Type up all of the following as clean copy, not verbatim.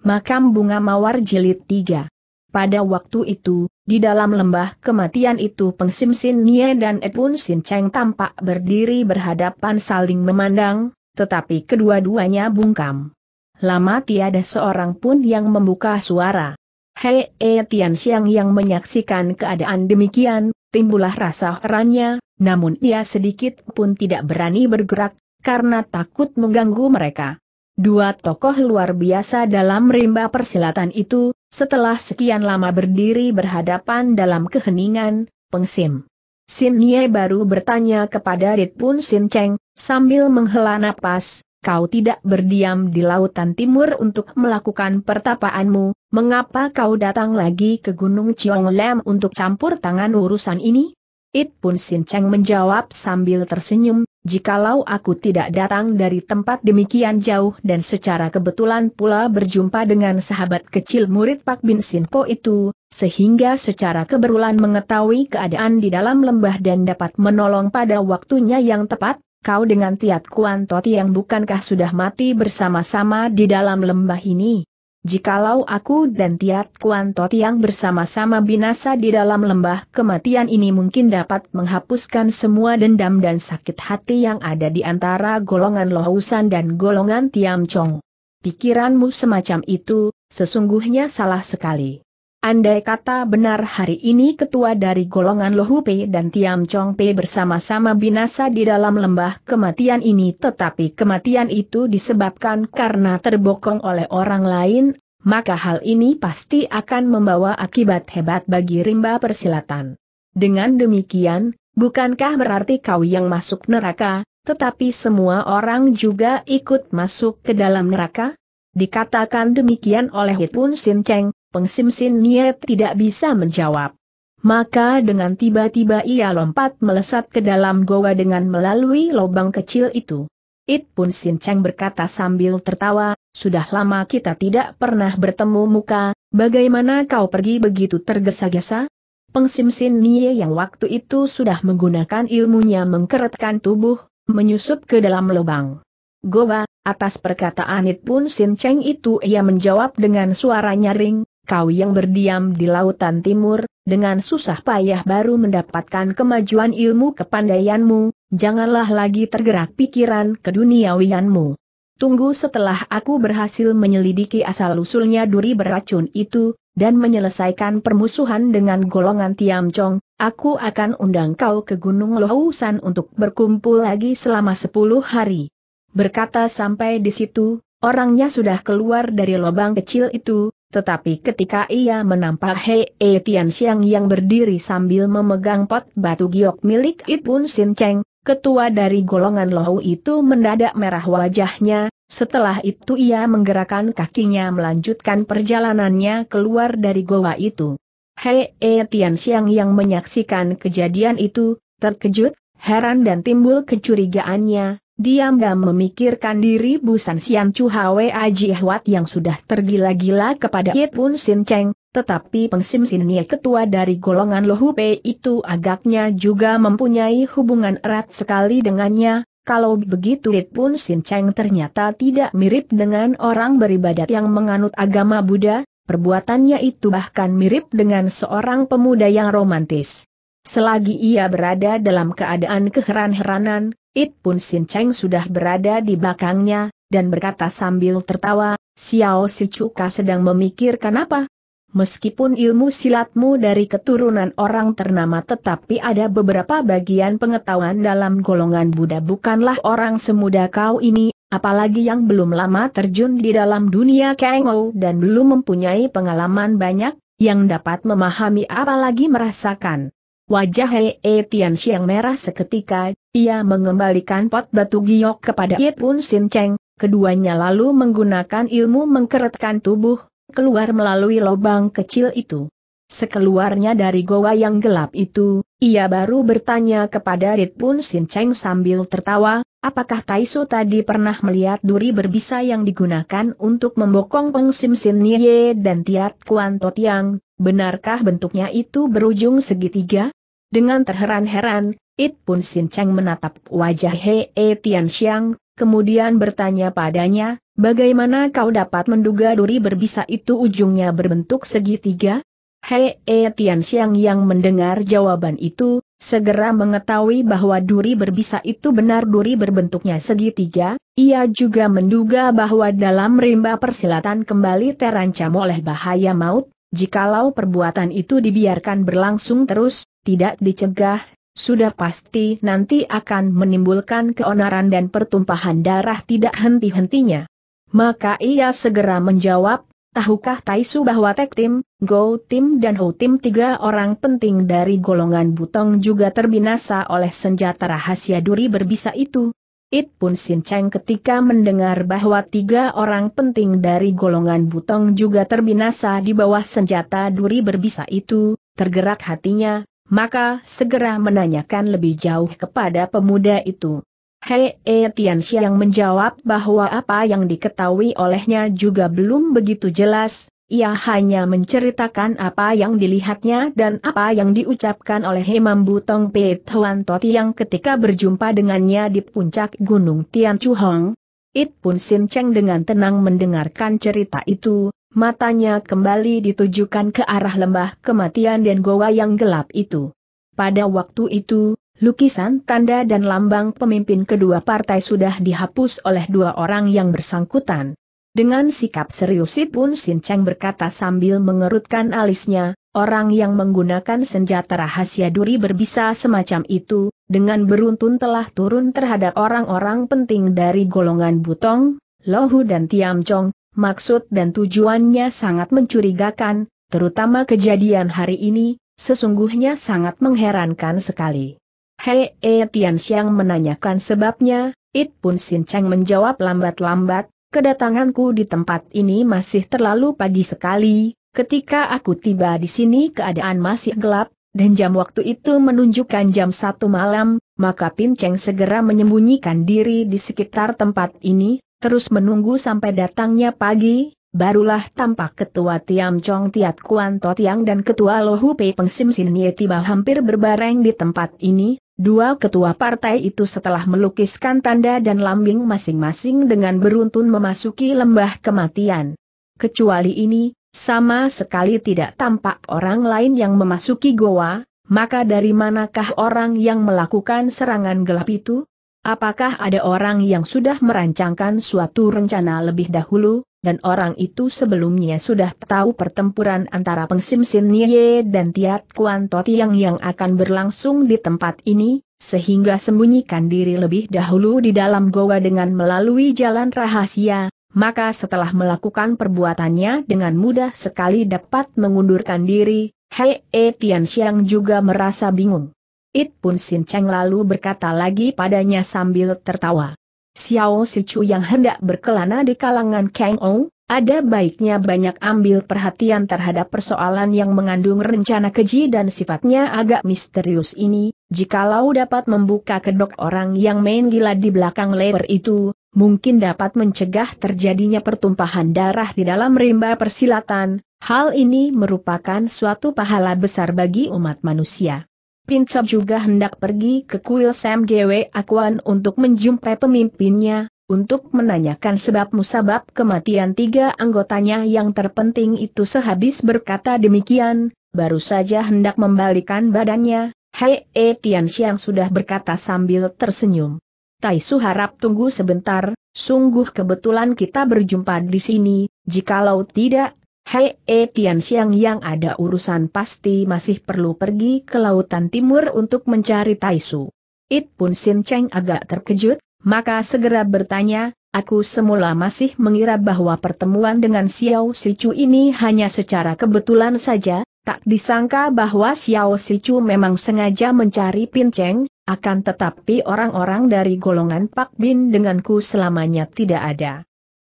Makam Bunga Mawar Jilid 3. Pada waktu itu, di dalam lembah kematian itu Peng Sim Sin Nie dan Edwin Sin Cheng tampak berdiri berhadapan saling memandang, tetapi kedua-duanya bungkam. Lama tiada seorang pun yang membuka suara. Hei Tian Xiang yang menyaksikan keadaan demikian, timbullah rasa herannya, namun ia sedikit pun tidak berani bergerak, karena takut mengganggu mereka. Dua tokoh luar biasa dalam rimba persilatan itu, setelah sekian lama berdiri berhadapan dalam keheningan, Peng Sim Sin Nie baru bertanya kepada Ritpun Sin Cheng, sambil menghela napas, "Kau tidak berdiam di lautan timur untuk melakukan pertapaanmu, mengapa kau datang lagi ke Gunung Chiong Lam untuk campur tangan urusan ini?" Ritpun Sin Cheng menjawab sambil tersenyum, "Jikalau aku tidak datang dari tempat demikian jauh dan secara kebetulan pula berjumpa dengan sahabat kecil murid Pak Bin Sin Po itu, sehingga secara keberulan mengetahui keadaan di dalam lembah dan dapat menolong pada waktunya yang tepat, kau dengan Tiat Kuan Toti yang bukankah sudah mati bersama-sama di dalam lembah ini? Jikalau aku dan Tiat Kuan Toti yang bersama-sama binasa di dalam lembah kematian ini mungkin dapat menghapuskan semua dendam dan sakit hati yang ada di antara golongan Lohusan dan golongan Tiam Chong. Pikiranmu semacam itu, sesungguhnya salah sekali. Andai kata benar hari ini ketua dari golongan Lohu P dan Tiam Chong P bersama-sama binasa di dalam lembah kematian ini, tetapi kematian itu disebabkan karena terbokong oleh orang lain, maka hal ini pasti akan membawa akibat hebat bagi rimba persilatan. Dengan demikian, bukankah berarti kau yang masuk neraka, tetapi semua orang juga ikut masuk ke dalam neraka?" Dikatakan demikian oleh Ritpun Sin Cheng, Peng Sim Sin Nie tidak bisa menjawab. Maka dengan tiba-tiba ia lompat melesat ke dalam goa dengan melalui lubang kecil itu. Ritpun Sin Cheng berkata sambil tertawa, "Sudah lama kita tidak pernah bertemu muka, bagaimana kau pergi begitu tergesa-gesa?" Peng Sim Sin Nie yang waktu itu sudah menggunakan ilmunya mengkeretkan tubuh, menyusup ke dalam lubang goa. Atas perkataan Ritpun Sin Cheng itu ia menjawab dengan suara nyaring, "Kau yang berdiam di lautan timur, dengan susah payah baru mendapatkan kemajuan ilmu kepandaianmu, janganlah lagi tergerak pikiran keduniawianmu. Tunggu setelah aku berhasil menyelidiki asal-usulnya duri beracun itu, dan menyelesaikan permusuhan dengan golongan Tiam Chong, aku akan undang kau ke Gunung Lohusan untuk berkumpul lagi selama 10 hari. Berkata sampai di situ, orangnya sudah keluar dari lubang kecil itu, tetapi ketika ia menampak Hei Tian Xiang yang berdiri sambil memegang pot batu giok milik Ritpun Sin Cheng, ketua dari golongan Lohu itu mendadak merah wajahnya, setelah itu ia menggerakkan kakinya melanjutkan perjalanannya keluar dari goa itu. Hei Tian Xiang yang menyaksikan kejadian itu, terkejut, heran dan timbul kecurigaannya. Diam-diam memikirkan diri Busan Sian Chu Hwe Aji Hwat yang sudah tergila-gila kepada Ritpun Sin Cheng, tetapi Peng Sim Sin Nie ketua dari golongan Lohu P itu agaknya juga mempunyai hubungan erat sekali dengannya, kalau begitu Ritpun Sin Cheng ternyata tidak mirip dengan orang beribadat yang menganut agama Buddha, perbuatannya itu bahkan mirip dengan seorang pemuda yang romantis. Selagi ia berada dalam keadaan keheran-heranan, Ritpun Sin Cheng sudah berada di belakangnya, dan berkata sambil tertawa, "Xiao Si Cuka sedang memikirkan apa? Meskipun ilmu silatmu dari keturunan orang ternama tetapi ada beberapa bagian pengetahuan dalam golongan Buddha, bukanlah orang semudah kau ini, apalagi yang belum lama terjun di dalam dunia Kengou dan belum mempunyai pengalaman banyak, yang dapat memahami apalagi merasakan." Wajah Hei Tian Xiang merah seketika, ia mengembalikan pot batu giok kepada Ritpun Sin Cheng, keduanya lalu menggunakan ilmu mengkeretkan tubuh, keluar melalui lubang kecil itu. Sekeluarnya dari goa yang gelap itu, ia baru bertanya kepada Ritpun Sin Cheng sambil tertawa, "Apakah Taisu tadi pernah melihat duri berbisa yang digunakan untuk membokong Peng Sim Sin Nie dan Tiat Kuan Totiang, benarkah bentuknya itu berujung segitiga?" Dengan terheran-heran, Ritpun Sin Cheng menatap wajah Hei Tian Xiang, kemudian bertanya padanya, Bagaimana kau dapat menduga duri berbisa itu ujungnya berbentuk segitiga? Hei Tianxiang yang mendengar jawaban itu, segera mengetahui bahwa duri berbisa itu benar duri berbentuknya segitiga. Ia juga menduga bahwa dalam rimba persilatan kembali terancam oleh bahaya maut, jikalau perbuatan itu dibiarkan berlangsung terus, tidak dicegah, sudah pasti nanti akan menimbulkan keonaran dan pertumpahan darah tidak henti-hentinya. Maka ia segera menjawab, tahukah Taisu bahwa Tek Tim, Go Tim dan Ho Tim tiga orang penting dari golongan Butong juga terbinasa oleh senjata rahasia duri berbisa itu? It Pun Sin Cheng ketika mendengar bahwa tiga orang penting dari golongan Butong juga terbinasa di bawah senjata duri berbisa itu, tergerak hatinya, maka segera menanyakan lebih jauh kepada pemuda itu. Hei Tianxia yang menjawab bahwa apa yang diketahui olehnya juga belum begitu jelas, ia hanya menceritakan apa yang dilihatnya dan apa yang diucapkan oleh Imam Butong Pei Tuan Toti yang ketika berjumpa dengannya di puncak Gunung Tianchuhong. It Pun Sin Cheng dengan tenang mendengarkan cerita itu, matanya kembali ditujukan ke arah lembah kematian dan goa yang gelap itu. Pada waktu itu, lukisan tanda dan lambang pemimpin kedua partai sudah dihapus oleh dua orang yang bersangkutan. Dengan sikap serius It Pun Sin Cheng berkata sambil mengerutkan alisnya, orang yang menggunakan senjata rahasia duri berbisa semacam itu, dengan beruntun telah turun terhadap orang-orang penting dari golongan Butong, Lohu dan Tiam Chong, maksud dan tujuannya sangat mencurigakan, terutama kejadian hari ini, sesungguhnya sangat mengherankan sekali. Hei Tianxiang menanyakan sebabnya, It Pun Sin Cheng menjawab lambat-lambat, kedatanganku di tempat ini masih terlalu pagi sekali, ketika aku tiba di sini keadaan masih gelap, dan jam waktu itu menunjukkan jam 1 malam, maka Pin Cheng segera menyembunyikan diri di sekitar tempat ini, terus menunggu sampai datangnya pagi, barulah tampak ketua Tiam Chong Tiat Kuan To Tiang dan ketua Lohu Pei Peng Sim Sin Nye tiba hampir berbareng di tempat ini. Dua ketua partai itu setelah melukiskan tanda dan lambing masing-masing dengan beruntun memasuki lembah kematian. Kecuali ini, sama sekali tidak tampak orang lain yang memasuki goa, maka dari manakah orang yang melakukan serangan gelap itu? Apakah ada orang yang sudah merancangkan suatu rencana lebih dahulu? Dan orang itu sebelumnya sudah tahu pertempuran antara Peng Sim Sin Nye dan Tiat Kuan To Tiang yang akan berlangsung di tempat ini, sehingga sembunyikan diri lebih dahulu di dalam goa dengan melalui jalan rahasia, maka setelah melakukan perbuatannya dengan mudah sekali dapat mengundurkan diri. Hei Tianxiang juga merasa bingung. It Pun Sin Cheng lalu berkata lagi padanya sambil tertawa. Xiao Sichu yang hendak berkelana di kalangan Kang Ou, ada baiknya banyak ambil perhatian terhadap persoalan yang mengandung rencana keji dan sifatnya agak misterius ini, jikalau dapat membuka kedok orang yang main gila di belakang lebar itu, mungkin dapat mencegah terjadinya pertumpahan darah di dalam rimba persilatan, hal ini merupakan suatu pahala besar bagi umat manusia. Pinchop juga hendak pergi ke kuil Sam Gwe Akuan untuk menjumpai pemimpinnya, untuk menanyakan sebab musabab kematian tiga anggotanya yang terpenting itu. Sehabis berkata demikian, baru saja hendak membalikan badannya, Hei Tianxiang sudah berkata sambil tersenyum. Taisu harap tunggu sebentar, sungguh kebetulan kita berjumpa di sini, jikalau tidak, Hei Tianxiang yang ada urusan pasti masih perlu pergi ke Lautan Timur untuk mencari Taisu. It Pun Sin Cheng agak terkejut, maka segera bertanya, aku semula masih mengira bahwa pertemuan dengan Xiao Sichu ini hanya secara kebetulan saja, tak disangka bahwa Xiao Sichu memang sengaja mencari Pin Cheng, akan tetapi orang-orang dari golongan Pak Bin denganku selamanya tidak ada.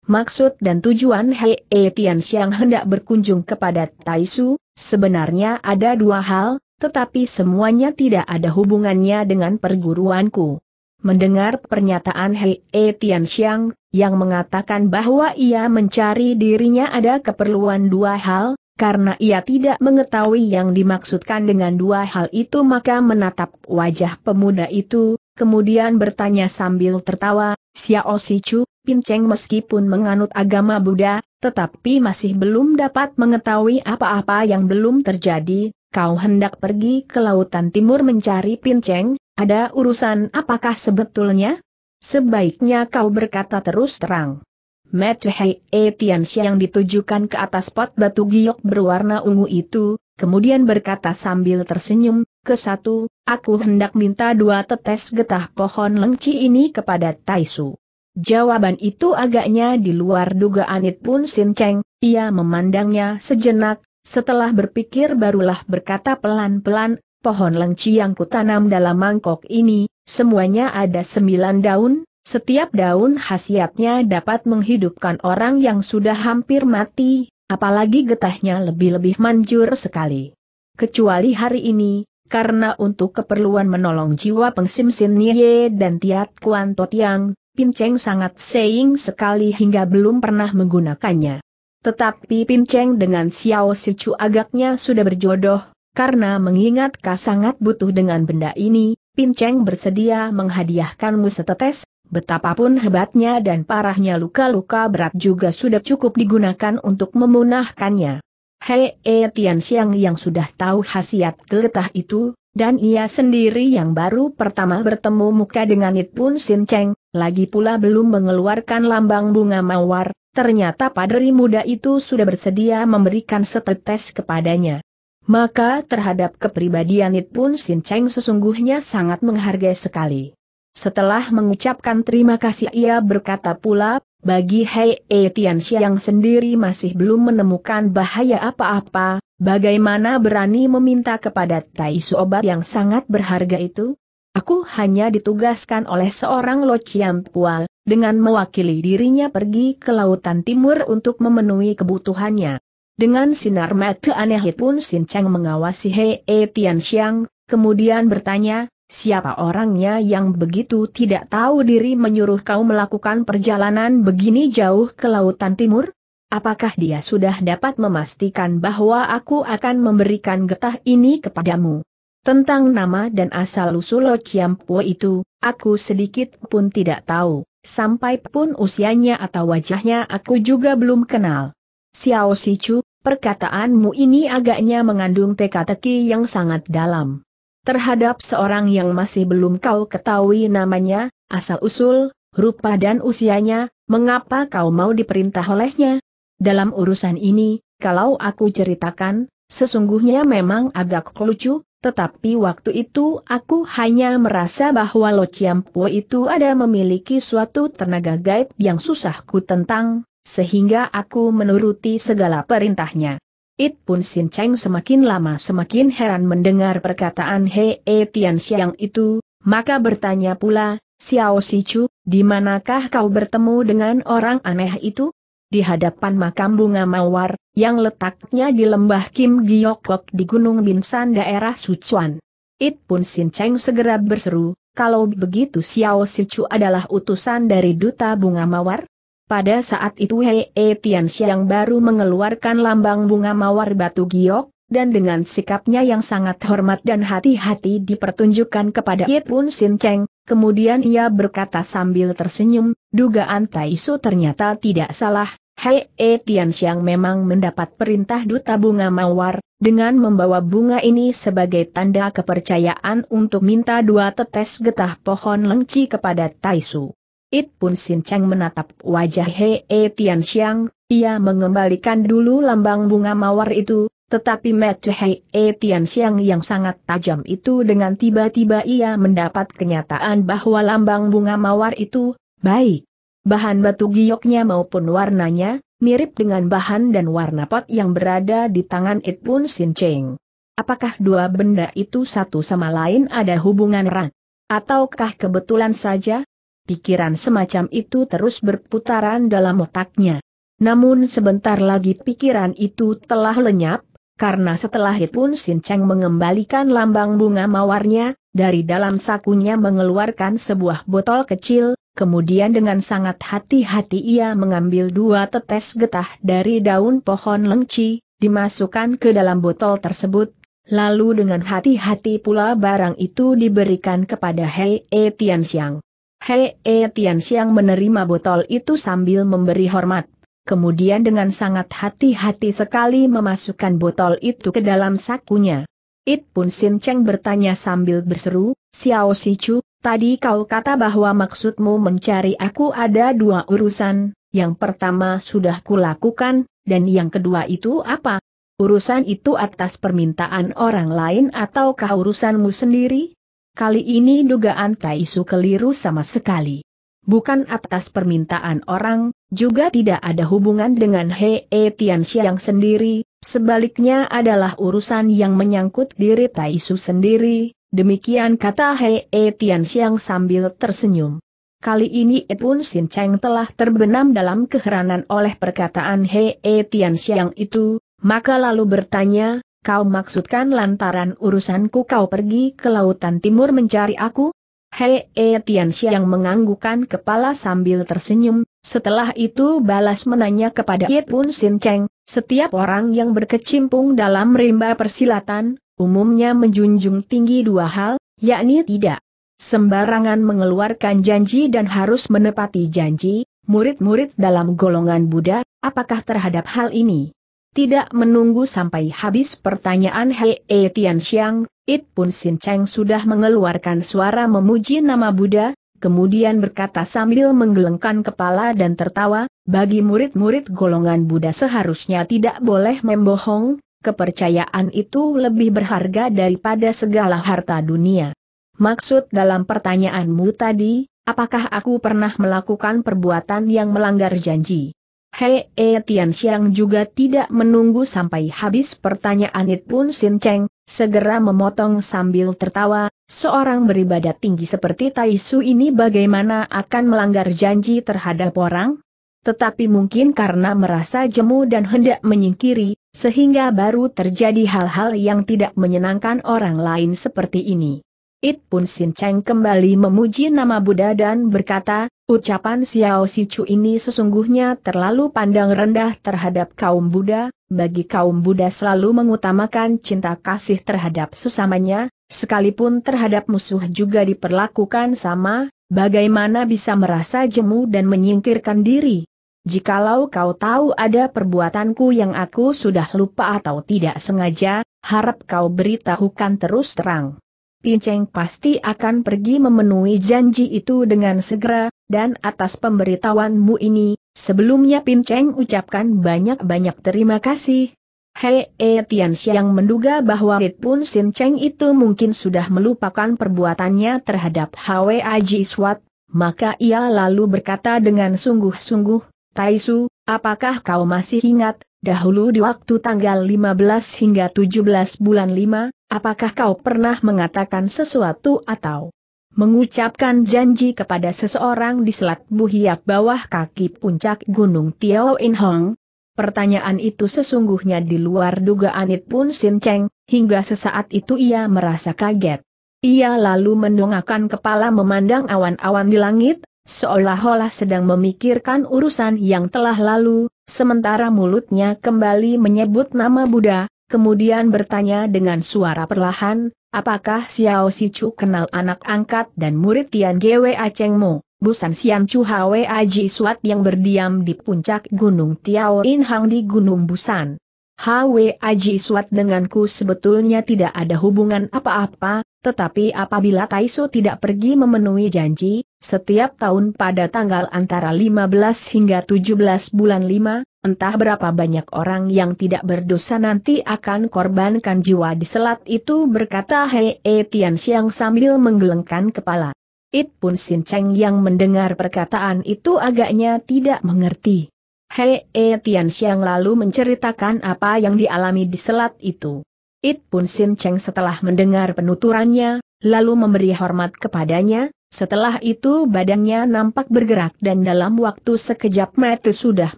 Maksud dan tujuan Hei Tianxiang hendak berkunjung kepada Taisu, sebenarnya ada dua hal, tetapi semuanya tidak ada hubungannya dengan perguruanku. Mendengar pernyataan Hei Tianxiang, yang mengatakan bahwa ia mencari dirinya ada keperluan dua hal, karena ia tidak mengetahui yang dimaksudkan dengan dua hal itu maka menatap wajah pemuda itu, kemudian bertanya sambil tertawa, "Xiao Sichu, Pin Cheng meskipun menganut agama Buddha, tetapi masih belum dapat mengetahui apa-apa yang belum terjadi. Kau hendak pergi ke Lautan Timur mencari Pin Cheng, ada urusan apakah sebetulnya? Sebaiknya kau berkata terus terang." Matahari Tianxia yang ditujukan ke atas pot batu giok berwarna ungu itu, kemudian berkata sambil tersenyum, "Kesatu, aku hendak minta 2 tetes getah pohon lengci ini kepada Taisu." Jawaban itu agaknya di luar dugaan It Pun Sin Cheng, ia memandangnya sejenak, setelah berpikir barulah berkata pelan-pelan, "Pohon lengci yang kutanam dalam mangkok ini, semuanya ada 9 daun, setiap daun khasiatnya dapat menghidupkan orang yang sudah hampir mati, apalagi getahnya lebih-lebih manjur sekali. Kecuali hari ini, karena untuk keperluan menolong jiwa Pengsim Sin Nye dan Tiat Kuan Totiang, Pin Cheng sangat seing sekali hingga belum pernah menggunakannya. Tetapi Pin Cheng dengan Xiao Sichu agaknya sudah berjodoh, karena mengingat kau sangat butuh dengan benda ini, Pin Cheng bersedia menghadiahkanmu 1 tetes, betapapun hebatnya dan parahnya luka-luka berat juga sudah cukup digunakan untuk memunahkannya." Hei Tianxiang yang sudah tahu khasiat getah itu, dan ia sendiri yang baru pertama bertemu muka dengan It Pun Sin Cheng, lagi pula belum mengeluarkan lambang bunga mawar, ternyata padri muda itu sudah bersedia memberikan 1 tetes kepadanya. Maka terhadap kepribadian It Pun Sin Cheng sesungguhnya sangat menghargai sekali. Setelah mengucapkan terima kasih ia berkata pula, "Bagi Hei Tianxia yang sendiri masih belum menemukan bahaya apa-apa, bagaimana berani meminta kepada Taisu obat yang sangat berharga itu? Aku hanya ditugaskan oleh seorang Lo Chiam Pua, dengan mewakili dirinya pergi ke Lautan Timur untuk memenuhi kebutuhannya." Dengan sinar mata aneh It Pun Sin Cheng mengawasi Hei Tianxiang, kemudian bertanya, "Siapa orangnya yang begitu tidak tahu diri menyuruh kau melakukan perjalanan begini jauh ke Lautan Timur? Apakah dia sudah dapat memastikan bahwa aku akan memberikan getah ini kepadamu?" "Tentang nama dan asal-usul Lo Chiam Pua itu, aku sedikit pun tidak tahu, sampai pun usianya atau wajahnya aku juga belum kenal." "Xiao Sichu, perkataanmu ini agaknya mengandung teka-teki yang sangat dalam. Terhadap seorang yang masih belum kau ketahui namanya, asal-usul, rupa dan usianya, mengapa kau mau diperintah olehnya? Dalam urusan ini, kalau aku ceritakan, sesungguhnya memang agak lucu. Tetapi waktu itu aku hanya merasa bahwa Lo Chiam Pua itu ada memiliki suatu tenaga gaib yang susah ku tentang, sehingga aku menuruti segala perintahnya." It Pun Sin Cheng semakin lama semakin heran mendengar perkataan Hei Tianxiang itu, maka bertanya pula, "Xiao Sichu, di manakah kau bertemu dengan orang aneh itu?" "Di hadapan makam bunga mawar, yang letaknya di lembah Kim Giokok di Gunung Binsan daerah Sichuan." It Pun Sin Cheng segera berseru, "Kalau begitu Xiao Sichu adalah utusan dari duta bunga mawar?" Pada saat itu Hei Tianxia yang baru mengeluarkan lambang bunga mawar batu giok, dan dengan sikapnya yang sangat hormat dan hati-hati dipertunjukkan kepada It Pun Sin Cheng, kemudian ia berkata sambil tersenyum, "Dugaan Taisu ternyata tidak salah, Hei Tianxiang memang mendapat perintah duta bunga mawar, dengan membawa bunga ini sebagai tanda kepercayaan untuk minta 2 tetes getah pohon lengci kepada Taisu." It Pun Sin Cheng menatap wajah Hei Tianxiang, ia mengembalikan dulu lambang bunga mawar itu, tetapi mata Hei Tianxiang yang sangat tajam itu dengan tiba-tiba ia mendapat kenyataan bahwa lambang bunga mawar itu, baik bahan batu gioknya maupun warnanya, mirip dengan bahan dan warna pot yang berada di tangan It Pun Sin Cheng. Apakah 2 benda itu satu sama lain ada hubungan erat? Ataukah kebetulan saja? Pikiran semacam itu terus berputaran dalam otaknya. Namun sebentar lagi pikiran itu telah lenyap, karena setelah It Pun Sin Cheng mengembalikan lambang bunga mawarnya, dari dalam sakunya mengeluarkan sebuah botol kecil, kemudian dengan sangat hati-hati ia mengambil 2 tetes getah dari daun pohon lengci, dimasukkan ke dalam botol tersebut, Lalu dengan hati-hati pula barang itu diberikan kepada Hei E Tianxiang. Hei E Tianxiang menerima botol itu sambil memberi hormat. Kemudian dengan sangat hati-hati sekali memasukkan botol itu ke dalam sakunya. It Pun Sin Cheng bertanya sambil berseru, "Xiao Sichu, tadi kau kata bahwa maksudmu mencari aku ada dua urusan, yang pertama sudah kulakukan, dan yang kedua itu apa? Urusan itu atas permintaan orang lain ataukah urusanmu sendiri?" Kali ini dugaan Tai Su keliru sama sekali. Bukan atas permintaan orang, juga tidak ada hubungan dengan He E Tianxiang sendiri, sebaliknya adalah urusan yang menyangkut diri Tai Su sendiri, demikian kata He E Tianxiang sambil tersenyum. Kali ini It Pun Sin Cheng telah terbenam dalam keheranan oleh perkataan He E Tianxiang itu. Maka lalu bertanya, "Kau maksudkan lantaran urusanku kau pergi ke lautan timur mencari aku?" Hei E Tianxiang menganggukkan kepala sambil tersenyum, setelah itu balas menanya kepada It Pun Sin Cheng, "Setiap orang yang berkecimpung dalam rimba persilatan, umumnya menjunjung tinggi dua hal, yakni tidak sembarangan mengeluarkan janji dan harus menepati janji, murid-murid dalam golongan Buddha, apakah terhadap hal ini?" Tidak menunggu sampai habis pertanyaan Hei E Tianxiang, It Pun Sin Cheng sudah mengeluarkan suara memuji nama Buddha, kemudian berkata sambil menggelengkan kepala dan tertawa, "Bagi murid-murid golongan Buddha seharusnya tidak boleh membohong, kepercayaan itu lebih berharga daripada segala harta dunia." "Maksud dalam pertanyaanmu tadi, apakah aku pernah melakukan perbuatan yang melanggar janji?" Hei E Tianxiang juga tidak menunggu sampai habis pertanyaan It Pun Sin Cheng, segera memotong sambil tertawa, "Seorang beribadat tinggi seperti Tai Su ini bagaimana akan melanggar janji terhadap orang? Tetapi mungkin karena merasa jemu dan hendak menyingkiri, sehingga baru terjadi hal-hal yang tidak menyenangkan orang lain seperti ini." It Pun Sin Cheng kembali memuji nama Buddha dan berkata, "Ucapan Xiao Sichu ini sesungguhnya terlalu pandang rendah terhadap kaum Buddha, bagi kaum Buddha selalu mengutamakan cinta kasih terhadap sesamanya, sekalipun terhadap musuh juga diperlakukan sama, bagaimana bisa merasa jemu dan menyingkirkan diri? Jikalau kau tahu ada perbuatanku yang aku sudah lupa atau tidak sengaja, harap kau beritahukan terus terang. Pinceng pasti akan pergi memenuhi janji itu dengan segera, dan atas pemberitahuanmu ini, sebelumnya Pinceng ucapkan banyak-banyak terima kasih." Hei E Tianxiang menduga bahwa It Pun Sin Cheng itu mungkin sudah melupakan perbuatannya terhadap Hwa Ji Swat, maka ia lalu berkata dengan sungguh-sungguh, "Tai Su, apakah kau masih ingat? Dahulu di waktu tanggal 15 hingga 17 bulan 5, apakah kau pernah mengatakan sesuatu atau mengucapkan janji kepada seseorang di Selat Buhiak bawah kaki puncak Gunung Tiao In Hong?" Pertanyaan itu sesungguhnya di luar dugaan It Pun Sin Cheng, hingga sesaat itu ia merasa kaget. Ia lalu mendongakkan kepala memandang awan-awan di langit, seolah-olah sedang memikirkan urusan yang telah lalu. Sementara mulutnya kembali menyebut nama Buddha, kemudian bertanya dengan suara perlahan, "Apakah Xiao Sichu kenal anak angkat dan murid Tian Gwe Chengmu, Busan Sian Chu Hwa Ji Swat yang berdiam di puncak Gunung Tiao In Hang di Gunung Busan?" "Hwa Ji Swat denganku sebetulnya tidak ada hubungan apa-apa, tetapi apabila Tai Su tidak pergi memenuhi janji, setiap tahun pada tanggal antara 15 hingga 17 bulan 5, entah berapa banyak orang yang tidak berdosa nanti akan korbankan jiwa di selat itu," berkata Hei E Tianxiang sambil menggelengkan kepala. It Pun Sin Cheng yang mendengar perkataan itu agaknya tidak mengerti. Hei E Tianxiang lalu menceritakan apa yang dialami di selat itu. It Pun Sin Cheng setelah mendengar penuturannya, lalu memberi hormat kepadanya. Setelah itu badannya nampak bergerak dan dalam waktu sekejap mata sudah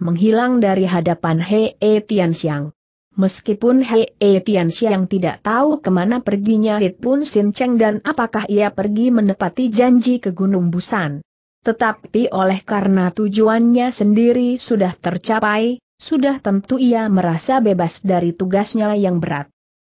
menghilang dari hadapan Hei E Tianxiang. Meskipun Hei E Tianxiang tidak tahu kemana perginya It Pun Sin Cheng dan apakah ia pergi menepati janji ke Gunung Busan, tetapi oleh karena tujuannya sendiri sudah tercapai, sudah tentu ia merasa bebas dari tugasnya yang berat.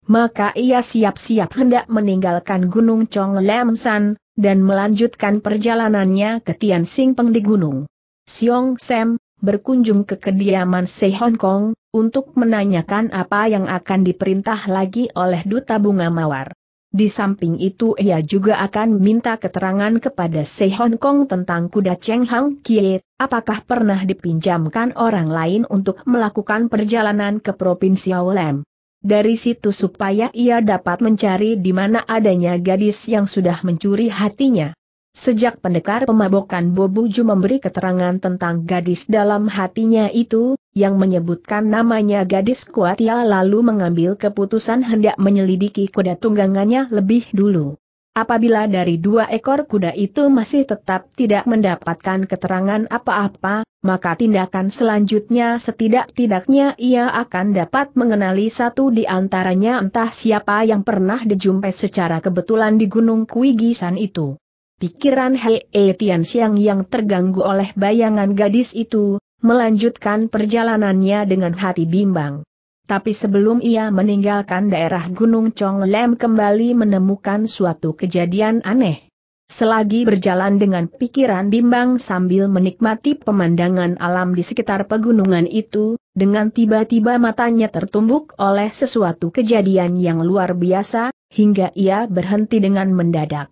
maka ia siap-siap hendak meninggalkan Gunung Chong Lam San, dan melanjutkan perjalanannya ke Tian Sing Peng di Gunung Siong Sam, berkunjung ke kediaman Se Hong Kong, untuk menanyakan apa yang akan diperintah lagi oleh Duta Bunga Mawar. Di samping itu ia juga akan minta keterangan kepada Se Hong Kong tentang kuda Cheng Hang Kiet, apakah pernah dipinjamkan orang lain untuk melakukan perjalanan ke Provinsi Olem. Dari situ supaya ia dapat mencari di mana adanya gadis yang sudah mencuri hatinya. Sejak pendekar pemabokan Bobuju memberi keterangan tentang gadis dalam hatinya itu, yang menyebutkan namanya gadis kuat, ia lalu mengambil keputusan hendak menyelidiki kuda tunggangannya lebih dulu. Apabila dari dua ekor kuda itu masih tetap tidak mendapatkan keterangan apa-apa, maka tindakan selanjutnya setidak-tidaknya ia akan dapat mengenali satu di antaranya, entah siapa yang pernah dijumpai secara kebetulan di Gunung Kuigisan itu. Pikiran Hei Tianxiang yang terganggu oleh bayangan gadis itu, melanjutkan perjalanannya dengan hati bimbang. Tapi sebelum ia meninggalkan daerah Gunung Chong Lam kembali menemukan suatu kejadian aneh. Selagi berjalan dengan pikiran bimbang sambil menikmati pemandangan alam di sekitar pegunungan itu, dengan tiba-tiba matanya tertumbuk oleh sesuatu kejadian yang luar biasa, hingga ia berhenti dengan mendadak.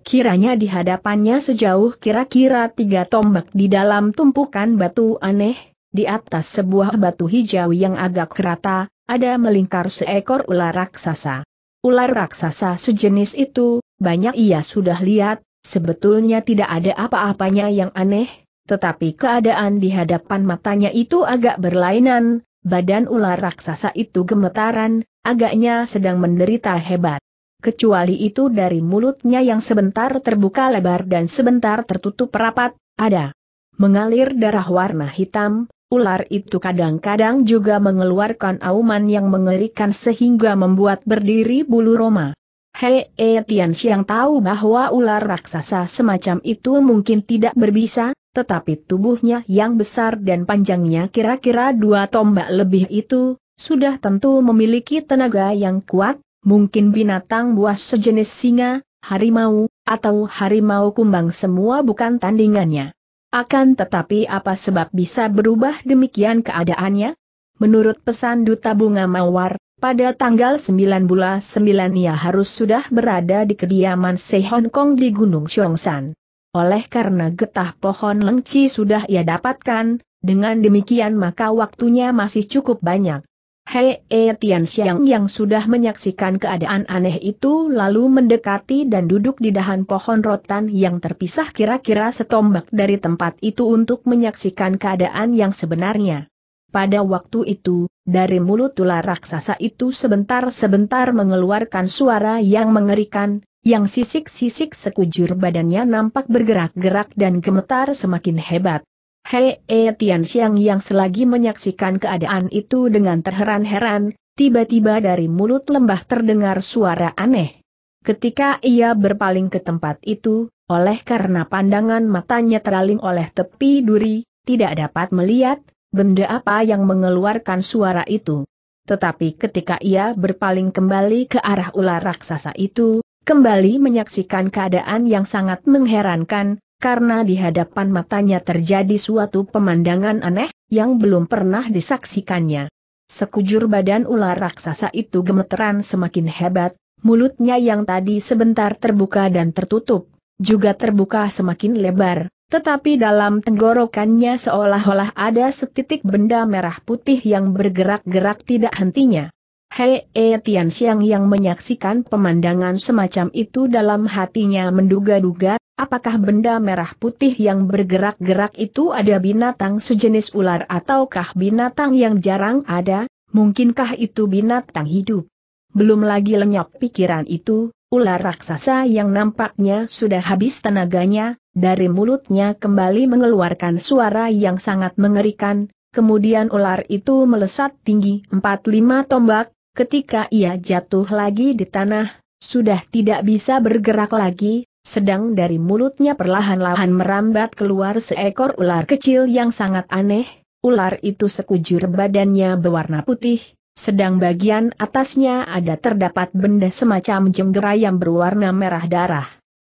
Kiranya di hadapannya sejauh kira-kira 3 tombak di dalam tumpukan batu aneh, di atas sebuah batu hijau yang agak rata, ada melingkar seekor ular raksasa. Ular raksasa sejenis itu, banyak ia sudah lihat, sebetulnya tidak ada apa-apanya yang aneh, tetapi keadaan di hadapan matanya itu agak berlainan, badan ular raksasa itu gemetaran, agaknya sedang menderita hebat. Kecuali itu dari mulutnya yang sebentar terbuka lebar dan sebentar tertutup rapat, ada mengalir darah warna hitam, ular itu kadang-kadang juga mengeluarkan auman yang mengerikan sehingga membuat berdiri bulu roma. Hei Tianxiang tahu bahwa ular raksasa semacam itu mungkin tidak berbisa, tetapi tubuhnya yang besar dan panjangnya kira-kira 2 tombak lebih itu, sudah tentu memiliki tenaga yang kuat. Mungkin binatang buas sejenis singa, harimau, atau harimau kumbang semua bukan tandingannya. Akan tetapi apa sebab bisa berubah demikian keadaannya? Menurut pesan Duta Bunga Mawar, pada tanggal 9 bulan 9 ia harus sudah berada di kediaman Se Hong Kong di Gunung Siongsan. Oleh karena getah pohon lengci sudah ia dapatkan, dengan demikian maka waktunya masih cukup banyak. Hei Tianxiang yang sudah menyaksikan keadaan aneh itu lalu mendekati dan duduk di dahan pohon rotan yang terpisah kira-kira 1 tombak dari tempat itu untuk menyaksikan keadaan yang sebenarnya. Pada waktu itu, dari mulut ular raksasa itu sebentar-sebentar mengeluarkan suara yang mengerikan, yang sisik-sisik sekujur badannya nampak bergerak-gerak dan gemetar semakin hebat. Hei Tianxiang yang selagi menyaksikan keadaan itu dengan terheran-heran, tiba-tiba dari mulut lembah terdengar suara aneh. Ketika ia berpaling ke tempat itu, oleh karena pandangan matanya teraling oleh tepi duri, tidak dapat melihat benda apa yang mengeluarkan suara itu. Tetapi ketika ia berpaling kembali ke arah ular raksasa itu, kembali menyaksikan keadaan yang sangat mengherankan, karena di hadapan matanya terjadi suatu pemandangan aneh, yang belum pernah disaksikannya. Sekujur badan ular raksasa itu gemeteran semakin hebat, mulutnya yang tadi sebentar terbuka dan tertutup, juga terbuka semakin lebar, tetapi dalam tenggorokannya seolah-olah ada setitik benda merah putih yang bergerak-gerak tidak hentinya. Hei Tianxiang yang menyaksikan pemandangan semacam itu dalam hatinya menduga-duga, apakah benda merah putih yang bergerak-gerak itu ada binatang sejenis ular ataukah binatang yang jarang ada, mungkinkah itu binatang hidup? Belum lagi lenyap pikiran itu, ular raksasa yang nampaknya sudah habis tenaganya, dari mulutnya kembali mengeluarkan suara yang sangat mengerikan, kemudian ular itu melesat tinggi 4-5 tombak, ketika ia jatuh lagi di tanah, sudah tidak bisa bergerak lagi, sedang dari mulutnya perlahan-lahan merambat keluar seekor ular kecil yang sangat aneh. Ular itu sekujur badannya berwarna putih, sedang bagian atasnya ada terdapat benda semacam jenggerai yang berwarna merah darah.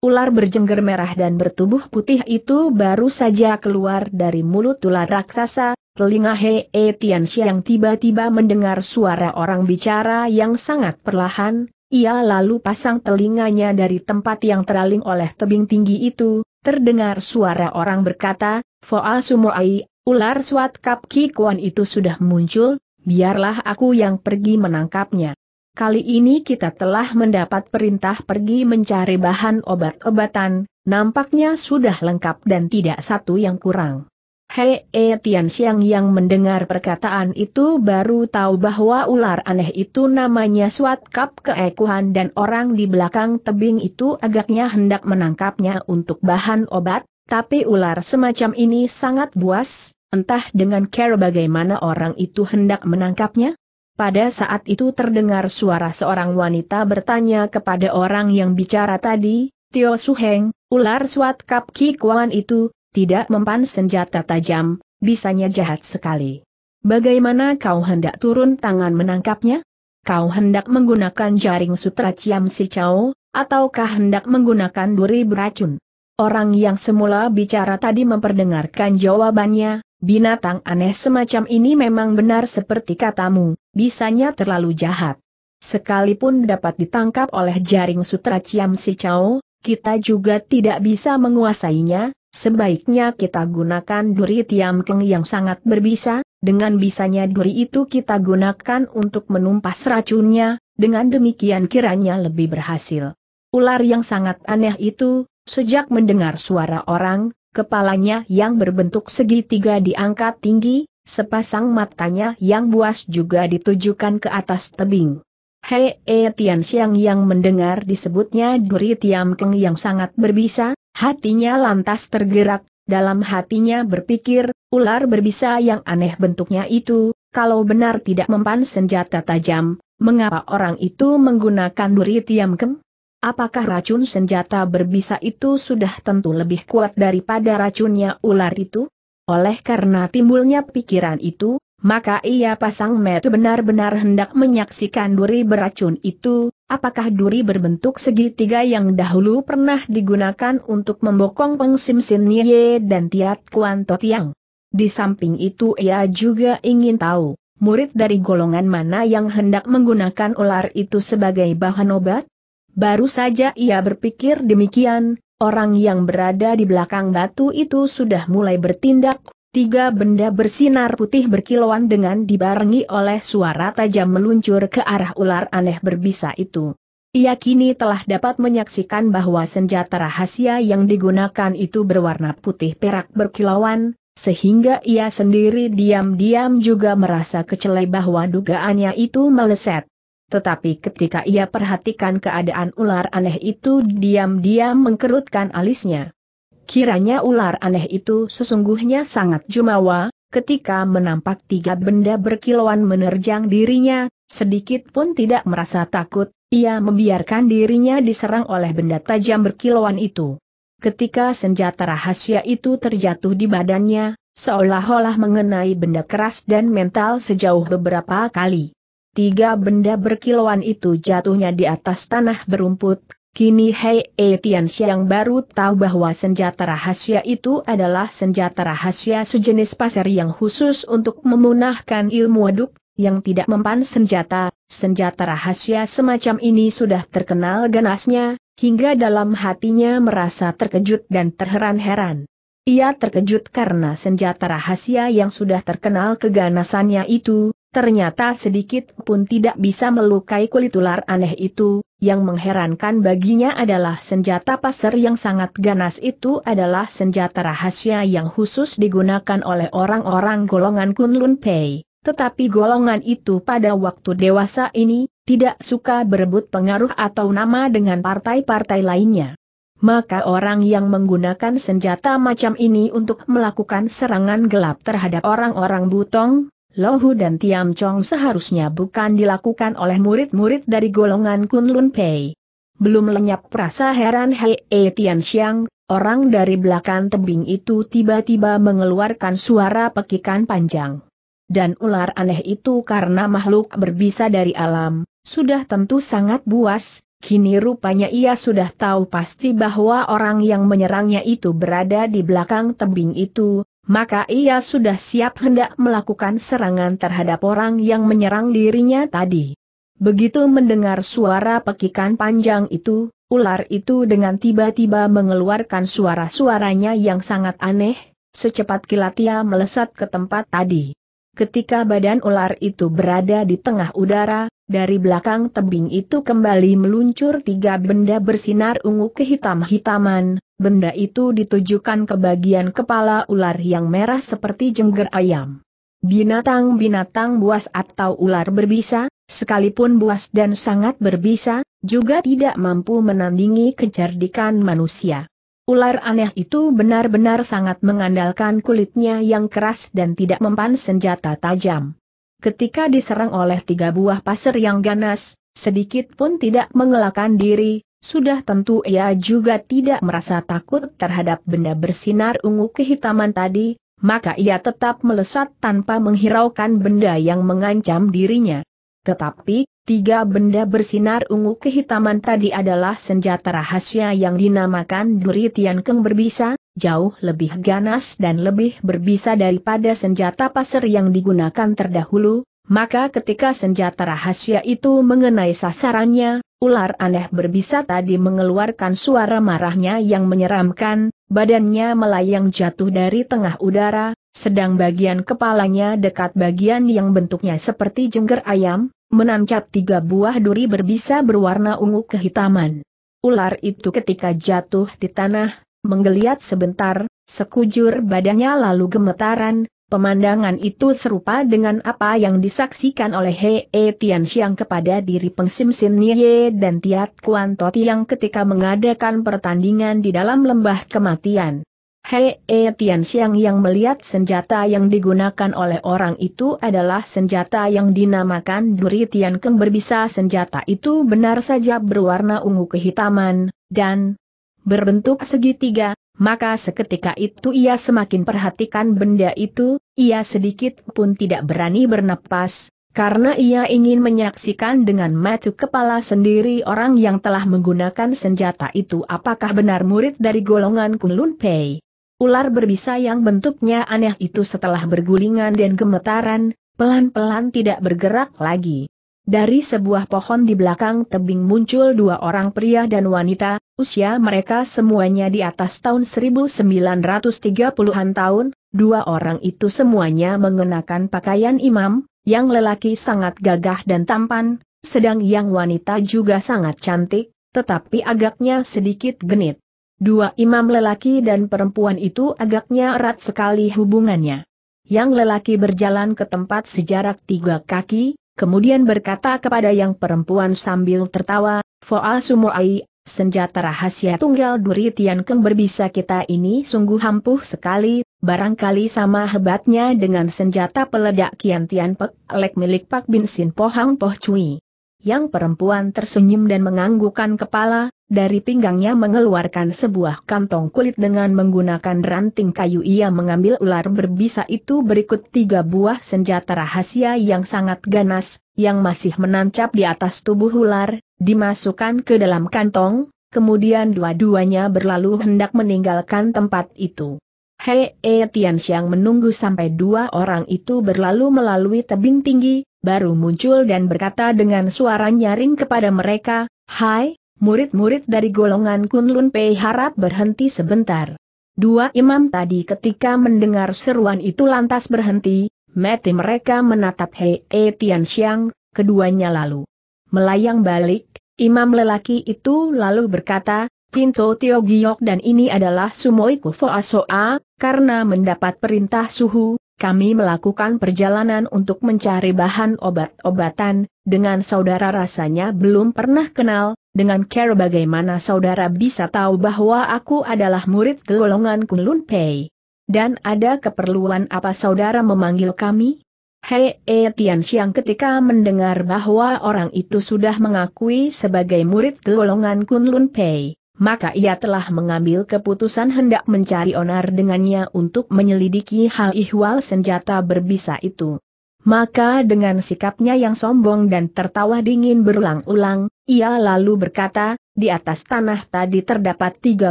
Ular berjengger merah dan bertubuh putih itu baru saja keluar dari mulut ular raksasa. Telinga Hei Tianxiang tiba-tiba mendengar suara orang bicara yang sangat perlahan, ia lalu pasang telinganya dari tempat yang teraling oleh tebing tinggi itu, terdengar suara orang berkata, Foa Sumoai, ular Swat Kap Ki Kuan itu sudah muncul, biarlah aku yang pergi menangkapnya. Kali ini kita telah mendapat perintah pergi mencari bahan obat-obatan, nampaknya sudah lengkap dan tidak satu yang kurang. Hei Tianxiang yang mendengar perkataan itu baru tahu bahwa ular aneh itu namanya Swat Kap Keekuhan dan orang di belakang tebing itu agaknya hendak menangkapnya untuk bahan obat, tapi ular semacam ini sangat buas, entah dengan cara bagaimana orang itu hendak menangkapnya. Pada saat itu terdengar suara seorang wanita bertanya kepada orang yang bicara tadi, Tio Suheng, ular Swat Kap Ki Kuan itu tidak mempan senjata tajam, bisanya jahat sekali. Bagaimana kau hendak turun tangan menangkapnya? Kau hendak menggunakan jaring sutra Ciam Si Chow, ataukah hendak menggunakan duri beracun? Orang yang semula bicara tadi memperdengarkan jawabannya, binatang aneh semacam ini memang benar seperti katamu, bisanya terlalu jahat. Sekalipun dapat ditangkap oleh jaring sutra Ciam Si Chow, kita juga tidak bisa menguasainya. Sebaiknya kita gunakan duri Tiam Keng yang sangat berbisa, dengan bisanya duri itu kita gunakan untuk menumpas racunnya, dengan demikian kiranya lebih berhasil. Ular yang sangat aneh itu, sejak mendengar suara orang, kepalanya yang berbentuk segitiga diangkat tinggi, sepasang matanya yang buas juga ditujukan ke atas tebing. Hei Tianxiang yang mendengar disebutnya duri Tiam Keng yang sangat berbisa, hatinya lantas tergerak, dalam hatinya berpikir, ular berbisa yang aneh bentuknya itu, kalau benar tidak mempan senjata tajam, mengapa orang itu menggunakan duri Tiam Keng? Apakah racun senjata berbisa itu sudah tentu lebih kuat daripada racunnya ular itu? Oleh karena timbulnya pikiran itu, maka ia pasang mata benar-benar hendak menyaksikan duri beracun itu. Apakah duri berbentuk segitiga yang dahulu pernah digunakan untuk membokong Peng Sim Sin Nye dan Tiat Kuan To Tiang? Di samping itu ia juga ingin tahu, murid dari golongan mana yang hendak menggunakan ular itu sebagai bahan obat? Baru saja ia berpikir demikian, orang yang berada di belakang batu itu sudah mulai bertindak. Tiga benda bersinar putih berkilauan dengan dibarengi oleh suara tajam meluncur ke arah ular aneh berbisa itu. Ia kini telah dapat menyaksikan bahwa senjata rahasia yang digunakan itu berwarna putih perak berkilauan, sehingga ia sendiri diam-diam juga merasa kecele bahwa dugaannya itu meleset. Tetapi ketika ia perhatikan keadaan ular aneh itu diam-diam mengkerutkan alisnya. Kiranya ular aneh itu sesungguhnya sangat jumawa, ketika menampak tiga benda berkilauan menerjang dirinya, sedikit pun tidak merasa takut, ia membiarkan dirinya diserang oleh benda tajam berkilauan itu. Ketika senjata rahasia itu terjatuh di badannya, seolah-olah mengenai benda keras dan mental sejauh beberapa kali. Tiga benda berkilauan itu jatuhnya di atas tanah berumput. Kini Hei Tianxiang baru tahu bahwa senjata rahasia itu adalah senjata rahasia sejenis pasir yang khusus untuk memunahkan ilmu waduk, yang tidak mempan senjata. Senjata rahasia semacam ini sudah terkenal ganasnya, hingga dalam hatinya merasa terkejut dan terheran-heran. Ia terkejut karena senjata rahasia yang sudah terkenal keganasannya itu, ternyata sedikit pun tidak bisa melukai kulit ular aneh itu. Yang mengherankan baginya adalah senjata pasir yang sangat ganas itu adalah senjata rahasia yang khusus digunakan oleh orang-orang golongan Kunlun Pei. Tetapi golongan itu pada waktu dewasa ini, tidak suka berebut pengaruh atau nama dengan partai-partai lainnya. Maka orang yang menggunakan senjata macam ini untuk melakukan serangan gelap terhadap orang-orang Butong, Lohu dan Tiam Chong seharusnya bukan dilakukan oleh murid-murid dari golongan Kunlun Pei. Belum lenyap rasa heran Hei Tianxiang, orang dari belakang tebing itu tiba-tiba mengeluarkan suara pekikan panjang. dan ular aneh itu karena makhluk berbisa dari alam, sudah tentu sangat buas. Kini rupanya ia sudah tahu pasti bahwa orang yang menyerangnya itu berada di belakang tebing itu, maka ia sudah siap hendak melakukan serangan terhadap orang yang menyerang dirinya tadi. Begitu mendengar suara pekikan panjang itu, ular itu dengan tiba-tiba mengeluarkan suara-suaranya yang sangat aneh, secepat kilat ia melesat ke tempat tadi. Ketika badan ular itu berada di tengah udara, dari belakang tebing itu kembali meluncur tiga benda bersinar ungu kehitam-hitaman, benda itu ditujukan ke bagian kepala ular yang merah seperti jengger ayam. Binatang-binatang buas atau ular berbisa, sekalipun buas dan sangat berbisa, juga tidak mampu menandingi kecerdikan manusia. Ular aneh itu benar-benar sangat mengandalkan kulitnya yang keras dan tidak mempan senjata tajam. Ketika diserang oleh tiga buah pasir yang ganas, sedikit pun tidak mengelakkan diri, sudah tentu ia juga tidak merasa takut terhadap benda bersinar ungu kehitaman tadi. Maka ia tetap melesat tanpa menghiraukan benda yang mengancam dirinya. Tetapi, tiga benda bersinar ungu kehitaman tadi adalah senjata rahasia yang dinamakan Duri Tiankeng berbisa, jauh lebih ganas dan lebih berbisa daripada senjata pasir yang digunakan terdahulu, maka ketika senjata rahasia itu mengenai sasarannya, ular aneh berbisa tadi mengeluarkan suara marahnya yang menyeramkan. Badannya melayang jatuh dari tengah udara, sedang bagian kepalanya dekat bagian yang bentuknya seperti jengger ayam, menancap tiga buah duri berbisa berwarna ungu kehitaman. Ular itu ketika jatuh di tanah, menggeliat sebentar, sekujur badannya lalu gemetaran. Pemandangan itu serupa dengan apa yang disaksikan oleh Hei Tianxiang kepada diri Peng Simsin Nye dan Tiat Kuan Toti yang ketika mengadakan pertandingan di dalam lembah kematian. Hei Tianxiang yang melihat senjata yang digunakan oleh orang itu adalah senjata yang dinamakan Duri Tiankeng berbisa. Senjata itu benar saja berwarna ungu kehitaman, dan berbentuk segitiga. Maka seketika itu ia semakin perhatikan benda itu, ia sedikit pun tidak berani bernapas, karena ia ingin menyaksikan dengan mata kepala sendiri orang yang telah menggunakan senjata itu apakah benar murid dari golongan Kunlun Pei. Ular berbisa yang bentuknya aneh itu setelah bergulingan dan gemetaran, pelan-pelan tidak bergerak lagi. Dari sebuah pohon di belakang tebing muncul dua orang pria dan wanita, usia mereka semuanya di atas tahun 1930-an tahun, dua orang itu semuanya mengenakan pakaian imam, yang lelaki sangat gagah dan tampan, sedang yang wanita juga sangat cantik, tetapi agaknya sedikit genit. Dua imam lelaki dan perempuan itu agaknya erat sekali hubungannya. Yang lelaki berjalan ke tempat sejarak 3 kaki, kemudian berkata kepada yang perempuan sambil tertawa, "Foa Sumuai, senjata rahasia tunggal Duri Tiankeng berbisa kita ini sungguh ampuh sekali, barangkali sama hebatnya dengan senjata peledak Kian Tian Pek Lek milik Pak Bin Sin Pohang Poh Cui." Yang perempuan tersenyum dan menganggukkan kepala, dari pinggangnya mengeluarkan sebuah kantong kulit dengan menggunakan ranting kayu. Ia mengambil ular berbisa itu berikut 3 buah senjata rahasia yang sangat ganas, yang masih menancap di atas tubuh ular, dimasukkan ke dalam kantong, kemudian dua-duanya berlalu hendak meninggalkan tempat itu. Hei Tianxiang menunggu sampai dua orang itu berlalu melalui tebing tinggi, baru muncul dan berkata dengan suara nyaring kepada mereka, "Hai, murid-murid dari golongan Kunlun Pei, harap berhenti sebentar." Dua imam tadi ketika mendengar seruan itu lantas berhenti, mata mereka menatap Hei Tianxiang, keduanya lalu melayang balik. Imam lelaki itu lalu berkata, "Pinto Tio Giok dan ini adalah Sumoi Kufo Asoa, karena mendapat perintah suhu. Kami melakukan perjalanan untuk mencari bahan obat-obatan, dengan saudara rasanya belum pernah kenal, dengan care bagaimana saudara bisa tahu bahwa aku adalah murid golongan Kunlun Pei? Dan ada keperluan apa saudara memanggil kami?" Hei Tianxiang ketika mendengar bahwa orang itu sudah mengakui sebagai murid golongan Kunlun Pei, maka ia telah mengambil keputusan hendak mencari onar dengannya untuk menyelidiki hal ihwal senjata berbisa itu. Maka dengan sikapnya yang sombong dan tertawa dingin berulang-ulang, ia lalu berkata, di atas tanah tadi terdapat 3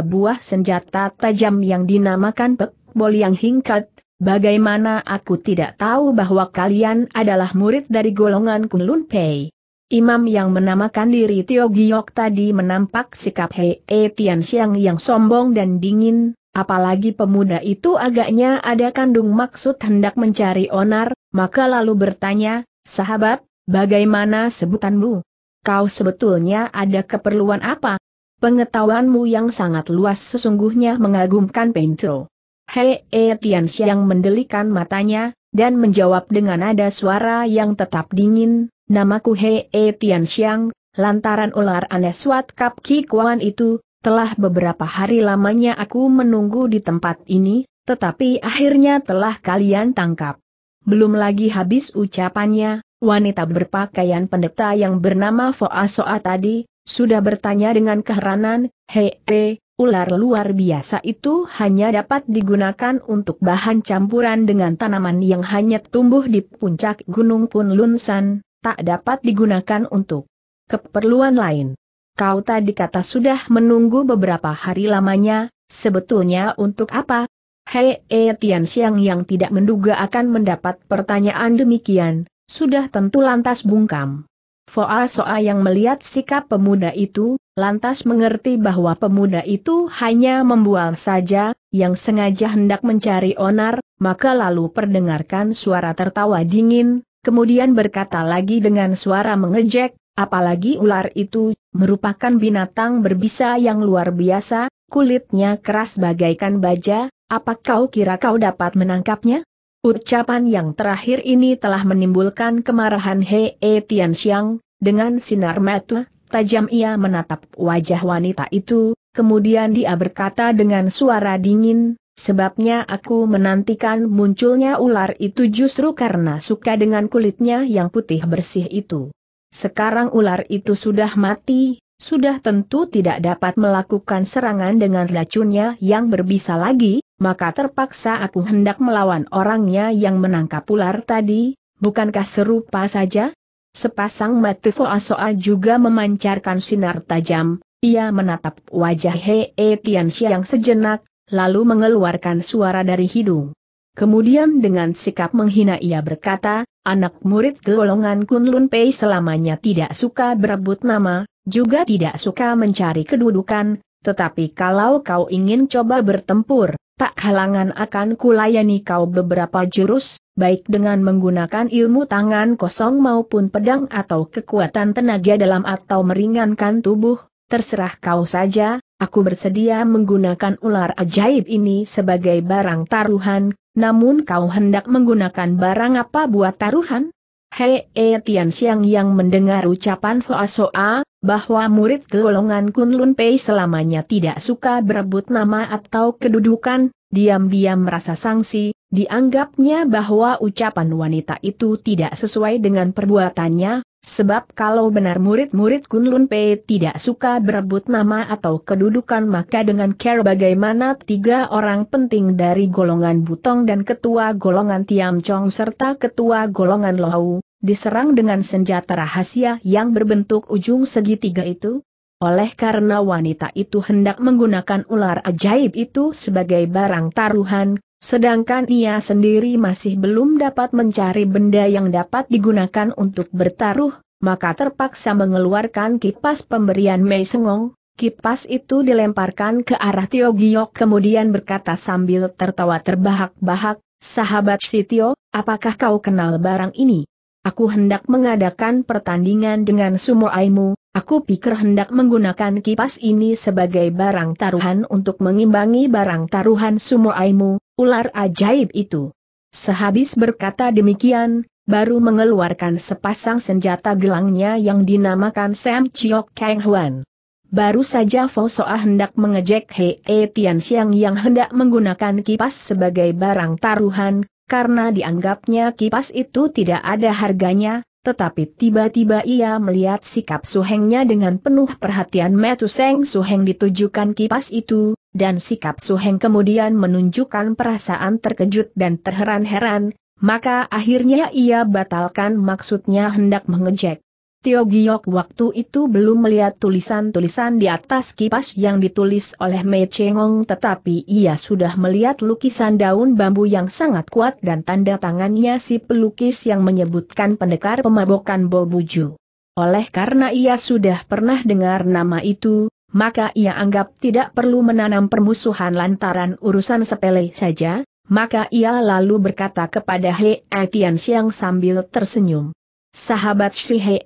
buah senjata tajam yang dinamakan Pek Bol yang Hingkat, bagaimana aku tidak tahu bahwa kalian adalah murid dari golongan Kunlun Pei. Imam yang menamakan diri Tio Giok tadi menampak sikap Hei Tian Siang yang sombong dan dingin, apalagi pemuda itu agaknya ada kandung maksud hendak mencari onar. Maka lalu bertanya, sahabat, bagaimana sebutanmu? Kau sebetulnya ada keperluan apa? Pengetahuanmu yang sangat luas sesungguhnya mengagumkan Pencho. Hei Tian Siang mendelikan matanya, dan menjawab dengan nada suara yang tetap dingin, namaku Hei Tian Siang, lantaran ular aneh Swat Kap Ki Kuan itu, telah beberapa hari lamanya aku menunggu di tempat ini, tetapi akhirnya telah kalian tangkap. Belum lagi habis ucapannya, wanita berpakaian pendeta yang bernama Foa Soa tadi, sudah bertanya dengan keheranan, Hei, ular luar biasa itu hanya dapat digunakan untuk bahan campuran dengan tanaman yang hanya tumbuh di puncak gunung Kunlun San, tak dapat digunakan untuk keperluan lain. Kau tadi kata sudah menunggu beberapa hari lamanya, sebetulnya untuk apa? Hei Tian Siang yang tidak menduga akan mendapat pertanyaan demikian, sudah tentu lantas bungkam. Foa Soa yang melihat sikap pemuda itu, lantas mengerti bahwa pemuda itu hanya membual saja, yang sengaja hendak mencari onar, maka lalu perdengarkan suara tertawa dingin, kemudian berkata lagi dengan suara mengejek, apalagi ular itu, merupakan binatang berbisa yang luar biasa, kulitnya keras bagaikan baja. Apa kau kira kau dapat menangkapnya? Ucapan yang terakhir ini telah menimbulkan kemarahan Hei Tian Siang, dengan sinar mata tajam ia menatap wajah wanita itu, kemudian dia berkata dengan suara dingin, sebabnya aku menantikan munculnya ular itu justru karena suka dengan kulitnya yang putih bersih itu. Sekarang ular itu sudah mati, sudah tentu tidak dapat melakukan serangan dengan racunnya yang berbisa lagi. Maka terpaksa aku hendak melawan orangnya yang menangkap ular tadi, bukankah serupa saja? Sepasang mata Foa Soa juga memancarkan sinar tajam, ia menatap wajah Hei Tian Siang sejenak, lalu mengeluarkan suara dari hidung. Kemudian dengan sikap menghina ia berkata, anak murid golongan Kunlun Pei selamanya tidak suka berebut nama, juga tidak suka mencari kedudukan, tetapi kalau kau ingin coba bertempur, tak halangan akan kulayani kau beberapa jurus, baik dengan menggunakan ilmu tangan kosong maupun pedang atau kekuatan tenaga dalam atau meringankan tubuh, terserah kau saja, aku bersedia menggunakan ular ajaib ini sebagai barang taruhan, namun kau hendak menggunakan barang apa buat taruhan? Hei Tian Siang yang mendengar ucapan Foa Soa, bahwa murid golongan Kunlun Pei selamanya tidak suka berebut nama atau kedudukan, diam-diam merasa sangsi, dianggapnya bahwa ucapan wanita itu tidak sesuai dengan perbuatannya, sebab kalau benar murid-murid Kunlun Pei tidak suka berebut nama atau kedudukan maka dengan cara bagaimana 3 orang penting dari golongan Butong dan ketua golongan Tiam Chong serta ketua golongan Lohau diserang dengan senjata rahasia yang berbentuk ujung segitiga itu? Oleh karena wanita itu hendak menggunakan ular ajaib itu sebagai barang taruhan, sedangkan ia sendiri masih belum dapat mencari benda yang dapat digunakan untuk bertaruh, maka terpaksa mengeluarkan kipas pemberian Mei Sengong. Kipas itu dilemparkan ke arah Tio Giok kemudian berkata sambil tertawa terbahak-bahak, sahabat Sitio, apakah kau kenal barang ini? Aku hendak mengadakan pertandingan dengan sumoaimu, aku pikir hendak menggunakan kipas ini sebagai barang taruhan untuk mengimbangi barang taruhan sumoaimu, ular ajaib itu. Sehabis berkata demikian, baru mengeluarkan sepasang senjata gelangnya yang dinamakan Sam Chiok Kang Huan. Baru saja Foa Soa hendak mengejek Hei Tian Siang yang hendak menggunakan kipas sebagai barang taruhan, karena dianggapnya kipas itu tidak ada harganya, tetapi tiba-tiba ia melihat sikap suhengnya dengan penuh perhatian mata Seng Suheng ditujukan kipas itu, dan sikap suheng kemudian menunjukkan perasaan terkejut dan terheran-heran, maka akhirnya ia batalkan maksudnya hendak mengejek. Tio Giok waktu itu belum melihat tulisan-tulisan di atas kipas yang ditulis oleh Mei Chengong, tetapi ia sudah melihat lukisan daun bambu yang sangat kuat dan tanda tangannya si pelukis yang menyebutkan pendekar pemabokan Bo Buju. Oleh karena ia sudah pernah dengar nama itu, maka ia anggap tidak perlu menanam permusuhan lantaran urusan sepele saja, maka ia lalu berkata kepada He Etian Siang sambil tersenyum. Sahabat si He,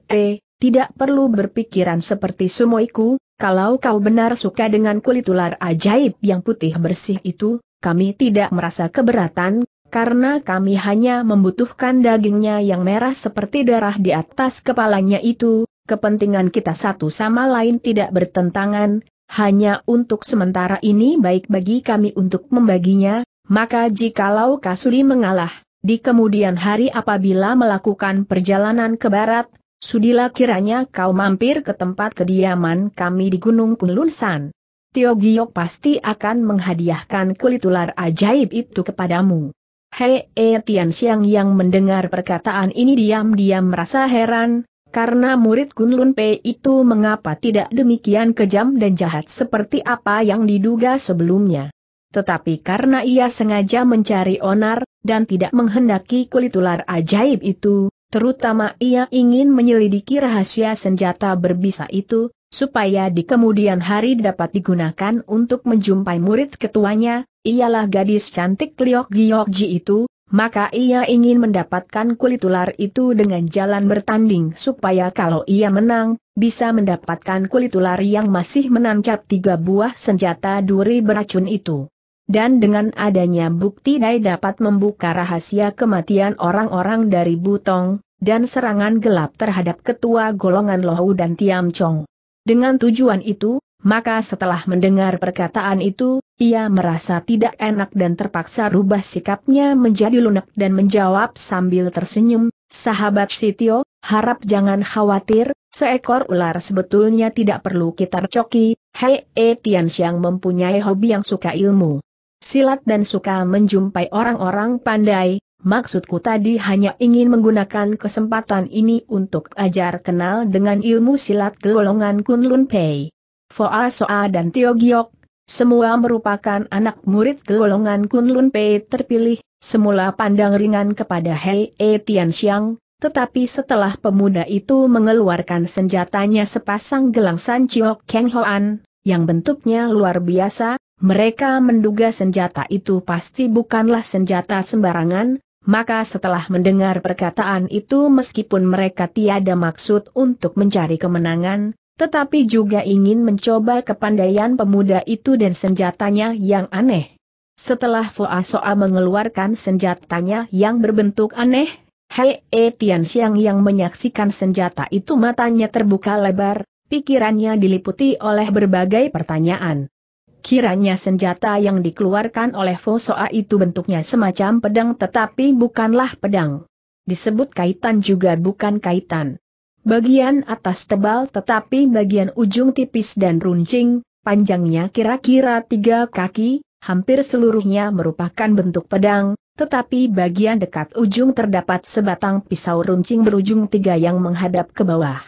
tidak perlu berpikiran seperti sumoiku, kalau kau benar suka dengan kulit ular ajaib yang putih bersih itu, kami tidak merasa keberatan, karena kami hanya membutuhkan dagingnya yang merah seperti darah di atas kepalanya itu, kepentingan kita satu sama lain tidak bertentangan, hanya untuk sementara ini baik bagi kami untuk membaginya, maka jikalau Kasuri mengalah, di kemudian hari apabila melakukan perjalanan ke barat, sudilah kiranya kau mampir ke tempat kediaman kami di Gunung Kunlunsan. Tio Giok pasti akan menghadiahkan kulit ular ajaib itu kepadamu. Hei Tian Siang yang mendengar perkataan ini diam-diam merasa heran, karena murid Kunlun P itu mengapa tidak demikian kejam dan jahat seperti apa yang diduga sebelumnya. Tetapi karena ia sengaja mencari onar, dan tidak menghendaki kulit ular ajaib itu, terutama ia ingin menyelidiki rahasia senjata berbisa itu, supaya di kemudian hari dapat digunakan untuk menjumpai murid ketuanya, ialah gadis cantik Liok Giokji itu, maka ia ingin mendapatkan kulit ular itu dengan jalan bertanding supaya kalau ia menang, bisa mendapatkan kulit ular yang masih menancap 3 buah senjata duri beracun itu. Dan dengan adanya bukti Dai dapat membuka rahasia kematian orang-orang dari Butong, dan serangan gelap terhadap ketua golongan Lohu dan Tiam Chong. Dengan tujuan itu, maka setelah mendengar perkataan itu, ia merasa tidak enak dan terpaksa rubah sikapnya menjadi lunak dan menjawab sambil tersenyum, sahabat Sitio, harap jangan khawatir, seekor ular sebetulnya tidak perlu kita coki, Hei Tian Siang mempunyai hobi yang suka ilmu silat dan suka menjumpai orang-orang pandai, maksudku tadi hanya ingin menggunakan kesempatan ini untuk ajar kenal dengan ilmu silat golongan Kunlun Pei. Foa Soa dan Tio Giok, semua merupakan anak murid golongan Kunlun Pei terpilih, semula pandang ringan kepada Hei Tian Siang, tetapi setelah pemuda itu mengeluarkan senjatanya sepasang gelang San Chiok Keng Hoan, yang bentuknya luar biasa, mereka menduga senjata itu pasti bukanlah senjata sembarangan, maka setelah mendengar perkataan itu meskipun mereka tiada maksud untuk mencari kemenangan, tetapi juga ingin mencoba kepandaian pemuda itu dan senjatanya yang aneh. Setelah Foa Soa mengeluarkan senjatanya yang berbentuk aneh, Hei Tian Siang yang menyaksikan senjata itu matanya terbuka lebar, pikirannya diliputi oleh berbagai pertanyaan. Kiranya senjata yang dikeluarkan oleh Foa Soa itu bentuknya semacam pedang tetapi bukanlah pedang. Disebut kaitan juga bukan kaitan. Bagian atas tebal tetapi bagian ujung tipis dan runcing, panjangnya kira-kira 3 kaki, hampir seluruhnya merupakan bentuk pedang, tetapi bagian dekat ujung terdapat sebatang pisau runcing berujung 3 yang menghadap ke bawah.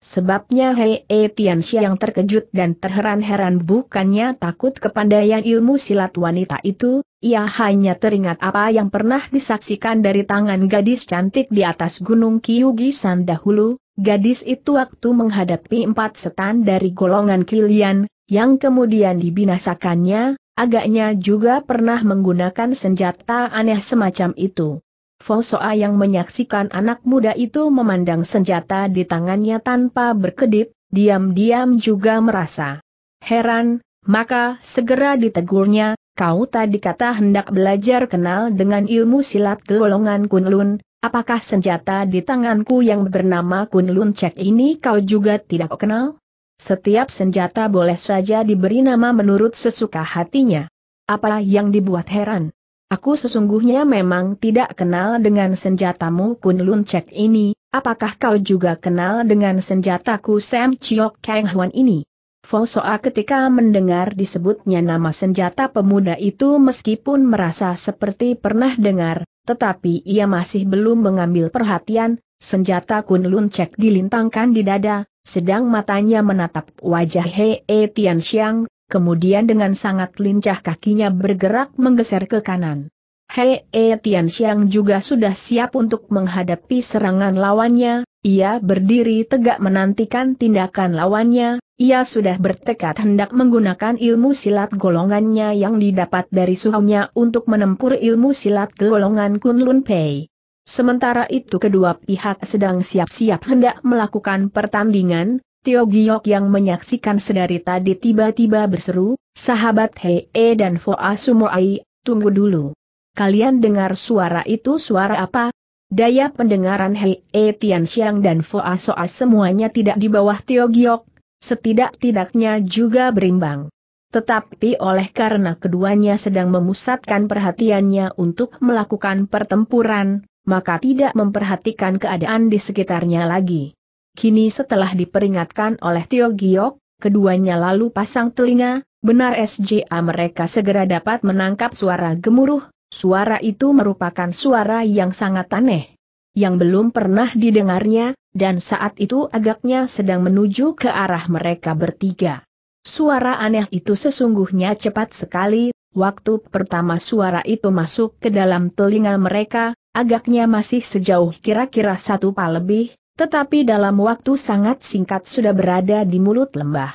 Sebabnya Hei Tian Siang terkejut dan terheran-heran, bukannya takut kepandaian ilmu silat wanita itu, ia hanya teringat apa yang pernah disaksikan dari tangan gadis cantik di atas Gunung Kiugisan dahulu, gadis itu waktu menghadapi 4 setan dari golongan Kilian, yang kemudian dibinasakannya, agaknya juga pernah menggunakan senjata aneh semacam itu. Foa Soa yang menyaksikan anak muda itu memandang senjata di tangannya tanpa berkedip, diam-diam juga merasa heran, maka segera ditegurnya, kau tadi kata hendak belajar kenal dengan ilmu silat golongan Kunlun, apakah senjata di tanganku yang bernama Kunlun Cek ini kau juga tidak kenal? Setiap senjata boleh saja diberi nama menurut sesuka hatinya. Apa yang dibuat heran? Aku sesungguhnya memang tidak kenal dengan senjatamu Kunlun Cek ini, apakah kau juga kenal dengan senjataku Sam Chiok Kang Hwan ini? Foa Soa ketika mendengar disebutnya nama senjata pemuda itu meskipun merasa seperti pernah dengar, tetapi ia masih belum mengambil perhatian, senjata Kunlun Cek dilintangkan di dada, sedang matanya menatap wajah Hei Tianxiang, kemudian dengan sangat lincah kakinya bergerak menggeser ke kanan. Hei Tianxiang juga sudah siap untuk menghadapi serangan lawannya, ia berdiri tegak menantikan tindakan lawannya, ia sudah bertekad hendak menggunakan ilmu silat golongannya yang didapat dari suhunya untuk menempur ilmu silat golongan Kunlun Pei. Sementara itu kedua pihak sedang siap-siap hendak melakukan pertandingan, Tio Giok yang menyaksikan sedari tadi tiba-tiba berseru, "Sahabat Hei dan Foa Sumoai, tunggu dulu. Kalian dengar suara itu suara apa?" Daya pendengaran Hei Tianxiang dan Foa Soa semuanya tidak di bawah Tio Giok, setidak-tidaknya juga berimbang. Tetapi oleh karena keduanya sedang memusatkan perhatiannya untuk melakukan pertempuran, maka tidak memperhatikan keadaan di sekitarnya lagi. Kini setelah diperingatkan oleh Tio Giok, keduanya lalu pasang telinga, benar saja mereka segera dapat menangkap suara gemuruh, suara itu merupakan suara yang sangat aneh, yang belum pernah didengarnya, dan saat itu agaknya sedang menuju ke arah mereka bertiga. Suara aneh itu sesungguhnya cepat sekali, waktu pertama suara itu masuk ke dalam telinga mereka, agaknya masih sejauh kira-kira 1 pa lebih, tetapi dalam waktu sangat singkat sudah berada di mulut lembah.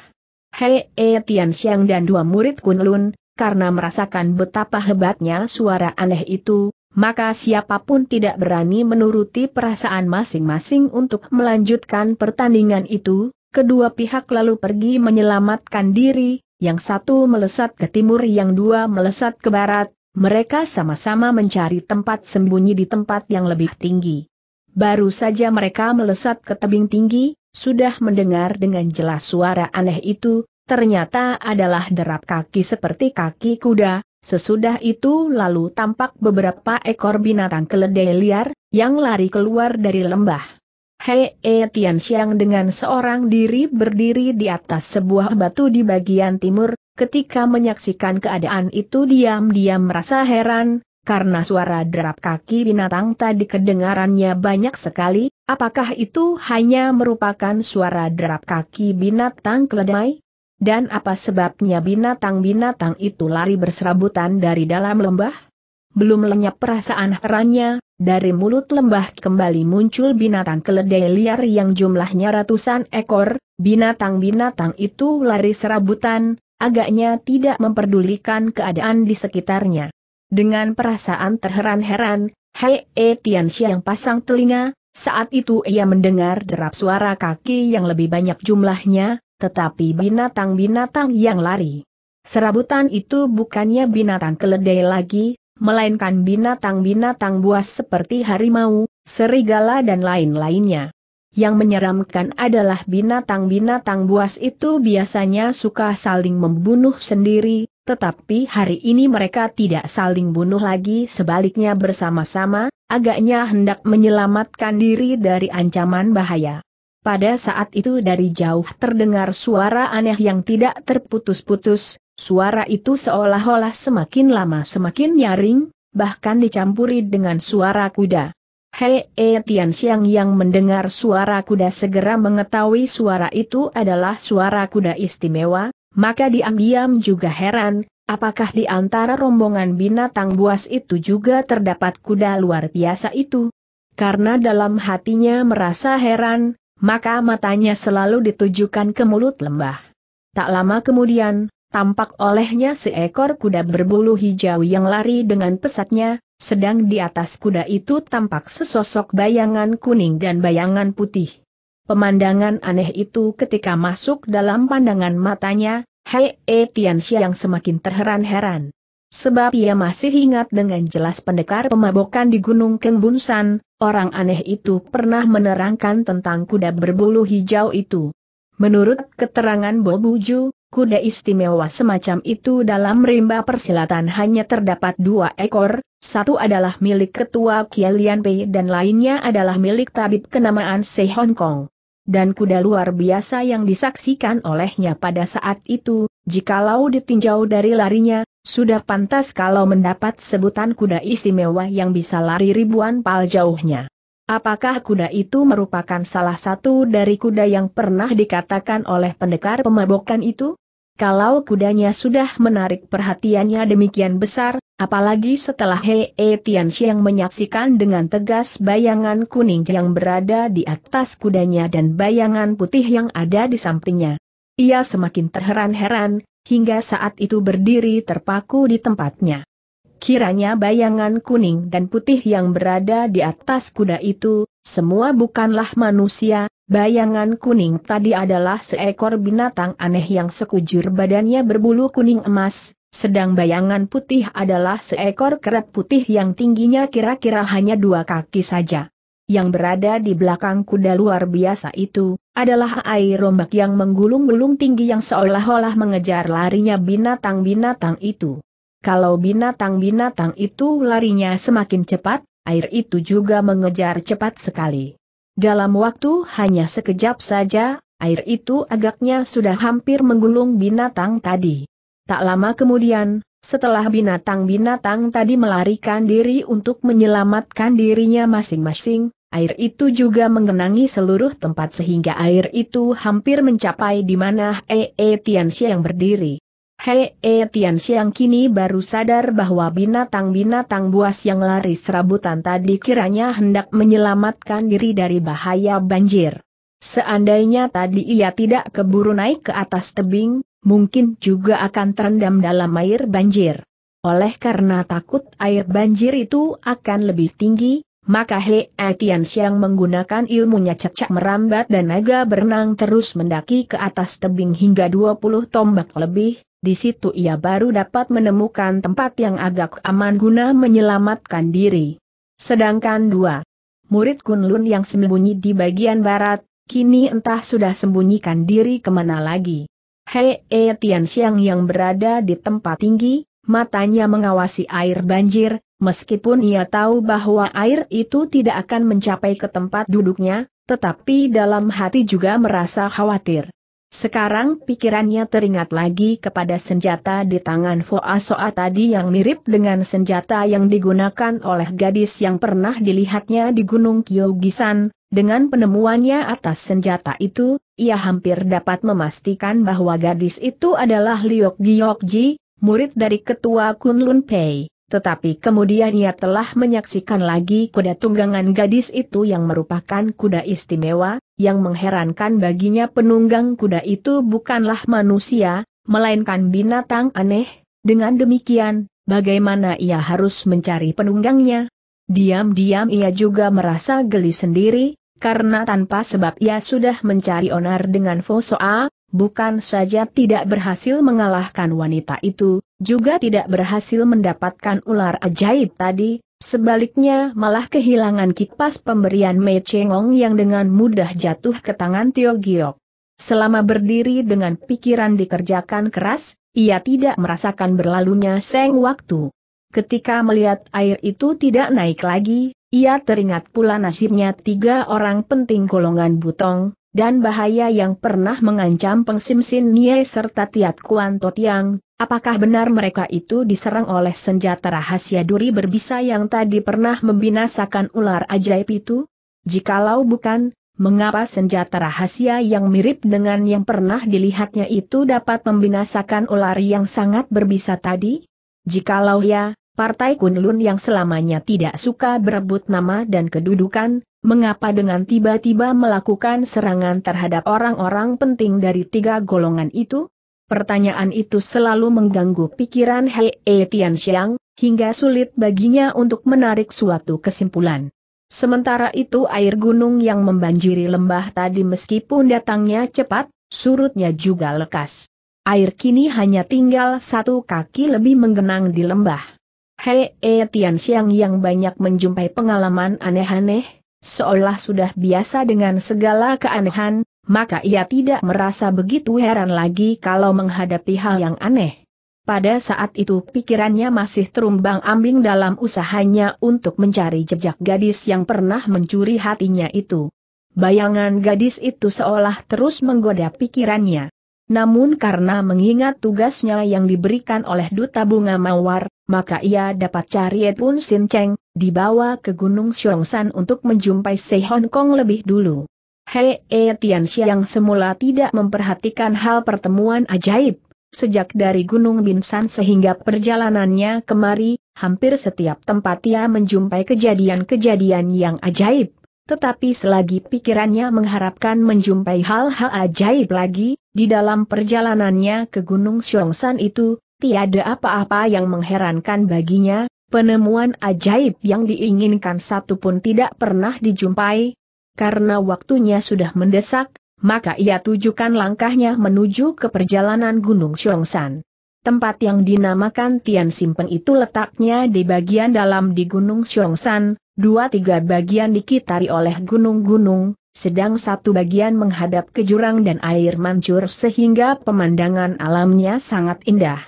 Hei Tianxiang dan dua murid Kunlun, karena merasakan betapa hebatnya suara aneh itu, maka siapapun tidak berani menuruti perasaan masing-masing untuk melanjutkan pertandingan itu, kedua pihak lalu pergi menyelamatkan diri, yang satu melesat ke timur yang dua melesat ke barat. Mereka sama-sama mencari tempat sembunyi di tempat yang lebih tinggi. Baru saja mereka melesat ke tebing tinggi, sudah mendengar dengan jelas suara aneh itu, ternyata adalah derap kaki seperti kaki kuda, sesudah itu lalu tampak beberapa ekor binatang keledai liar, yang lari keluar dari lembah. Hei Tianxiang dengan seorang diri berdiri di atas sebuah batu di bagian timur, ketika menyaksikan keadaan itu diam-diam merasa heran, karena suara derap kaki binatang tadi kedengarannya banyak sekali, apakah itu hanya merupakan suara derap kaki binatang keledai? Dan apa sebabnya binatang-binatang itu lari berserabutan dari dalam lembah? Belum lenyap perasaan herannya, dari mulut lembah kembali muncul binatang keledai liar yang jumlahnya ratusan ekor, binatang-binatang itu lari serabutan, agaknya tidak memperdulikan keadaan di sekitarnya. Dengan perasaan terheran-heran, Hei Tianxiang pasang telinga, saat itu ia mendengar derap suara kaki yang lebih banyak jumlahnya, tetapi binatang-binatang yang lari serabutan itu bukannya binatang keledai lagi, melainkan binatang-binatang buas seperti harimau, serigala dan lain-lainnya. Yang menyeramkan adalah binatang-binatang buas itu biasanya suka saling membunuh sendiri, tetapi hari ini mereka tidak saling bunuh lagi, sebaliknya bersama-sama, agaknya hendak menyelamatkan diri dari ancaman bahaya. Pada saat itu dari jauh terdengar suara aneh yang tidak terputus-putus, suara itu seolah-olah semakin lama semakin nyaring, bahkan dicampuri dengan suara kuda. Hei Tianxiang yang mendengar suara kuda segera mengetahui suara itu adalah suara kuda istimewa, maka diam-diam juga heran, apakah di antara rombongan binatang buas itu juga terdapat kuda luar biasa itu? Karena dalam hatinya merasa heran, maka matanya selalu ditujukan ke mulut lembah. Tak lama kemudian, tampak olehnya seekor kuda berbulu hijau yang lari dengan pesatnya, sedang di atas kuda itu tampak sesosok bayangan kuning dan bayangan putih. Pemandangan aneh itu ketika masuk dalam pandangan matanya, Hei Tianxiang yang semakin terheran-heran. Sebab ia masih ingat dengan jelas pendekar pemabokan di Gunung Kengbunsan, orang aneh itu pernah menerangkan tentang kuda berbulu hijau itu. Menurut keterangan Bobuju, kuda istimewa semacam itu dalam rimba persilatan hanya terdapat 2 ekor, satu adalah milik ketua Kialian Pei dan lainnya adalah milik tabib kenamaan Se Hong Kong. Dan kuda luar biasa yang disaksikan olehnya pada saat itu, jikalau ditinjau dari larinya, Sudah pantas kalau mendapat sebutan kuda istimewa yang bisa lari ribuan pal jauhnya. Apakah kuda itu merupakan salah satu dari kuda yang pernah dikatakan oleh pendekar pemabokan itu? Kalau kudanya sudah menarik perhatiannya demikian besar, apalagi setelah Hei Tianxiang menyaksikan dengan tegas bayangan kuning yang berada di atas kudanya dan bayangan putih yang ada di sampingnya. Ia semakin terheran-heran, hingga saat itu berdiri terpaku di tempatnya. Kiranya bayangan kuning dan putih yang berada di atas kuda itu, semua bukanlah manusia. Bayangan kuning tadi adalah seekor binatang aneh yang sekujur badannya berbulu kuning emas, sedang bayangan putih adalah seekor kera putih yang tingginya kira-kira hanya 2 kaki saja. Yang berada di belakang kuda luar biasa itu, adalah air ombak yang menggulung-gulung tinggi yang seolah-olah mengejar larinya binatang-binatang itu. Kalau binatang-binatang itu larinya semakin cepat, air itu juga mengejar cepat sekali. Dalam waktu hanya sekejap saja, air itu agaknya sudah hampir menggulung binatang tadi. Tak lama kemudian, setelah binatang-binatang tadi melarikan diri untuk menyelamatkan dirinya masing-masing, air itu juga menggenangi seluruh tempat sehingga air itu hampir mencapai di mana Hei Tianxiang berdiri. Hei Tianxiang kini baru sadar bahwa binatang-binatang buas yang lari serabutan tadi kiranya hendak menyelamatkan diri dari bahaya banjir. Seandainya tadi ia tidak keburu naik ke atas tebing, mungkin juga akan terendam dalam air banjir. Oleh karena takut air banjir itu akan lebih tinggi, maka Hei Tianxiang menggunakan ilmunya cecak merambat dan naga berenang terus mendaki ke atas tebing hingga 20 tombak lebih. Di situ ia baru dapat menemukan tempat yang agak aman guna menyelamatkan diri. Sedangkan 2 murid Kunlun yang sembunyi di bagian barat, kini entah sudah sembunyikan diri kemana lagi. Hei Tianxiang yang berada di tempat tinggi, matanya mengawasi air banjir. Meskipun ia tahu bahwa air itu tidak akan mencapai ke tempat duduknya, tetapi dalam hati juga merasa khawatir. Sekarang pikirannya teringat lagi kepada senjata di tangan Hoa Soa tadi yang mirip dengan senjata yang digunakan oleh gadis yang pernah dilihatnya di Gunung Kyogisan. Dengan penemuannya atas senjata itu, ia hampir dapat memastikan bahwa gadis itu adalah Liok Giokji, murid dari ketua Kunlun Pei. Tetapi kemudian ia telah menyaksikan lagi kuda tunggangan gadis itu yang merupakan kuda istimewa, yang mengherankan baginya penunggang kuda itu bukanlah manusia, melainkan binatang aneh. Dengan demikian, bagaimana ia harus mencari penunggangnya? Diam-diam ia juga merasa geli sendiri, karena tanpa sebab ia sudah mencari onar dengan Fosoa. Bukan saja tidak berhasil mengalahkan wanita itu, juga tidak berhasil mendapatkan ular ajaib tadi, sebaliknya malah kehilangan kipas pemberian Mei Chengong yang dengan mudah jatuh ke tangan Tio Giok. Selama berdiri dengan pikiran dikerjakan keras, ia tidak merasakan berlalunya seng waktu. Ketika melihat air itu tidak naik lagi, ia teringat pula nasibnya 3 orang penting golongan Butong, dan bahaya yang pernah mengancam Peng Sim Sin Nie serta Tiat Kuan Totiang. Apakah benar mereka itu diserang oleh senjata rahasia duri berbisa yang tadi pernah membinasakan ular ajaib itu? Jikalau bukan, mengapa senjata rahasia yang mirip dengan yang pernah dilihatnya itu dapat membinasakan ular yang sangat berbisa tadi? Jikalau ya, Partai Kunlun yang selamanya tidak suka berebut nama dan kedudukan, mengapa dengan tiba-tiba melakukan serangan terhadap orang-orang penting dari 3 golongan itu? Pertanyaan itu selalu mengganggu pikiran Hei Tianxiang, hingga sulit baginya untuk menarik suatu kesimpulan. Sementara itu air gunung yang membanjiri lembah tadi meskipun datangnya cepat, surutnya juga lekas. Air kini hanya tinggal 1 kaki lebih menggenang di lembah. Hei Tianxiang yang banyak menjumpai pengalaman aneh-aneh, seolah sudah biasa dengan segala keanehan, maka ia tidak merasa begitu heran lagi kalau menghadapi hal yang aneh. Pada saat itu pikirannya masih terumbang-ambing dalam usahanya untuk mencari jejak gadis yang pernah mencuri hatinya itu. Bayangan gadis itu seolah terus menggoda pikirannya. Namun karena mengingat tugasnya yang diberikan oleh Duta Bunga Mawar, maka ia dapat cari Edwin Sin Cheng, dibawa ke Gunung Xiongshan untuk menjumpai Se Hong Kong lebih dulu. Hei Tianxia yang semula tidak memperhatikan hal pertemuan ajaib, sejak dari Gunung Binsan sehingga perjalanannya kemari, hampir setiap tempat ia menjumpai kejadian-kejadian yang ajaib. Tetapi selagi pikirannya mengharapkan menjumpai hal-hal ajaib lagi, di dalam perjalanannya ke Gunung Xiongshan itu, tiada apa-apa yang mengherankan baginya, penemuan ajaib yang diinginkan satupun tidak pernah dijumpai. Karena waktunya sudah mendesak, maka ia tujukan langkahnya menuju ke perjalanan Gunung Xiongshan. Tempat yang dinamakan Tian Simpeng itu letaknya di bagian dalam di Gunung Xiongshan. 2-3 bagian dikitari oleh gunung-gunung, sedang satu bagian menghadap ke jurang dan air mancur sehingga pemandangan alamnya sangat indah.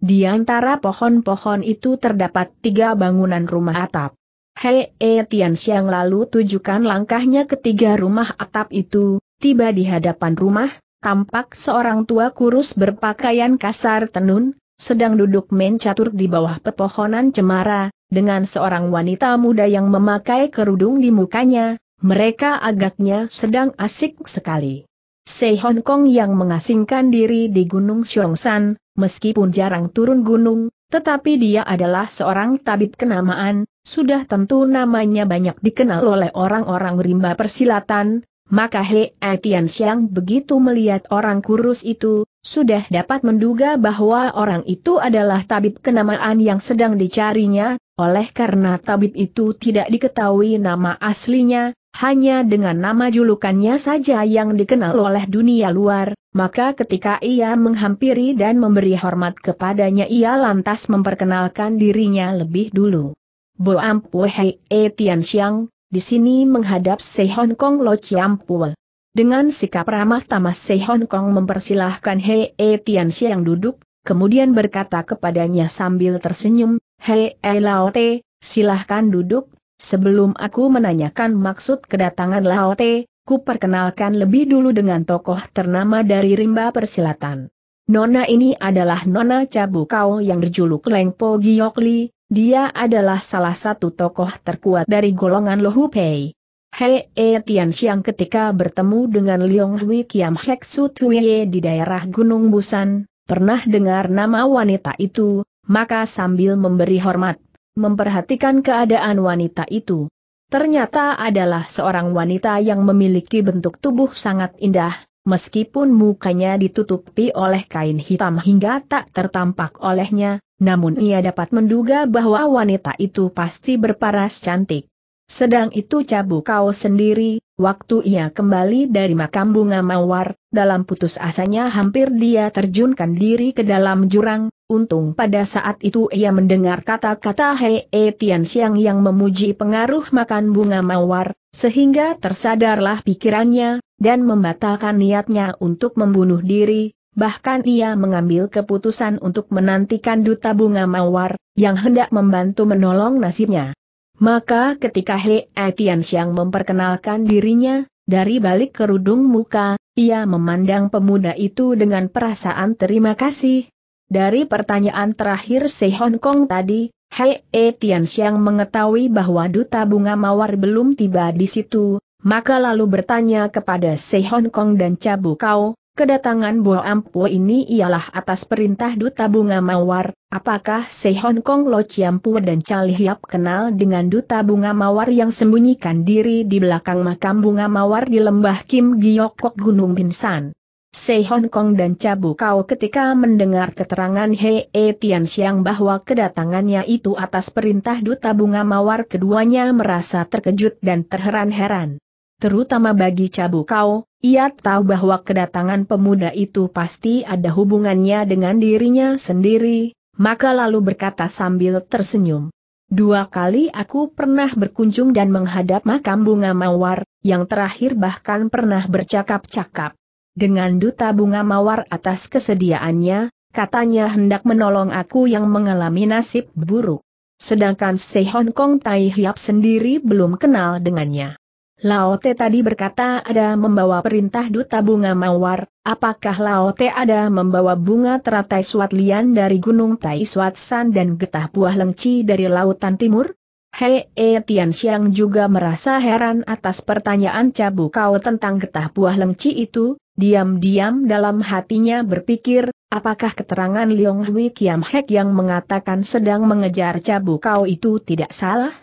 Di antara pohon-pohon itu terdapat 3 bangunan rumah atap. Hei Tianxiang lalu tujukan langkahnya ke 3 rumah atap itu, tiba di hadapan rumah, tampak seorang tua kurus berpakaian kasar tenun, sedang duduk mencatur di bawah pepohonan cemara, dengan seorang wanita muda yang memakai kerudung di mukanya. Mereka agaknya sedang asik sekali. Se Hong Kong yang mengasingkan diri di Gunung Xiongshan, meskipun jarang turun gunung, tetapi dia adalah seorang tabib kenamaan, sudah tentu namanya banyak dikenal oleh orang-orang rimba persilatan. Maka Hei Tianxiang begitu melihat orang kurus itu, sudah dapat menduga bahwa orang itu adalah tabib kenamaan yang sedang dicarinya, oleh karena tabib itu tidak diketahui nama aslinya, hanya dengan nama julukannya saja yang dikenal oleh dunia luar, maka ketika ia menghampiri dan memberi hormat kepadanya ia lantas memperkenalkan dirinya lebih dulu. Bo Ampue Hei Tianxiang. Di sini menghadap Se Hong Kong Lo Chiam Pul. Dengan sikap ramah tamah Se Hong Kong mempersilahkan Hei Tianxia yang duduk, kemudian berkata kepadanya sambil tersenyum, Hei Laote, silahkan duduk, sebelum aku menanyakan maksud kedatangan Laote, ku perkenalkan lebih dulu dengan tokoh ternama dari rimba persilatan. Nona ini adalah Nona Cabukau yang berjuluk Leng Po Giok Li. Dia adalah salah satu tokoh terkuat dari golongan Lohupei. Hei Tianxiang ketika bertemu dengan Leong Hui Kiam Hek Su Tuye di daerah Gunung Busan, pernah dengar nama wanita itu, maka sambil memberi hormat, memperhatikan keadaan wanita itu. Ternyata adalah seorang wanita yang memiliki bentuk tubuh sangat indah, meskipun mukanya ditutupi oleh kain hitam hingga tak tertampak olehnya. Namun ia dapat menduga bahwa wanita itu pasti berparas cantik. Sedang itu Cabukau sendiri, waktu ia kembali dari makam bunga mawar, dalam putus asanya hampir dia terjunkan diri ke dalam jurang. Untung pada saat itu ia mendengar kata-kata Hei Tianxiang yang memuji pengaruh makan bunga mawar, sehingga tersadarlah pikirannya, dan membatalkan niatnya untuk membunuh diri. Bahkan ia mengambil keputusan untuk menantikan Duta Bunga Mawar, yang hendak membantu menolong nasibnya. Maka ketika Hei Tianxiang memperkenalkan dirinya, dari balik kerudung muka, ia memandang pemuda itu dengan perasaan terima kasih. Dari pertanyaan terakhir Se Hong Kong tadi, Hei Tianxiang mengetahui bahwa Duta Bunga Mawar belum tiba di situ, maka lalu bertanya kepada Se Hong Kong dan Cabukau, kedatangan Bo Ampue ini ialah atas perintah Duta Bunga Mawar. Apakah Se Hong Kong Lo Chiam Pue dan Cha Lihiap kenal dengan Duta Bunga Mawar yang sembunyikan diri di belakang makam bunga mawar di lembah Kim Giokok Gunung Binsan? Se Hong Kong dan Cabukau ketika mendengar keterangan Hei Tianxiang bahwa kedatangannya itu atas perintah Duta Bunga Mawar, keduanya merasa terkejut dan terheran-heran. Terutama bagi Cabukau, ia tahu bahwa kedatangan pemuda itu pasti ada hubungannya dengan dirinya sendiri, maka lalu berkata sambil tersenyum, 2 kali aku pernah berkunjung dan menghadap makam bunga mawar, yang terakhir bahkan pernah bercakap-cakap dengan Duta Bunga Mawar atas kesediaannya, katanya hendak menolong aku yang mengalami nasib buruk. Sedangkan Se Hong Kong Tai Hiap sendiri belum kenal dengannya. Lao Te tadi berkata ada membawa perintah duta bunga mawar, apakah Lao Te ada membawa bunga teratai suat lian dari gunung Tai Suat San dan getah buah lengci dari lautan timur? Hei Tian Xiang juga merasa heran atas pertanyaan Cabu Kau tentang getah buah lengci itu, diam-diam dalam hatinya berpikir, apakah keterangan Leong Hui Kiam Hek yang mengatakan sedang mengejar Cabu Kau itu tidak salah?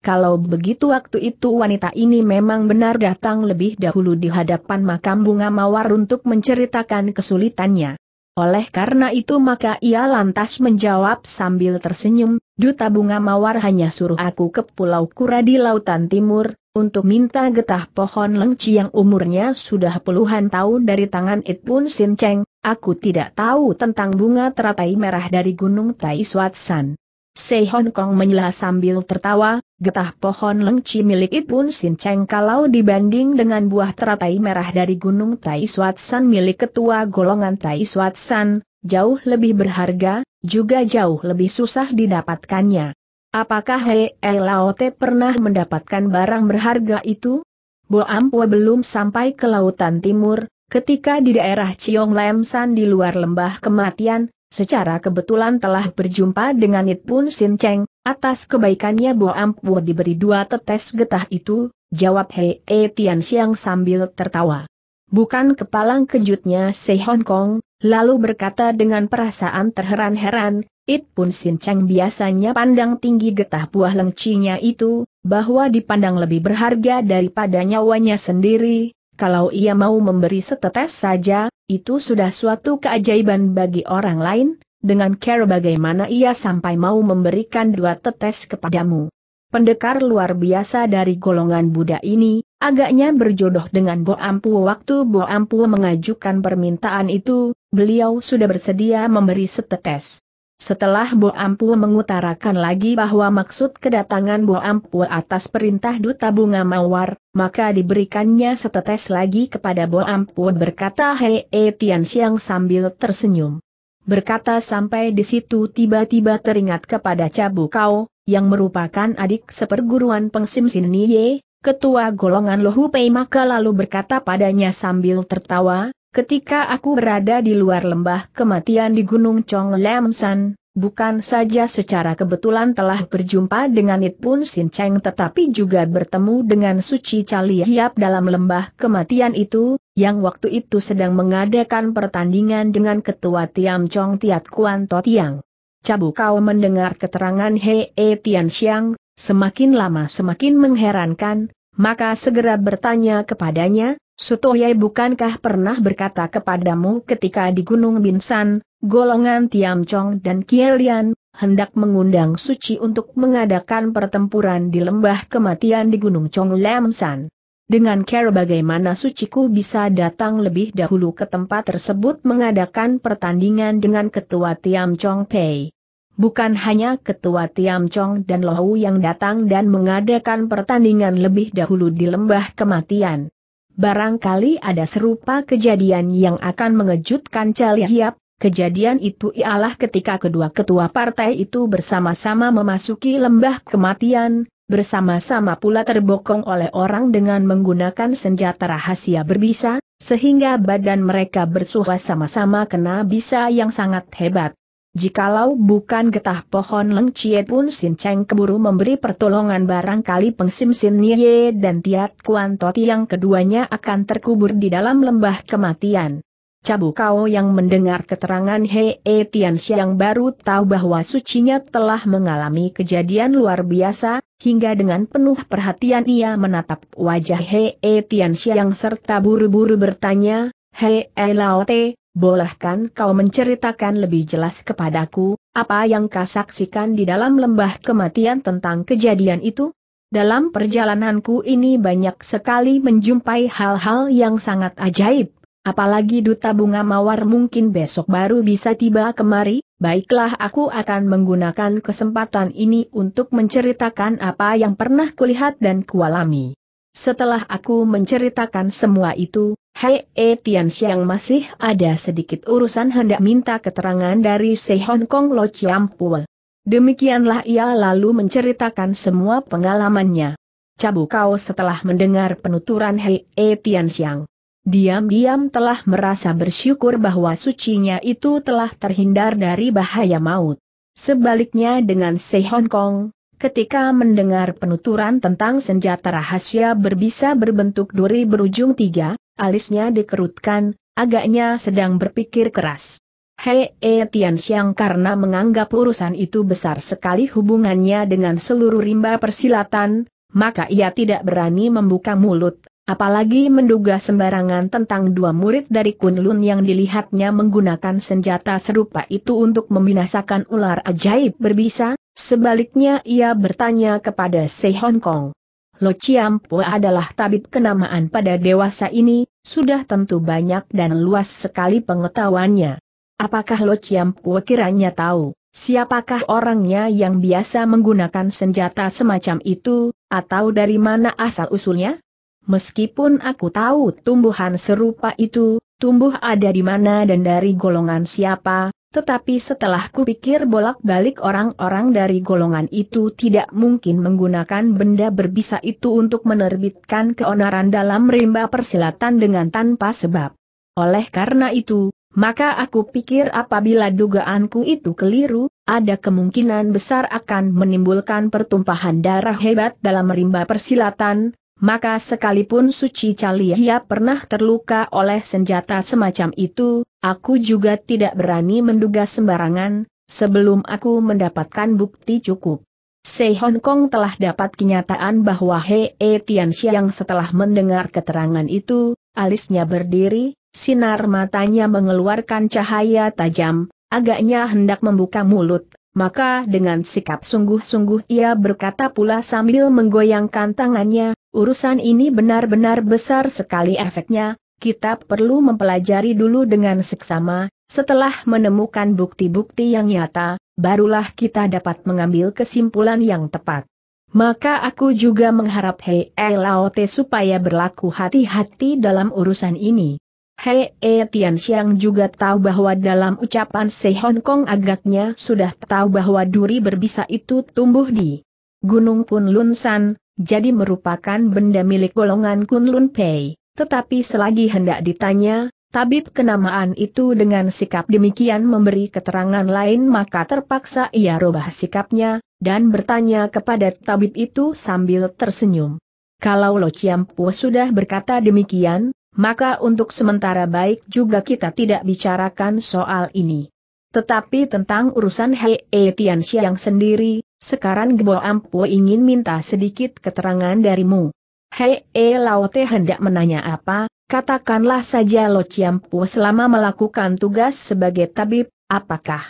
Kalau begitu waktu itu wanita ini memang benar datang lebih dahulu di hadapan makam bunga mawar untuk menceritakan kesulitannya. Oleh karena itu maka ia lantas menjawab sambil tersenyum, duta bunga mawar hanya suruh aku ke Pulau Kura di Lautan Timur, untuk minta getah pohon lengci yang umurnya sudah puluhan tahun dari tangan It Pun Sin Cheng, aku tidak tahu tentang bunga teratai merah dari Gunung Tai Suat San. Se Hong Kong menyela sambil tertawa, getah pohon lengci milik It Pun Sin Cheng kalau dibanding dengan buah teratai merah dari Gunung Tai Suat San milik ketua golongan Tai Suat San, jauh lebih berharga, juga jauh lebih susah didapatkannya. Apakah He Lao Te pernah mendapatkan barang berharga itu? Bo Ampue belum sampai ke Lautan Timur, ketika di daerah Chiong Lam San di luar lembah kematian, secara kebetulan telah berjumpa dengan It Pun Sin Cheng, atas kebaikannya Bo Ampue diberi 2 tetes getah itu, jawab Hei Tian Xiang sambil tertawa. Bukan kepalang kejutnya Se Hong Kong, lalu berkata dengan perasaan terheran-heran, It Pun Sin Cheng biasanya pandang tinggi getah buah lengcinya itu, bahwa dipandang lebih berharga daripada nyawanya sendiri. Kalau ia mau memberi setetes saja, itu sudah suatu keajaiban bagi orang lain, dengan cara bagaimana ia sampai mau memberikan 2 tetes kepadamu. Pendekar luar biasa dari golongan Buddha ini, agaknya berjodoh dengan Bo Ampue. Waktu Bo Ampue mengajukan permintaan itu, beliau sudah bersedia memberi setetes. Setelah Bo Ampue mengutarakan lagi bahwa maksud kedatangan Bo Ampue atas perintah duta bunga mawar, maka diberikannya setetes lagi kepada Bo Ampue, berkata Hei Tian Xiang sambil tersenyum. Berkata sampai di situ tiba-tiba teringat kepada Cabu Kau, yang merupakan adik seperguruan Pengsim Sin Niye, ketua golongan Lohu Pei, maka lalu berkata padanya sambil tertawa, ketika aku berada di luar lembah kematian di Gunung Chong Lam San, bukan saja secara kebetulan telah berjumpa dengan It Pun Sin Cheng tetapi juga bertemu dengan Suci Cali Hiap dalam lembah kematian itu, yang waktu itu sedang mengadakan pertandingan dengan ketua Tiam Chong Tiat Kuan To Tiang. Cabu Kau mendengar keterangan Hei Tian Xiang, semakin lama semakin mengherankan, maka segera bertanya kepadanya, Sutoye bukankah pernah berkata kepadamu ketika di Gunung Binsan, golongan Tiam Chong dan Kielian, hendak mengundang Suci untuk mengadakan pertempuran di lembah kematian di Gunung Chong Lam San. Dengan cara bagaimana Suciku bisa datang lebih dahulu ke tempat tersebut mengadakan pertandingan dengan ketua Tiam Chong Pei. Bukan hanya ketua Tiam Chong dan Lohu yang datang dan mengadakan pertandingan lebih dahulu di lembah kematian. Barangkali ada serupa kejadian yang akan mengejutkan Cali Hiap. Kejadian itu ialah ketika kedua ketua partai itu bersama-sama memasuki lembah kematian, bersama-sama pula terbokong oleh orang dengan menggunakan senjata rahasia berbisa, sehingga badan mereka bersuara sama-sama kena bisa yang sangat hebat. Jikalau bukan getah pohon lengci It Pun Sin Cheng keburu memberi pertolongan, barangkali Pengsim Sin Niye dan Tiat Kuan Toti yang keduanya akan terkubur di dalam lembah kematian. Cabu Kau yang mendengar keterangan Hei Tian Xiang baru tahu bahwa sucinya telah mengalami kejadian luar biasa, hingga dengan penuh perhatian ia menatap wajah Hei Tian Xiang serta buru-buru bertanya, Hei Lao Te, bolehkan kau menceritakan lebih jelas kepadaku, apa yang kau saksikan di dalam lembah kematian tentang kejadian itu? Dalam perjalananku ini banyak sekali menjumpai hal-hal yang sangat ajaib, apalagi duta bunga mawar mungkin besok baru bisa tiba kemari, baiklah aku akan menggunakan kesempatan ini untuk menceritakan apa yang pernah kulihat dan kualami. Setelah aku menceritakan semua itu, Hei Tian Xiang masih ada sedikit urusan hendak minta keterangan dari Se Hong Kong Lo Chiam Pue. Demikianlah ia lalu menceritakan semua pengalamannya. cabul kau. Setelah mendengar penuturan Hei Tianxiang, diam-diam telah merasa bersyukur bahwa sucinya itu telah terhindar dari bahaya maut. Sebaliknya dengan Se Hong Kong, ketika mendengar penuturan tentang senjata rahasia berbisa berbentuk duri berujung tiga, alisnya dikerutkan, agaknya sedang berpikir keras. Hei Tianxiang karena menganggap urusan itu besar sekali hubungannya dengan seluruh rimba persilatan, maka ia tidak berani membuka mulut, apalagi menduga sembarangan tentang dua murid dari Kunlun yang dilihatnya menggunakan senjata serupa itu untuk membinasakan ular ajaib berbisa. Sebaliknya ia bertanya kepada Se Hong Kong, Lo Ciampu adalah tabib kenamaan pada dewasa ini, sudah tentu banyak dan luas sekali pengetahuannya. Apakah Lo Ciampu kiranya tahu, siapakah orangnya yang biasa menggunakan senjata semacam itu, atau dari mana asal-usulnya? Meskipun aku tahu tumbuhan serupa itu, tumbuh ada di mana dan dari golongan siapa, tetapi setelah kupikir bolak-balik orang-orang dari golongan itu tidak mungkin menggunakan benda berbisa itu untuk menerbitkan keonaran dalam rimba persilatan dengan tanpa sebab. Oleh karena itu, maka aku pikir apabila dugaanku itu keliru, ada kemungkinan besar akan menimbulkan pertumpahan darah hebat dalam rimba persilatan, maka sekalipun Suci Calia pernah terluka oleh senjata semacam itu, aku juga tidak berani menduga sembarangan, sebelum aku mendapatkan bukti cukup. Se Hong Kong telah dapat kenyataan bahwa Hei Tianxiang setelah mendengar keterangan itu, alisnya berdiri, sinar matanya mengeluarkan cahaya tajam, agaknya hendak membuka mulut, maka dengan sikap sungguh-sungguh ia berkata pula sambil menggoyangkan tangannya, urusan ini benar-benar besar sekali efeknya, kita perlu mempelajari dulu dengan seksama, setelah menemukan bukti-bukti yang nyata, barulah kita dapat mengambil kesimpulan yang tepat. Maka aku juga mengharap Hei Laote supaya berlaku hati-hati dalam urusan ini. Hei Tianxiang juga tahu bahwa dalam ucapan Se Hong Kong agaknya sudah tahu bahwa duri berbisa itu tumbuh di Gunung Kunlun San, jadi merupakan benda milik golongan Kunlun Pei. Tetapi selagi hendak ditanya, tabib kenamaan itu dengan sikap demikian memberi keterangan lain, maka terpaksa ia rubah sikapnya, dan bertanya kepada tabib itu sambil tersenyum. Kalau Lo Ciampu sudah berkata demikian, maka untuk sementara baik juga kita tidak bicarakan soal ini. Tetapi tentang urusan Hei Tianxiang sendiri, sekarang Gebo Ampu ingin minta sedikit keterangan darimu. Hei Laote hendak menanya apa, katakanlah saja Lo Ciampu selama melakukan tugas sebagai tabib, apakah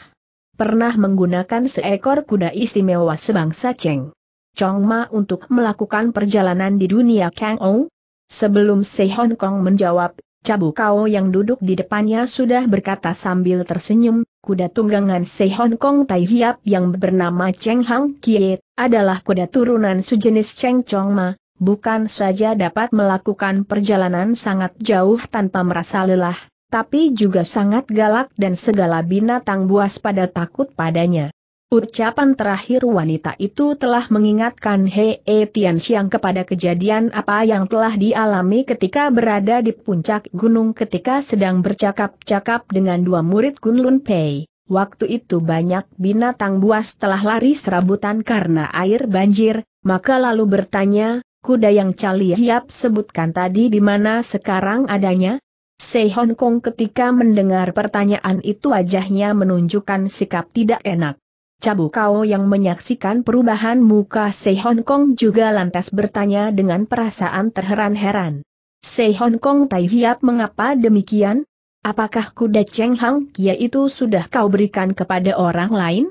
pernah menggunakan seekor kuda istimewa sebangsa Cheng Chongma untuk melakukan perjalanan di dunia Kangou? Sebelum Se Hong Kong menjawab, Cabu Kau yang duduk di depannya sudah berkata sambil tersenyum, kuda tunggangan Se Hong Kong Tai Hiap yang bernama Cheng Hang Kiet adalah kuda turunan sejenis Cheng Chong Ma, bukan saja dapat melakukan perjalanan sangat jauh tanpa merasa lelah, tapi juga sangat galak dan segala binatang buas pada takut padanya. Ucapan terakhir wanita itu telah mengingatkan Hei Tianxiang kepada kejadian apa yang telah dialami ketika berada di puncak gunung ketika sedang bercakap-cakap dengan dua murid Kunlun Pei. Waktu itu banyak binatang buas telah lari serabutan karena air banjir, maka lalu bertanya, kuda yang Cali Hiap sebutkan tadi di mana sekarang adanya? Se Hong Kong ketika mendengar pertanyaan itu wajahnya menunjukkan sikap tidak enak. Cabu Kau yang menyaksikan perubahan muka Se Hong Kong juga lantas bertanya dengan perasaan terheran-heran. Se Hong Kong Tai Hiap mengapa demikian? Apakah kuda Cheng Hang Kia itu sudah kau berikan kepada orang lain?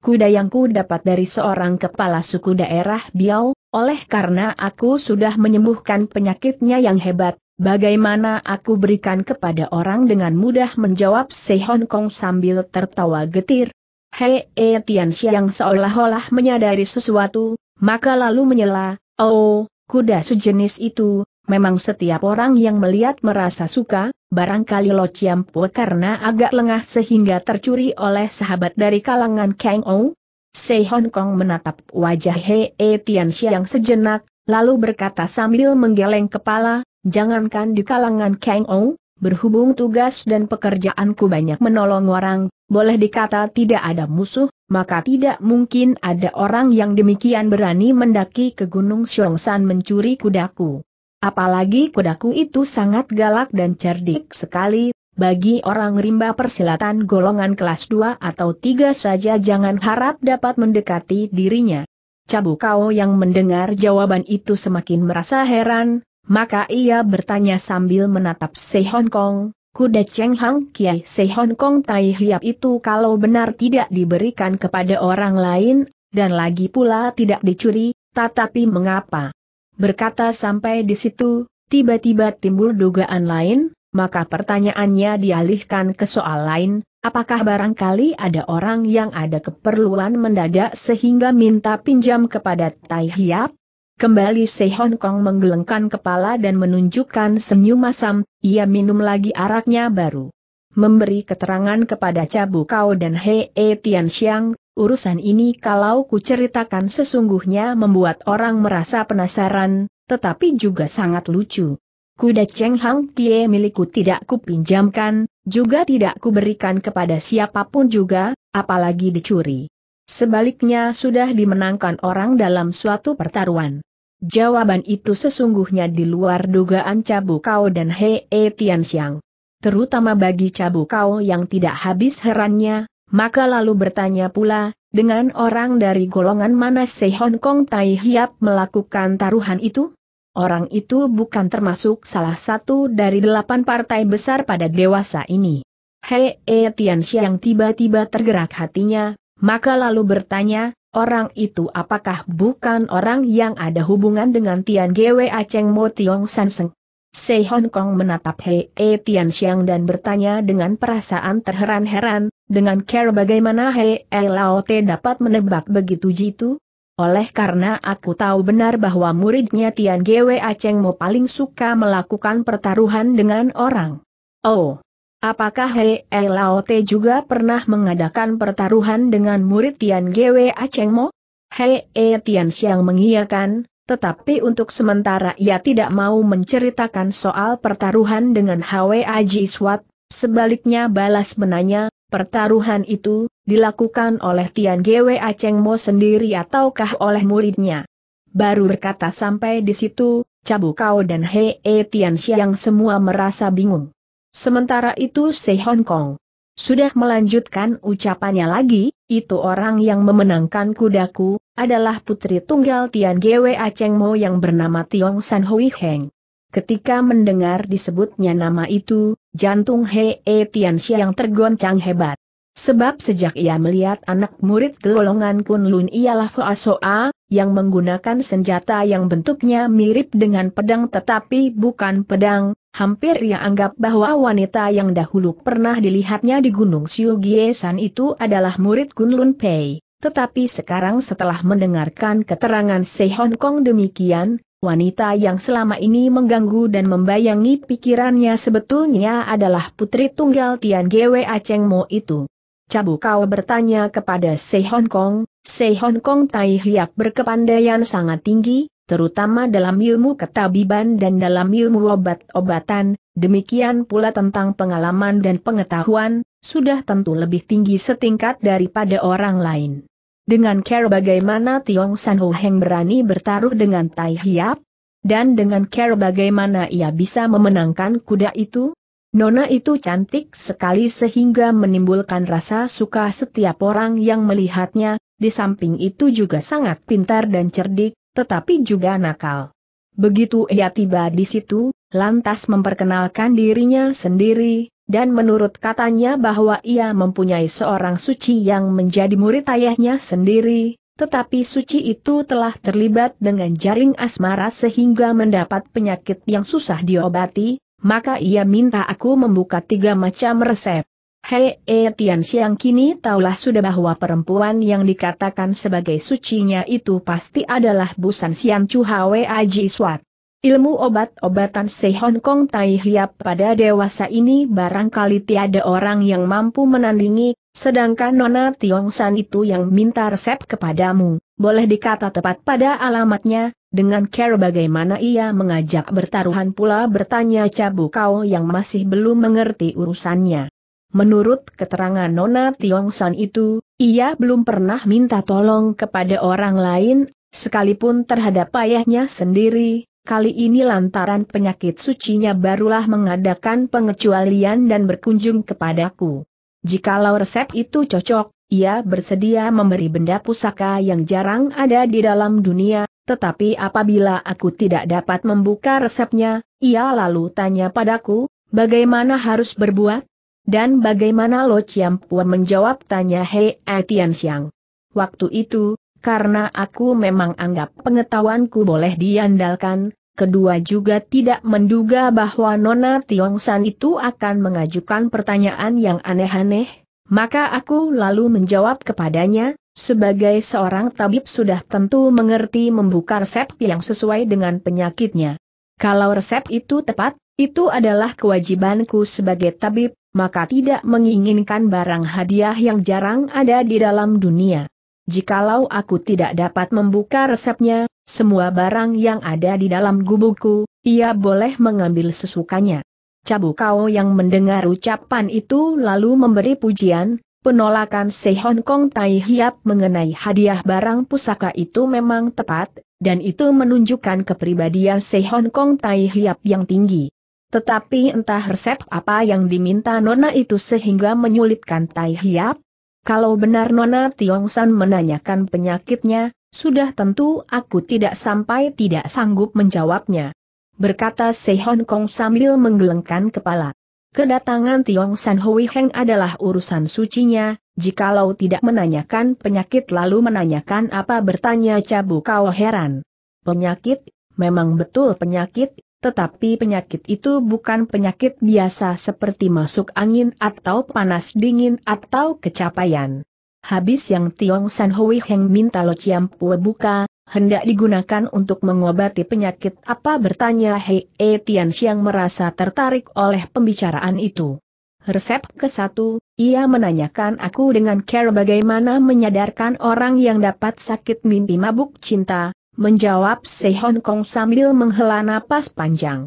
Kuda yang ku dapat dari seorang kepala suku daerah Biao, oleh karena aku sudah menyembuhkan penyakitnya yang hebat, bagaimana aku berikan kepada orang dengan mudah, menjawab Se Hong Kong sambil tertawa getir. Hei Tianxiang seolah-olah menyadari sesuatu, maka lalu menyela, oh, kuda sejenis itu, memang setiap orang yang melihat merasa suka, barangkali Lo Ciampu karena agak lengah sehingga tercuri oleh sahabat dari kalangan Kang Ou. Se Hong Kong menatap wajah Hei Tianxiang sejenak, lalu berkata sambil menggeleng kepala, "Jangankan di kalangan Kang Ou, berhubung tugas dan pekerjaanku banyak menolong orang, boleh dikata tidak ada musuh, maka tidak mungkin ada orang yang demikian berani mendaki ke Gunung Syongshan mencuri kudaku. Apalagi kudaku itu sangat galak dan cerdik sekali, bagi orang rimba persilatan golongan kelas 2 atau 3 saja jangan harap dapat mendekati dirinya." Cabukau yang mendengar jawaban itu semakin merasa heran, maka ia bertanya sambil menatap Se Hong Kong, "Kuda Cheng Hang Kiai Se Hong Kong Tai Hiap itu kalau benar tidak diberikan kepada orang lain, dan lagi pula tidak dicuri, tetapi mengapa?" Berkata sampai di situ, tiba-tiba timbul dugaan lain, maka pertanyaannya dialihkan ke soal lain, apakah barangkali ada orang yang ada keperluan mendadak sehingga minta pinjam kepada Tai Hiap? Kembali Se Hong Kong menggelengkan kepala dan menunjukkan senyum masam, ia minum lagi araknya baru memberi keterangan kepada Cabu Kau dan Hei Tianxiang, "Urusan ini kalau kuceritakan sesungguhnya membuat orang merasa penasaran, tetapi juga sangat lucu. Kuda Cheng Hang Tie milikku tidak kupinjamkan, juga tidak kuberikan kepada siapapun juga, apalagi dicuri. Sebaliknya sudah dimenangkan orang dalam suatu pertaruhan." Jawaban itu sesungguhnya di luar dugaan Cabu Kau dan Hei Tianxiang. Terutama bagi Cabu Kau yang tidak habis herannya, maka lalu bertanya pula, "Dengan orang dari golongan mana Se Hong Kong Tai Hiap melakukan taruhan itu? Orang itu bukan termasuk salah satu dari 8 partai besar pada dewasa ini." Hei Tianxiang tiba-tiba tergerak hatinya, maka lalu bertanya, "Orang itu apakah bukan orang yang ada hubungan dengan Tian Gwe Cheng Mo Tiong San Seng?" Se Hong Kong menatap Hei Tianxiang dan bertanya dengan perasaan terheran-heran, "Dengan cara bagaimana Hei Lao Te dapat menebak begitu jitu?" "Oleh karena aku tahu benar bahwa muridnya Tian Gwe Cheng Mo paling suka melakukan pertaruhan dengan orang." "Oh. Apakah Hei Lao Te juga pernah mengadakan pertaruhan dengan murid Tian Gwe Cheng Mo?" Hei Tianxiang mengiyakan, tetapi untuk sementara ia tidak mau menceritakan soal pertaruhan dengan Hwa Ji Swat, sebaliknya balas menanya, "Pertaruhan itu dilakukan oleh Tian Gwe Cheng Mo sendiri ataukah oleh muridnya?" Baru berkata sampai di situ, Cabu Kau dan Hei Tianxiang semua merasa bingung. Sementara itu Se Hong Kong sudah melanjutkan ucapannya lagi, "Itu orang yang memenangkan kudaku, adalah putri tunggal Tian Gwe Cheng Mo yang bernama Tiong San Hui Heng." Ketika mendengar disebutnya nama itu, jantung Hei Tianxiang tergoncang hebat. Sebab sejak ia melihat anak murid golongan Kunlun ialah Hoa Soa, yang menggunakan senjata yang bentuknya mirip dengan pedang tetapi bukan pedang, hampir ia anggap bahwa wanita yang dahulu pernah dilihatnya di Gunung Siu Gie San itu adalah murid Kunlun Pei. Tetapi sekarang setelah mendengarkan keterangan Se Hong Kong demikian, wanita yang selama ini mengganggu dan membayangi pikirannya sebetulnya adalah putri tunggal Tian Gwe Cheng Mo itu. Cabu Kau bertanya kepada Se Hong Kong, "Se Hong Kong Tai Hiap berkepandaian sangat tinggi, terutama dalam ilmu ketabiban dan dalam ilmu obat-obatan, demikian pula tentang pengalaman dan pengetahuan, sudah tentu lebih tinggi setingkat daripada orang lain. Dengan cara bagaimana Tiong San Hu Heng berani bertaruh dengan Tai Hiap? Dan dengan cara bagaimana ia bisa memenangkan kuda itu? Nona itu cantik sekali sehingga menimbulkan rasa suka setiap orang yang melihatnya, di samping itu juga sangat pintar dan cerdik, tetapi juga nakal." Begitu ia tiba di situ, lantas memperkenalkan dirinya sendiri, dan menurut katanya bahwa ia mempunyai seorang suci yang menjadi murid ayahnya sendiri, tetapi suci itu telah terlibat dengan jaring asmara sehingga mendapat penyakit yang susah diobati, maka ia minta aku membuka 3 macam resep. Hei Tianxiang kini taulah sudah bahwa perempuan yang dikatakan sebagai sucinya itu pasti adalah Bu San Sian Chu Hwa Ji Swat. Ilmu obat-obatan Se Hong Kong Tai Hiap pada dewasa ini barangkali tiada orang yang mampu menandingi, sedangkan Nona Tiong San itu yang minta resep kepadamu, boleh dikata tepat pada alamatnya, dengan care bagaimana ia mengajak bertaruhan pula bertanya Cabu Kau yang masih belum mengerti urusannya. Menurut keterangan Nona Tiong San itu, ia belum pernah minta tolong kepada orang lain, sekalipun terhadap ayahnya sendiri. Kali ini lantaran penyakit sucinya barulah mengadakan pengecualian dan berkunjung kepadaku. Jikalau resep itu cocok, ia bersedia memberi benda pusaka yang jarang ada di dalam dunia, tetapi apabila aku tidak dapat membuka resepnya, ia lalu tanya padaku, bagaimana harus berbuat? Dan bagaimana Lo Chiam Pua menjawab tanya Hei Atian Siang. Waktu itu, karena aku memang anggap pengetahuanku boleh diandalkan, kedua juga tidak menduga bahwa Nona Tiong San itu akan mengajukan pertanyaan yang aneh-aneh, maka aku lalu menjawab kepadanya, sebagai seorang tabib sudah tentu mengerti membuka resep yang sesuai dengan penyakitnya. Kalau resep itu tepat, itu adalah kewajibanku sebagai tabib, maka tidak menginginkan barang hadiah yang jarang ada di dalam dunia. Jikalau aku tidak dapat membuka resepnya, semua barang yang ada di dalam gubukku, ia boleh mengambil sesukanya. Cabu Kau yang mendengar ucapan itu lalu memberi pujian, penolakan Se Hong Kong Tai Hiap mengenai hadiah barang pusaka itu memang tepat, dan itu menunjukkan kepribadian Se Hong Kong Tai Hiap yang tinggi. Tetapi entah resep apa yang diminta Nona itu sehingga menyulitkan Tai Hiap. Kalau benar Nona Tiong San menanyakan penyakitnya, sudah tentu aku tidak sampai tidak sanggup menjawabnya. Berkata Se Hong Kong sambil menggelengkan kepala. Kedatangan Tiong San Hui Heng adalah urusan sucinya, jikalau tidak menanyakan penyakit lalu menanyakan apa bertanya Cabu Kau heran. Penyakit, memang betul penyakit, tetapi penyakit itu bukan penyakit biasa seperti masuk angin atau panas dingin atau kecapaian. Habis yang Tiong San Hui Heng minta Lo Chiam Pua buka, hendak digunakan untuk mengobati penyakit apa bertanya Hei Tian Siang merasa tertarik oleh pembicaraan itu. Resep ke-1, ia menanyakan aku dengan care bagaimana menyadarkan orang yang dapat sakit mimpi mabuk cinta. Menjawab Se Hong Kong sambil menghela napas panjang.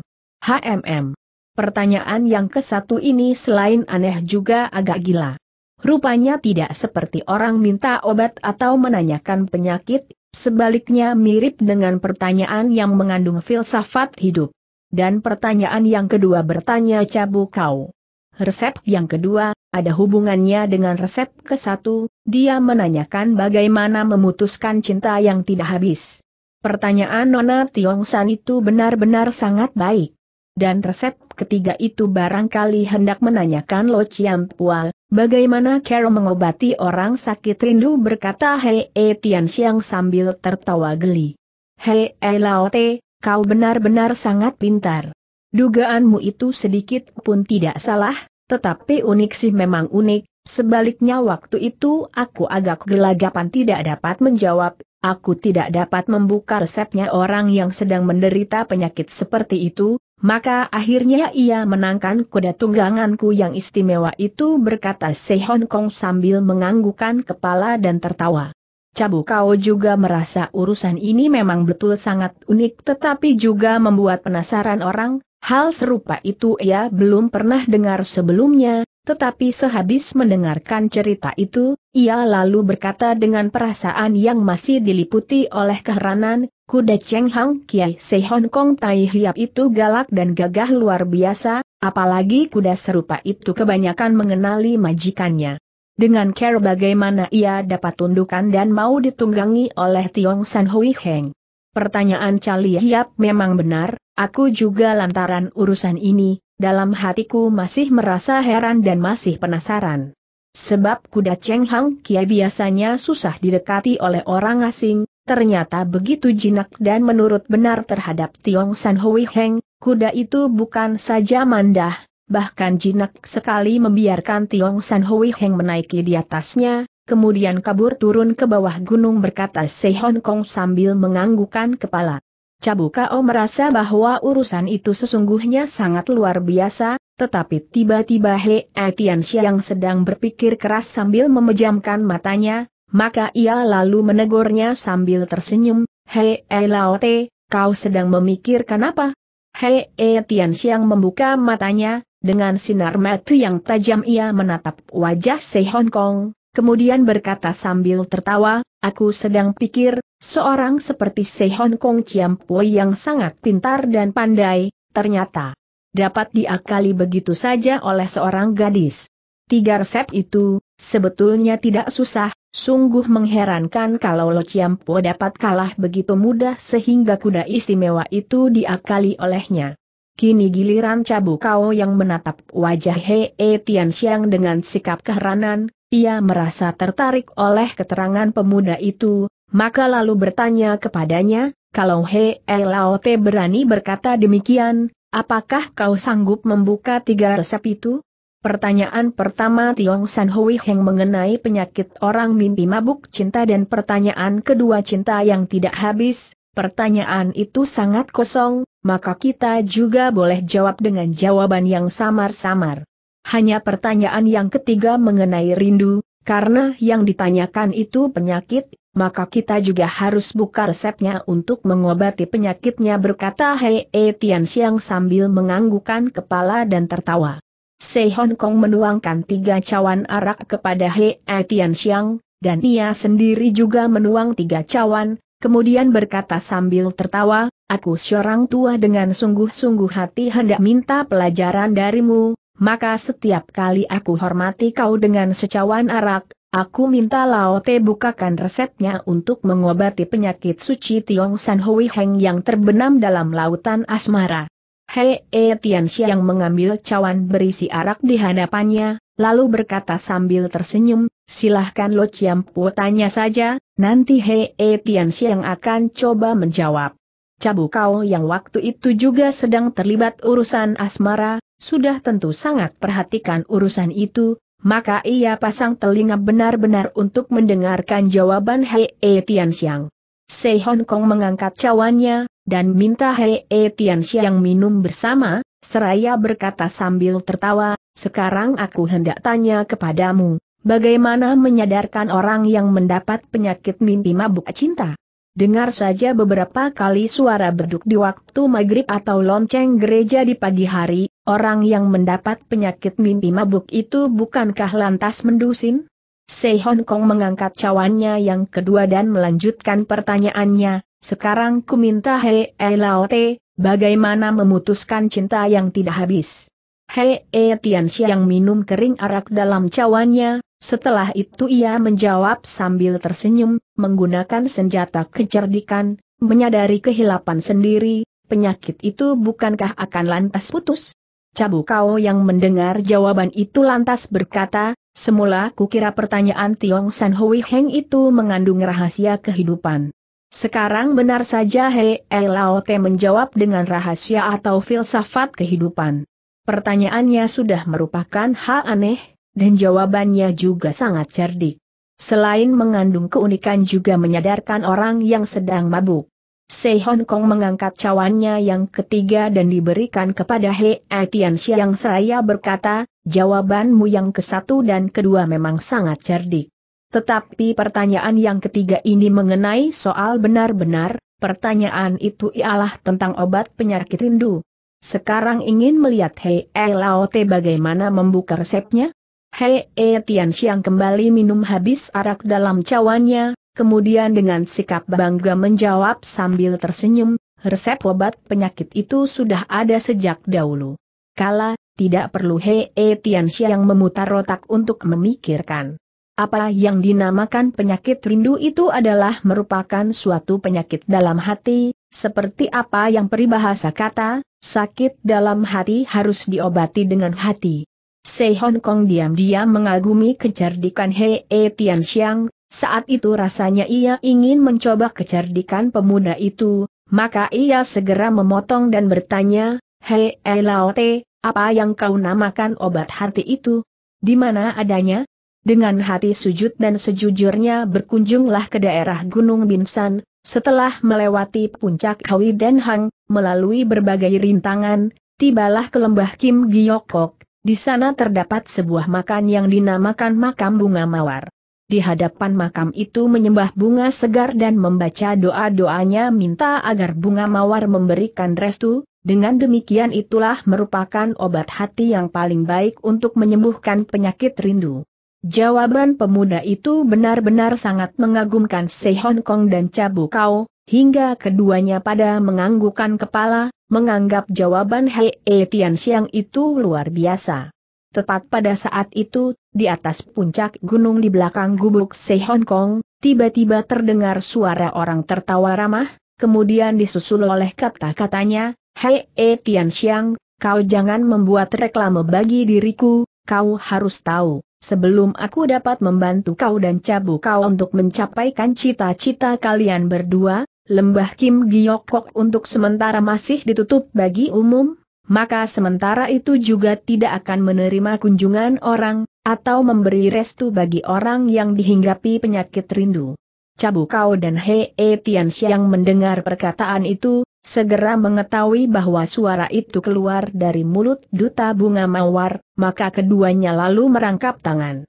Pertanyaan yang ke-1 ini selain aneh juga agak gila. Rupanya tidak seperti orang minta obat atau menanyakan penyakit, sebaliknya mirip dengan pertanyaan yang mengandung filsafat hidup. Dan pertanyaan yang kedua bertanya Cabu Kau. Resep yang kedua, ada hubungannya dengan resep ke-1, dia menanyakan bagaimana memutuskan cinta yang tidak habis. Pertanyaan Nona Tiong San itu benar-benar sangat baik. Dan resep ketiga itu barangkali hendak menanyakan Lo Chiam Pua, bagaimana cara mengobati orang sakit rindu berkata Hei Tian Siang sambil tertawa geli. Hei Laote, kau benar-benar sangat pintar. Dugaanmu itu sedikit pun tidak salah, tetapi unik sih memang unik, sebaliknya waktu itu aku agak gelagapan tidak dapat menjawab. Aku tidak dapat membuka resepnya orang yang sedang menderita penyakit seperti itu, maka akhirnya ia menangkan kuda tungganganku yang istimewa itu berkata Se Hong Kong sambil menganggukkan kepala dan tertawa. Cabu Kau juga merasa urusan ini memang betul sangat unik tetapi juga membuat penasaran orang, hal serupa itu ia belum pernah dengar sebelumnya. Tetapi sehabis mendengarkan cerita itu, ia lalu berkata dengan perasaan yang masih diliputi oleh keheranan, kuda Cheng Hang Kiai Se Hong Kong Tai Hiap itu galak dan gagah luar biasa, apalagi kuda serupa itu kebanyakan mengenali majikannya. Dengan care bagaimana ia dapat tundukan dan mau ditunggangi oleh Tiong San Hui Heng. Pertanyaan Cali Hiap memang benar, aku juga lantaran urusan ini. Dalam hatiku masih merasa heran dan masih penasaran. Sebab kuda Cheng Hang Kiai biasanya susah didekati oleh orang asing, ternyata begitu jinak dan menurut benar terhadap Tiong San Hui Heng, kuda itu bukan saja mandah, bahkan jinak sekali membiarkan Tiong San Hui Heng menaiki di atasnya, kemudian kabur turun ke bawah gunung berkata Se Hong Kong sambil menganggukkan kepala. Cabukao merasa bahwa urusan itu sesungguhnya sangat luar biasa, tetapi tiba-tiba He Atiansyah yang sedang berpikir keras sambil memejamkan matanya, maka ia lalu menegurnya sambil tersenyum, "Hei Laote, kau sedang memikirkan apa?" He Atiansyah membuka matanya, dengan sinar mata yang tajam ia menatap wajah Se Hong Kong, kemudian berkata sambil tertawa, "Aku sedang pikir, seorang seperti Se Hong Kong Ciampui yang sangat pintar dan pandai, ternyata dapat diakali begitu saja oleh seorang gadis. Tiga resep itu, sebetulnya tidak susah, sungguh mengherankan kalau Lo Ciampo dapat kalah begitu mudah sehingga kuda istimewa itu diakali olehnya." Kini giliran Cabukao yang menatap wajah He Atiansyah dengan sikap keheranan, ia merasa tertarik oleh keterangan pemuda itu, maka lalu bertanya kepadanya, "Kalau He Laote berani berkata demikian, apakah kau sanggup membuka tiga resep itu?" Pertanyaan pertama Tiong San Hui Heng mengenai penyakit orang mimpi mabuk cinta dan pertanyaan kedua cinta yang tidak habis. Pertanyaan itu sangat kosong, maka kita juga boleh jawab dengan jawaban yang samar-samar. Hanya pertanyaan yang ketiga mengenai rindu, karena yang ditanyakan itu penyakit, maka kita juga harus buka resepnya untuk mengobati penyakitnya, berkata He Atiansyah sambil menganggukkan kepala dan tertawa. Se Hong Kong menuangkan tiga cawan arak kepada He Atiansyah, dan ia sendiri juga menuang tiga cawan. Kemudian berkata sambil tertawa, "Aku seorang tua dengan sungguh-sungguh hati hendak minta pelajaran darimu, maka setiap kali aku hormati kau dengan secawan arak, aku minta Laote bukakan resepnya untuk mengobati penyakit suci Tiong San Hui Heng yang terbenam dalam lautan asmara." He Atiansyah yang mengambil cawan berisi arak di hadapannya, lalu berkata sambil tersenyum, "Silahkan Lo Ciampu tanya saja, nanti He Atiansyah yang akan coba menjawab." Cabukao yang waktu itu juga sedang terlibat urusan asmara, sudah tentu sangat perhatikan urusan itu, maka ia pasang telinga benar-benar untuk mendengarkan jawaban He Atiansyah. Se Hong Kong mengangkat cawannya, dan minta He Atiansyah yang minum bersama, seraya berkata sambil tertawa, "Sekarang aku hendak tanya kepadamu, bagaimana menyadarkan orang yang mendapat penyakit mimpi mabuk cinta?" Dengar saja beberapa kali suara beduk di waktu maghrib atau lonceng gereja di pagi hari, orang yang mendapat penyakit mimpi mabuk itu bukankah lantas mendusin? Se Hong Kong mengangkat cawannya yang kedua dan melanjutkan pertanyaannya, "Sekarang ku minta He Laote, bagaimana memutuskan cinta yang tidak habis?" He Atiansyah yang minum kering arak dalam cawannya, setelah itu ia menjawab sambil tersenyum, "Menggunakan senjata kecerdikan, menyadari kehilapan sendiri, penyakit itu bukankah akan lantas putus?" Cabukao yang mendengar jawaban itu lantas berkata, "Semula kukira pertanyaan Tiong San Hui Heng itu mengandung rahasia kehidupan. Sekarang benar saja He Laote menjawab dengan rahasia atau filsafat kehidupan. Pertanyaannya sudah merupakan hal aneh, dan jawabannya juga sangat cerdik. Selain mengandung keunikan juga menyadarkan orang yang sedang mabuk." Se Hong Kong mengangkat cawannya yang ketiga dan diberikan kepada He Atiansyah yang seraya berkata, "Jawabanmu yang kesatu dan kedua memang sangat cerdik. Tetapi pertanyaan yang ketiga ini mengenai soal benar-benar, pertanyaan itu ialah tentang obat penyakit rindu. Sekarang ingin melihat He Laote bagaimana membuka resepnya?" He Atiansyah kembali minum habis arak dalam cawannya, kemudian dengan sikap bangga menjawab sambil tersenyum, "Resep obat penyakit itu sudah ada sejak dahulu. Kala, tidak perlu He Atiansyah yang memutar otak untuk memikirkan. Apa yang dinamakan penyakit rindu itu adalah merupakan suatu penyakit dalam hati, seperti apa yang peribahasa kata, sakit dalam hati harus diobati dengan hati." Se Hong Kong diam-diam mengagumi kecerdikan He Atiansyah. Saat itu rasanya ia ingin mencoba kecerdikan pemuda itu, maka ia segera memotong dan bertanya, "He Laote, apa yang kau namakan obat hati itu? Di mana adanya?" Dengan hati sujud dan sejujurnya berkunjunglah ke daerah Gunung Binsan, setelah melewati puncak Hawi dan Hang, melalui berbagai rintangan, tibalah ke lembah Kim Giokok, di sana terdapat sebuah makam yang dinamakan Makam Bunga Mawar. Di hadapan makam itu menyembah bunga segar dan membaca doa-doanya minta agar Bunga Mawar memberikan restu, dengan demikian itulah merupakan obat hati yang paling baik untuk menyembuhkan penyakit rindu. Jawaban pemuda itu benar-benar sangat mengagumkan Se Hong Kong dan Cabu Kau, hingga keduanya pada menganggukkan kepala, menganggap jawaban Hei Tian Siang itu luar biasa. Tepat pada saat itu, di atas puncak gunung di belakang gubuk Se Hong Kong, tiba-tiba terdengar suara orang tertawa ramah, kemudian disusul oleh kata-katanya, Hei Tian Siang, kau jangan membuat reklame bagi diriku, kau harus tahu. Sebelum aku dapat membantu kau dan Cabu Kau untuk mencapaikan cita-cita kalian berdua, lembah Kim Giokok untuk sementara masih ditutup bagi umum, maka sementara itu juga tidak akan menerima kunjungan orang, atau memberi restu bagi orang yang dihinggapi penyakit rindu. Cabu Kau dan Hei Tian Siang mendengar perkataan itu, segera mengetahui bahwa suara itu keluar dari mulut Duta Bunga Mawar, maka keduanya lalu merangkap tangan.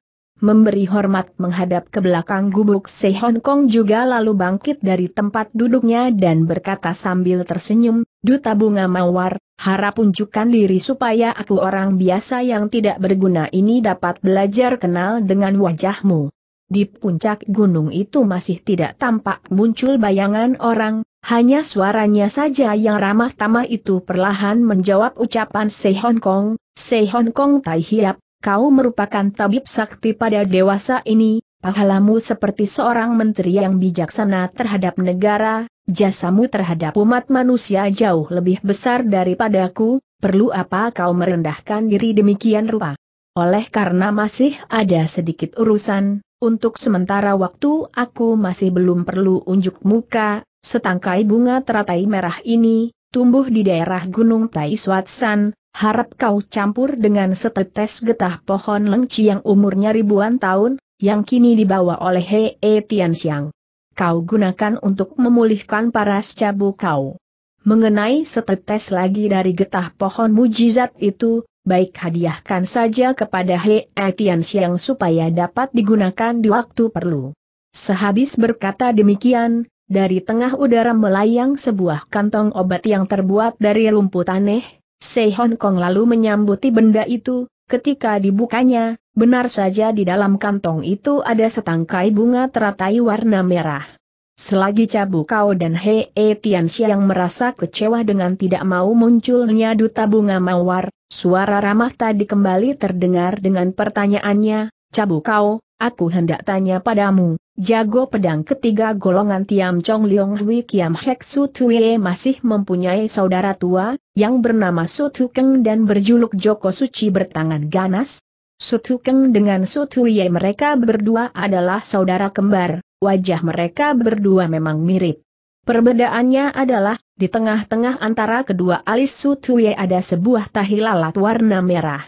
Memberi hormat menghadap ke belakang gubuk Se Hong Kong juga lalu bangkit dari tempat duduknya dan berkata sambil tersenyum, Duta Bunga Mawar, harap unjukkan diri supaya aku orang biasa yang tidak berguna ini dapat belajar kenal dengan wajahmu. Di puncak gunung itu masih tidak tampak muncul bayangan orang, hanya suaranya saja yang ramah tamah itu perlahan menjawab ucapan Se Hong Kong Tai Hiap, kau merupakan tabib sakti pada dewasa ini, pahalamu seperti seorang menteri yang bijaksana terhadap negara, jasamu terhadap umat manusia jauh lebih besar daripadaku, perlu apa kau merendahkan diri demikian rupa? Oleh karena masih ada sedikit urusan, untuk sementara waktu aku masih belum perlu unjuk muka. Setangkai bunga teratai merah ini, tumbuh di daerah Gunung Tai Suatsan, harap kau campur dengan setetes getah pohon lengci yang umurnya ribuan tahun, yang kini dibawa oleh Hei Tian Siang. Kau gunakan untuk memulihkan paras Cabu Kau. Mengenai setetes lagi dari getah pohon mujizat itu, baik hadiahkan saja kepada Hei Tian Siang supaya dapat digunakan di waktu perlu. Sehabis berkata demikian, dari tengah udara melayang sebuah kantong obat yang terbuat dari rumput aneh, Se Hong Kong lalu menyambuti benda itu, ketika dibukanya, benar saja di dalam kantong itu ada setangkai bunga teratai warna merah. Selagi Cabu Kau dan Hei Tian Siang merasa kecewa dengan tidak mau munculnya Duta Bunga Mawar, suara ramah tadi kembali terdengar dengan pertanyaannya, Cabu Kau, aku hendak tanya padamu, jago pedang ketiga golongan Tiam Chong Liong Hui Kiam Hek Su Tue masih mempunyai saudara tua, yang bernama Su Tu Keng dan berjuluk Joko Suci bertangan ganas? Su Tu Keng dengan Su Tue mereka berdua adalah saudara kembar, wajah mereka berdua memang mirip. Perbedaannya adalah, di tengah-tengah antara kedua alis Su Tue ada sebuah tahi lalat warna merah.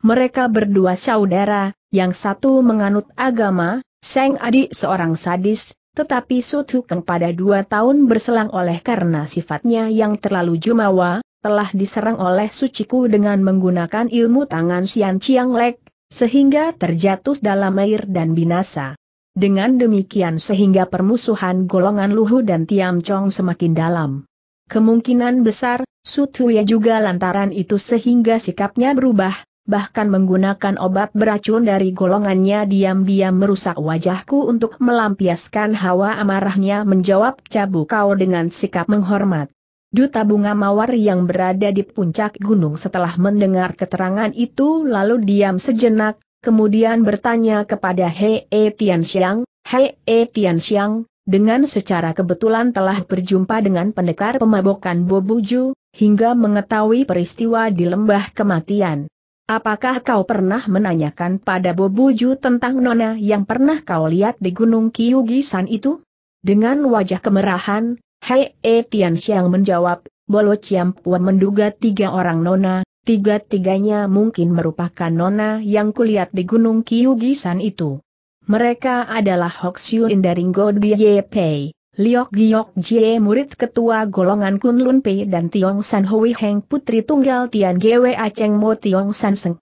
Mereka berdua saudara, yang satu menganut agama, sang adik seorang sadis, tetapi Su Tu Keng pada 2 tahun berselang oleh karena sifatnya yang terlalu jumawa, telah diserang oleh Su Chi Ku dengan menggunakan ilmu tangan Sian Chiang Lek, sehingga terjatuh dalam air dan binasa. Dengan demikian sehingga permusuhan golongan Luhu dan Tiam Chong semakin dalam. Kemungkinan besar, Su Tue juga lantaran itu sehingga sikapnya berubah, bahkan menggunakan obat beracun dari golongannya diam-diam merusak wajahku untuk melampiaskan hawa amarahnya, menjawab Cabu Kau dengan sikap menghormat. Duta Bunga Mawar yang berada di puncak gunung setelah mendengar keterangan itu lalu diam sejenak, kemudian bertanya kepada Hei Tian Siang, Hei Tian Siang, dengan secara kebetulan telah berjumpa dengan pendekar pemabokan Bobuju, hingga mengetahui peristiwa di lembah kematian. Apakah kau pernah menanyakan pada Bobuju tentang nona yang pernah kau lihat di Gunung Kiugisan itu? Dengan wajah kemerahan, Hei Tian Siang menjawab, Bolo Ciampuan menduga 3 orang nona, Tiga-tiganya mungkin merupakan nona yang kulihat di Gunung Kiugisan itu. Mereka adalah Hok Syuin dari God Pei, Liok Giok Jie murid ketua golongan Kunlun Pei dan Tiong San Hui Heng putri tunggal Tian Gwe Aceng Mo Tiong San Seng.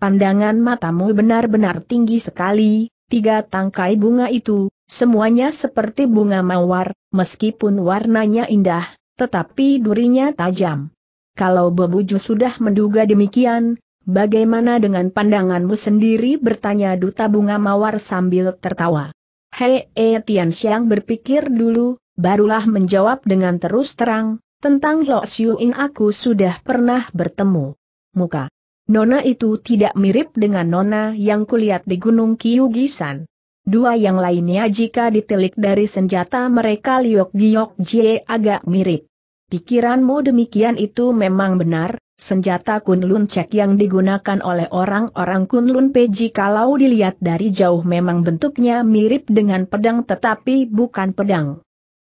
Pandangan matamu benar-benar tinggi sekali, tiga tangkai bunga itu, semuanya seperti bunga mawar, meskipun warnanya indah, tetapi durinya tajam. Kalau Bebuju sudah menduga demikian, bagaimana dengan pandanganmu sendiri bertanya duta bunga mawar sambil tertawa. Hei Tian Xiang berpikir dulu, barulah menjawab dengan terus terang, tentang Hok Syuin aku sudah pernah bertemu. Muka nona itu tidak mirip dengan nona yang kulihat di Gunung Kiugisan. Dua yang lainnya jika ditilik dari senjata mereka Liok Giok Jie agak mirip. Pikiranmu demikian itu memang benar, senjata Kunlun Cek yang digunakan oleh orang-orang Kunlun Peji kalau dilihat dari jauh memang bentuknya mirip dengan pedang tetapi bukan pedang.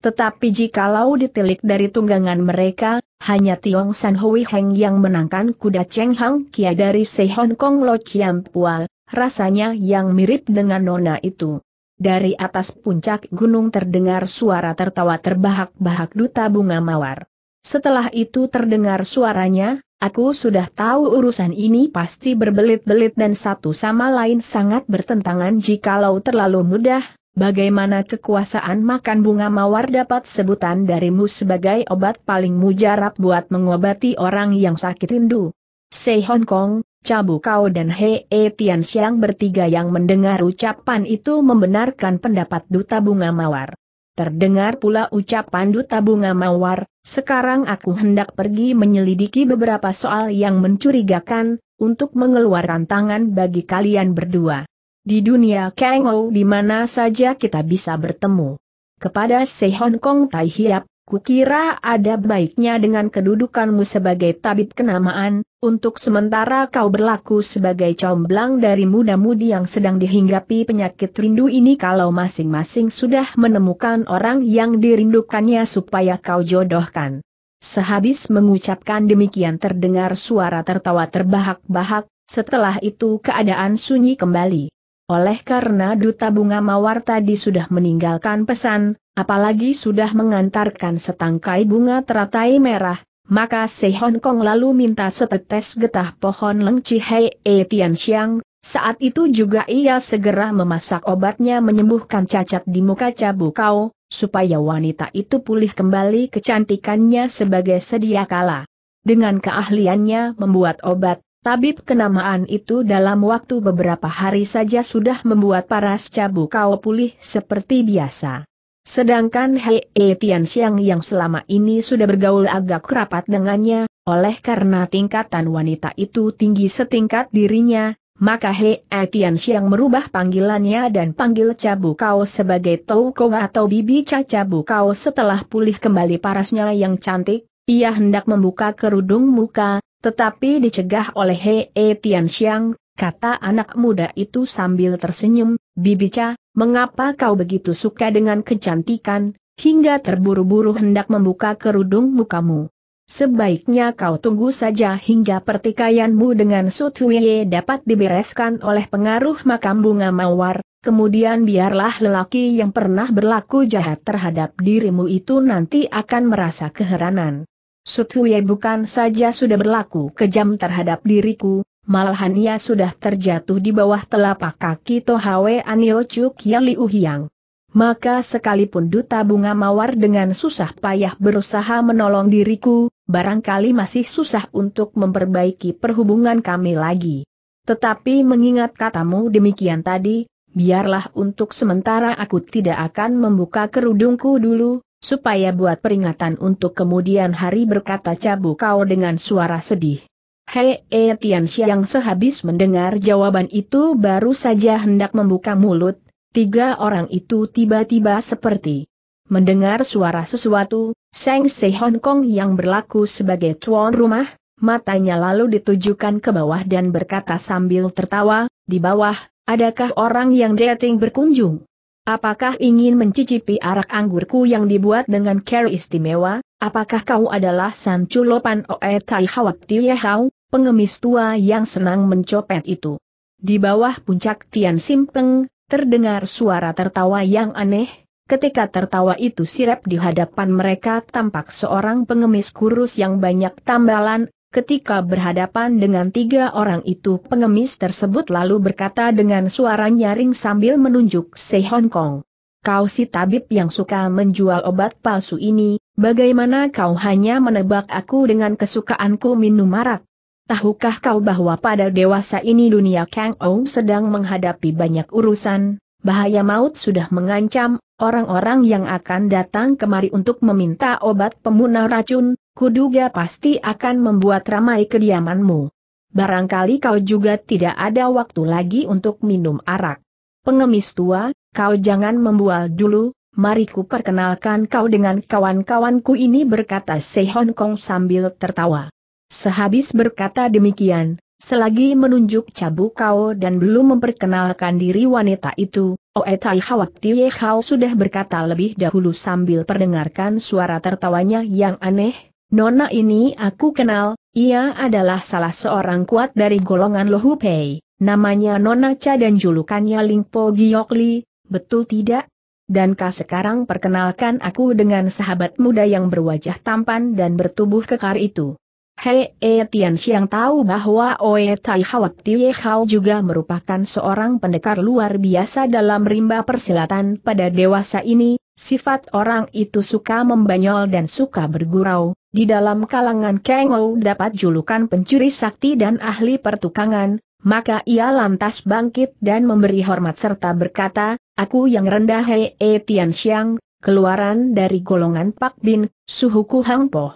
Tetapi jikalau ditilik dari tunggangan mereka, hanya Tiong San Hui Heng yang menangkan kuda Cheng Hang Kia dari Se Hong Kong Lo Chiam Pual, rasanya yang mirip dengan nona itu. Dari atas puncak gunung terdengar suara tertawa terbahak-bahak duta bunga mawar. Setelah itu terdengar suaranya, aku sudah tahu urusan ini pasti berbelit-belit dan satu sama lain sangat bertentangan jikalau terlalu mudah. Bagaimana kekuasaan makan bunga mawar dapat sebutan darimu sebagai obat paling mujarab buat mengobati orang yang sakit rindu? Se Hong Kong, Cabu Kau dan Hei Tian Xiang bertiga yang mendengar ucapan itu membenarkan pendapat duta bunga mawar. Terdengar pula ucapan duta bunga mawar, sekarang aku hendak pergi menyelidiki beberapa soal yang mencurigakan, untuk mengeluarkan tangan bagi kalian berdua. Di dunia Kangou di mana saja kita bisa bertemu. Kepada Se Hong Kong Tai Hiap, kukira ada baiknya dengan kedudukanmu sebagai tabib kenamaan, untuk sementara kau berlaku sebagai comblang dari muda-mudi yang sedang dihinggapi penyakit rindu ini kalau masing-masing sudah menemukan orang yang dirindukannya supaya kau jodohkan. Sehabis mengucapkan demikian terdengar suara tertawa terbahak-bahak, setelah itu keadaan sunyi kembali. Oleh karena duta bunga mawar tadi sudah meninggalkan pesan, apalagi sudah mengantarkan setangkai bunga teratai merah, maka Se Hong Kong lalu minta setetes getah pohon lengci Hei Tian Xiang, saat itu juga ia segera memasak obatnya menyembuhkan cacat di muka Cabu Kau, supaya wanita itu pulih kembali kecantikannya sebagai sedia kala. Dengan keahliannya membuat obat, tabib kenamaan itu dalam waktu beberapa hari saja sudah membuat paras Cabu Kau pulih seperti biasa. Sedangkan Hei Tian Xiang yang selama ini sudah bergaul agak rapat dengannya, oleh karena tingkatan wanita itu tinggi setingkat dirinya, maka Hei Tian Xiang merubah panggilannya dan panggil Cabu Kau sebagai Tou Kong atau Bibi Cabu Kau. Setelah pulih kembali parasnya yang cantik, ia hendak membuka kerudung muka, tetapi dicegah oleh Hei Tian Xiang, kata anak muda itu sambil tersenyum, Bibi Ca, mengapa kau begitu suka dengan kecantikan, hingga terburu-buru hendak membuka kerudung mukamu? Sebaiknya kau tunggu saja hingga pertikaianmu dengan Su Tuye dapat dibereskan oleh pengaruh makam bunga mawar, kemudian biarlah lelaki yang pernah berlaku jahat terhadap dirimu itu nanti akan merasa keheranan. Su Tuye bukan saja sudah berlaku kejam terhadap diriku, malahan ia sudah terjatuh di bawah telapak kaki Tohwe Anio Chukia Liu Hiang. Maka sekalipun duta bunga mawar dengan susah payah berusaha menolong diriku, barangkali masih susah untuk memperbaiki perhubungan kami lagi. Tetapi mengingat katamu demikian tadi, biarlah untuk sementara aku tidak akan membuka kerudungku dulu, supaya buat peringatan untuk kemudian hari berkata Cabu Kau dengan suara sedih. Hei Tian Xiang sehabis mendengar jawaban itu baru saja hendak membuka mulut, tiga orang itu tiba-tiba seperti mendengar suara sesuatu, Seng Se Hong Kong yang berlaku sebagai tuan rumah, matanya lalu ditujukan ke bawah dan berkata sambil tertawa, di bawah, adakah orang yang datang berkunjung? Apakah ingin mencicipi arak anggurku yang dibuat dengan care istimewa? Apakah kau adalah San Chulopan Oe Tai Hawat Tiye Hau, pengemis tua yang senang mencopet itu. Di bawah puncak Tian Sim Peng, terdengar suara tertawa yang aneh. Ketika tertawa itu sirep di hadapan mereka tampak seorang pengemis kurus yang banyak tambalan. Ketika berhadapan dengan tiga orang itu pengemis tersebut lalu berkata dengan suara nyaring sambil menunjuk Se Hong Kong. Kau si tabib yang suka menjual obat palsu ini, bagaimana kau hanya menebak aku dengan kesukaanku minum arak? Tahukah kau bahwa pada dewasa ini dunia Kang Ou sedang menghadapi banyak urusan, bahaya maut sudah mengancam, orang-orang yang akan datang kemari untuk meminta obat pemunah racun, kuduga pasti akan membuat ramai kediamanmu. Barangkali kau juga tidak ada waktu lagi untuk minum arak. Pengemis tua, kau jangan membual dulu, mari ku perkenalkan kau dengan kawan-kawanku ini, berkata Se Hong Kong sambil tertawa. Sehabis berkata demikian, selagi menunjuk cabuk kau dan belum memperkenalkan diri wanita itu, Oe Tai Hawat Tie Hao sudah berkata lebih dahulu sambil perdengarkan suara tertawanya yang aneh. Nona ini aku kenal, ia adalah salah seorang kuat dari golongan Lohu Pei, namanya Nona Cha dan julukannya Ling Po Giok Li, betul tidak? Dan kau sekarang perkenalkan aku dengan sahabat muda yang berwajah tampan dan bertubuh kekar itu. Hei Tian Xiang tahu bahwa Oe Tai Hawat Tie Hao juga merupakan seorang pendekar luar biasa dalam rimba persilatan pada dewasa ini. Sifat orang itu suka membanyol dan suka bergurau, di dalam kalangan Kang Ou dapat julukan pencuri sakti dan ahli pertukangan, maka ia lantas bangkit dan memberi hormat serta berkata, aku yang rendah Hei Tian Xiang, keluaran dari golongan Pak Bin, suhuku Hang Po.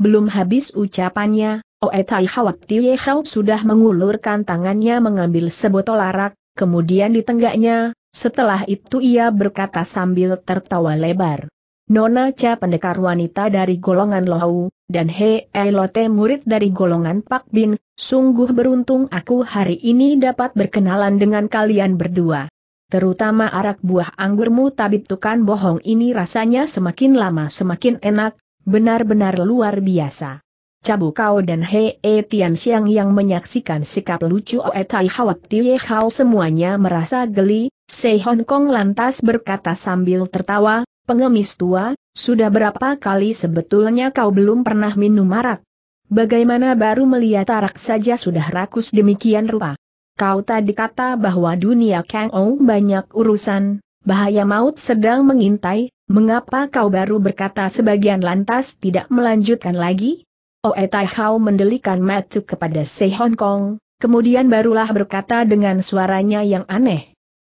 Belum habis ucapannya, Oe Tai Hawat Tie Hao sudah mengulurkan tangannya mengambil sebotol arak, kemudian ditenggaknya. Setelah itu ia berkata sambil tertawa lebar, Nona Cha pendekar wanita dari golongan Lohau, dan Hei Lote murid dari golongan Pak Bin, sungguh beruntung aku hari ini dapat berkenalan dengan kalian berdua. Terutama arak buah anggurmu tabib tukang bohong ini rasanya semakin lama semakin enak, benar-benar luar biasa. Cabuk kau dan Hei Tian Xiang yang menyaksikan sikap lucu Oe Tai Hawat Tie Hao semuanya merasa geli. Se Hong Kong lantas berkata sambil tertawa, pengemis tua, sudah berapa kali sebetulnya kau belum pernah minum arak? Bagaimana baru melihat arak saja sudah rakus demikian rupa? Kau tadi kata bahwa dunia Kang Ou banyak urusan, bahaya maut sedang mengintai, mengapa kau baru berkata sebagian lantas tidak melanjutkan lagi? Oe Tai Hao mendelikan mata kepada Se Hong Kong, kemudian barulah berkata dengan suaranya yang aneh.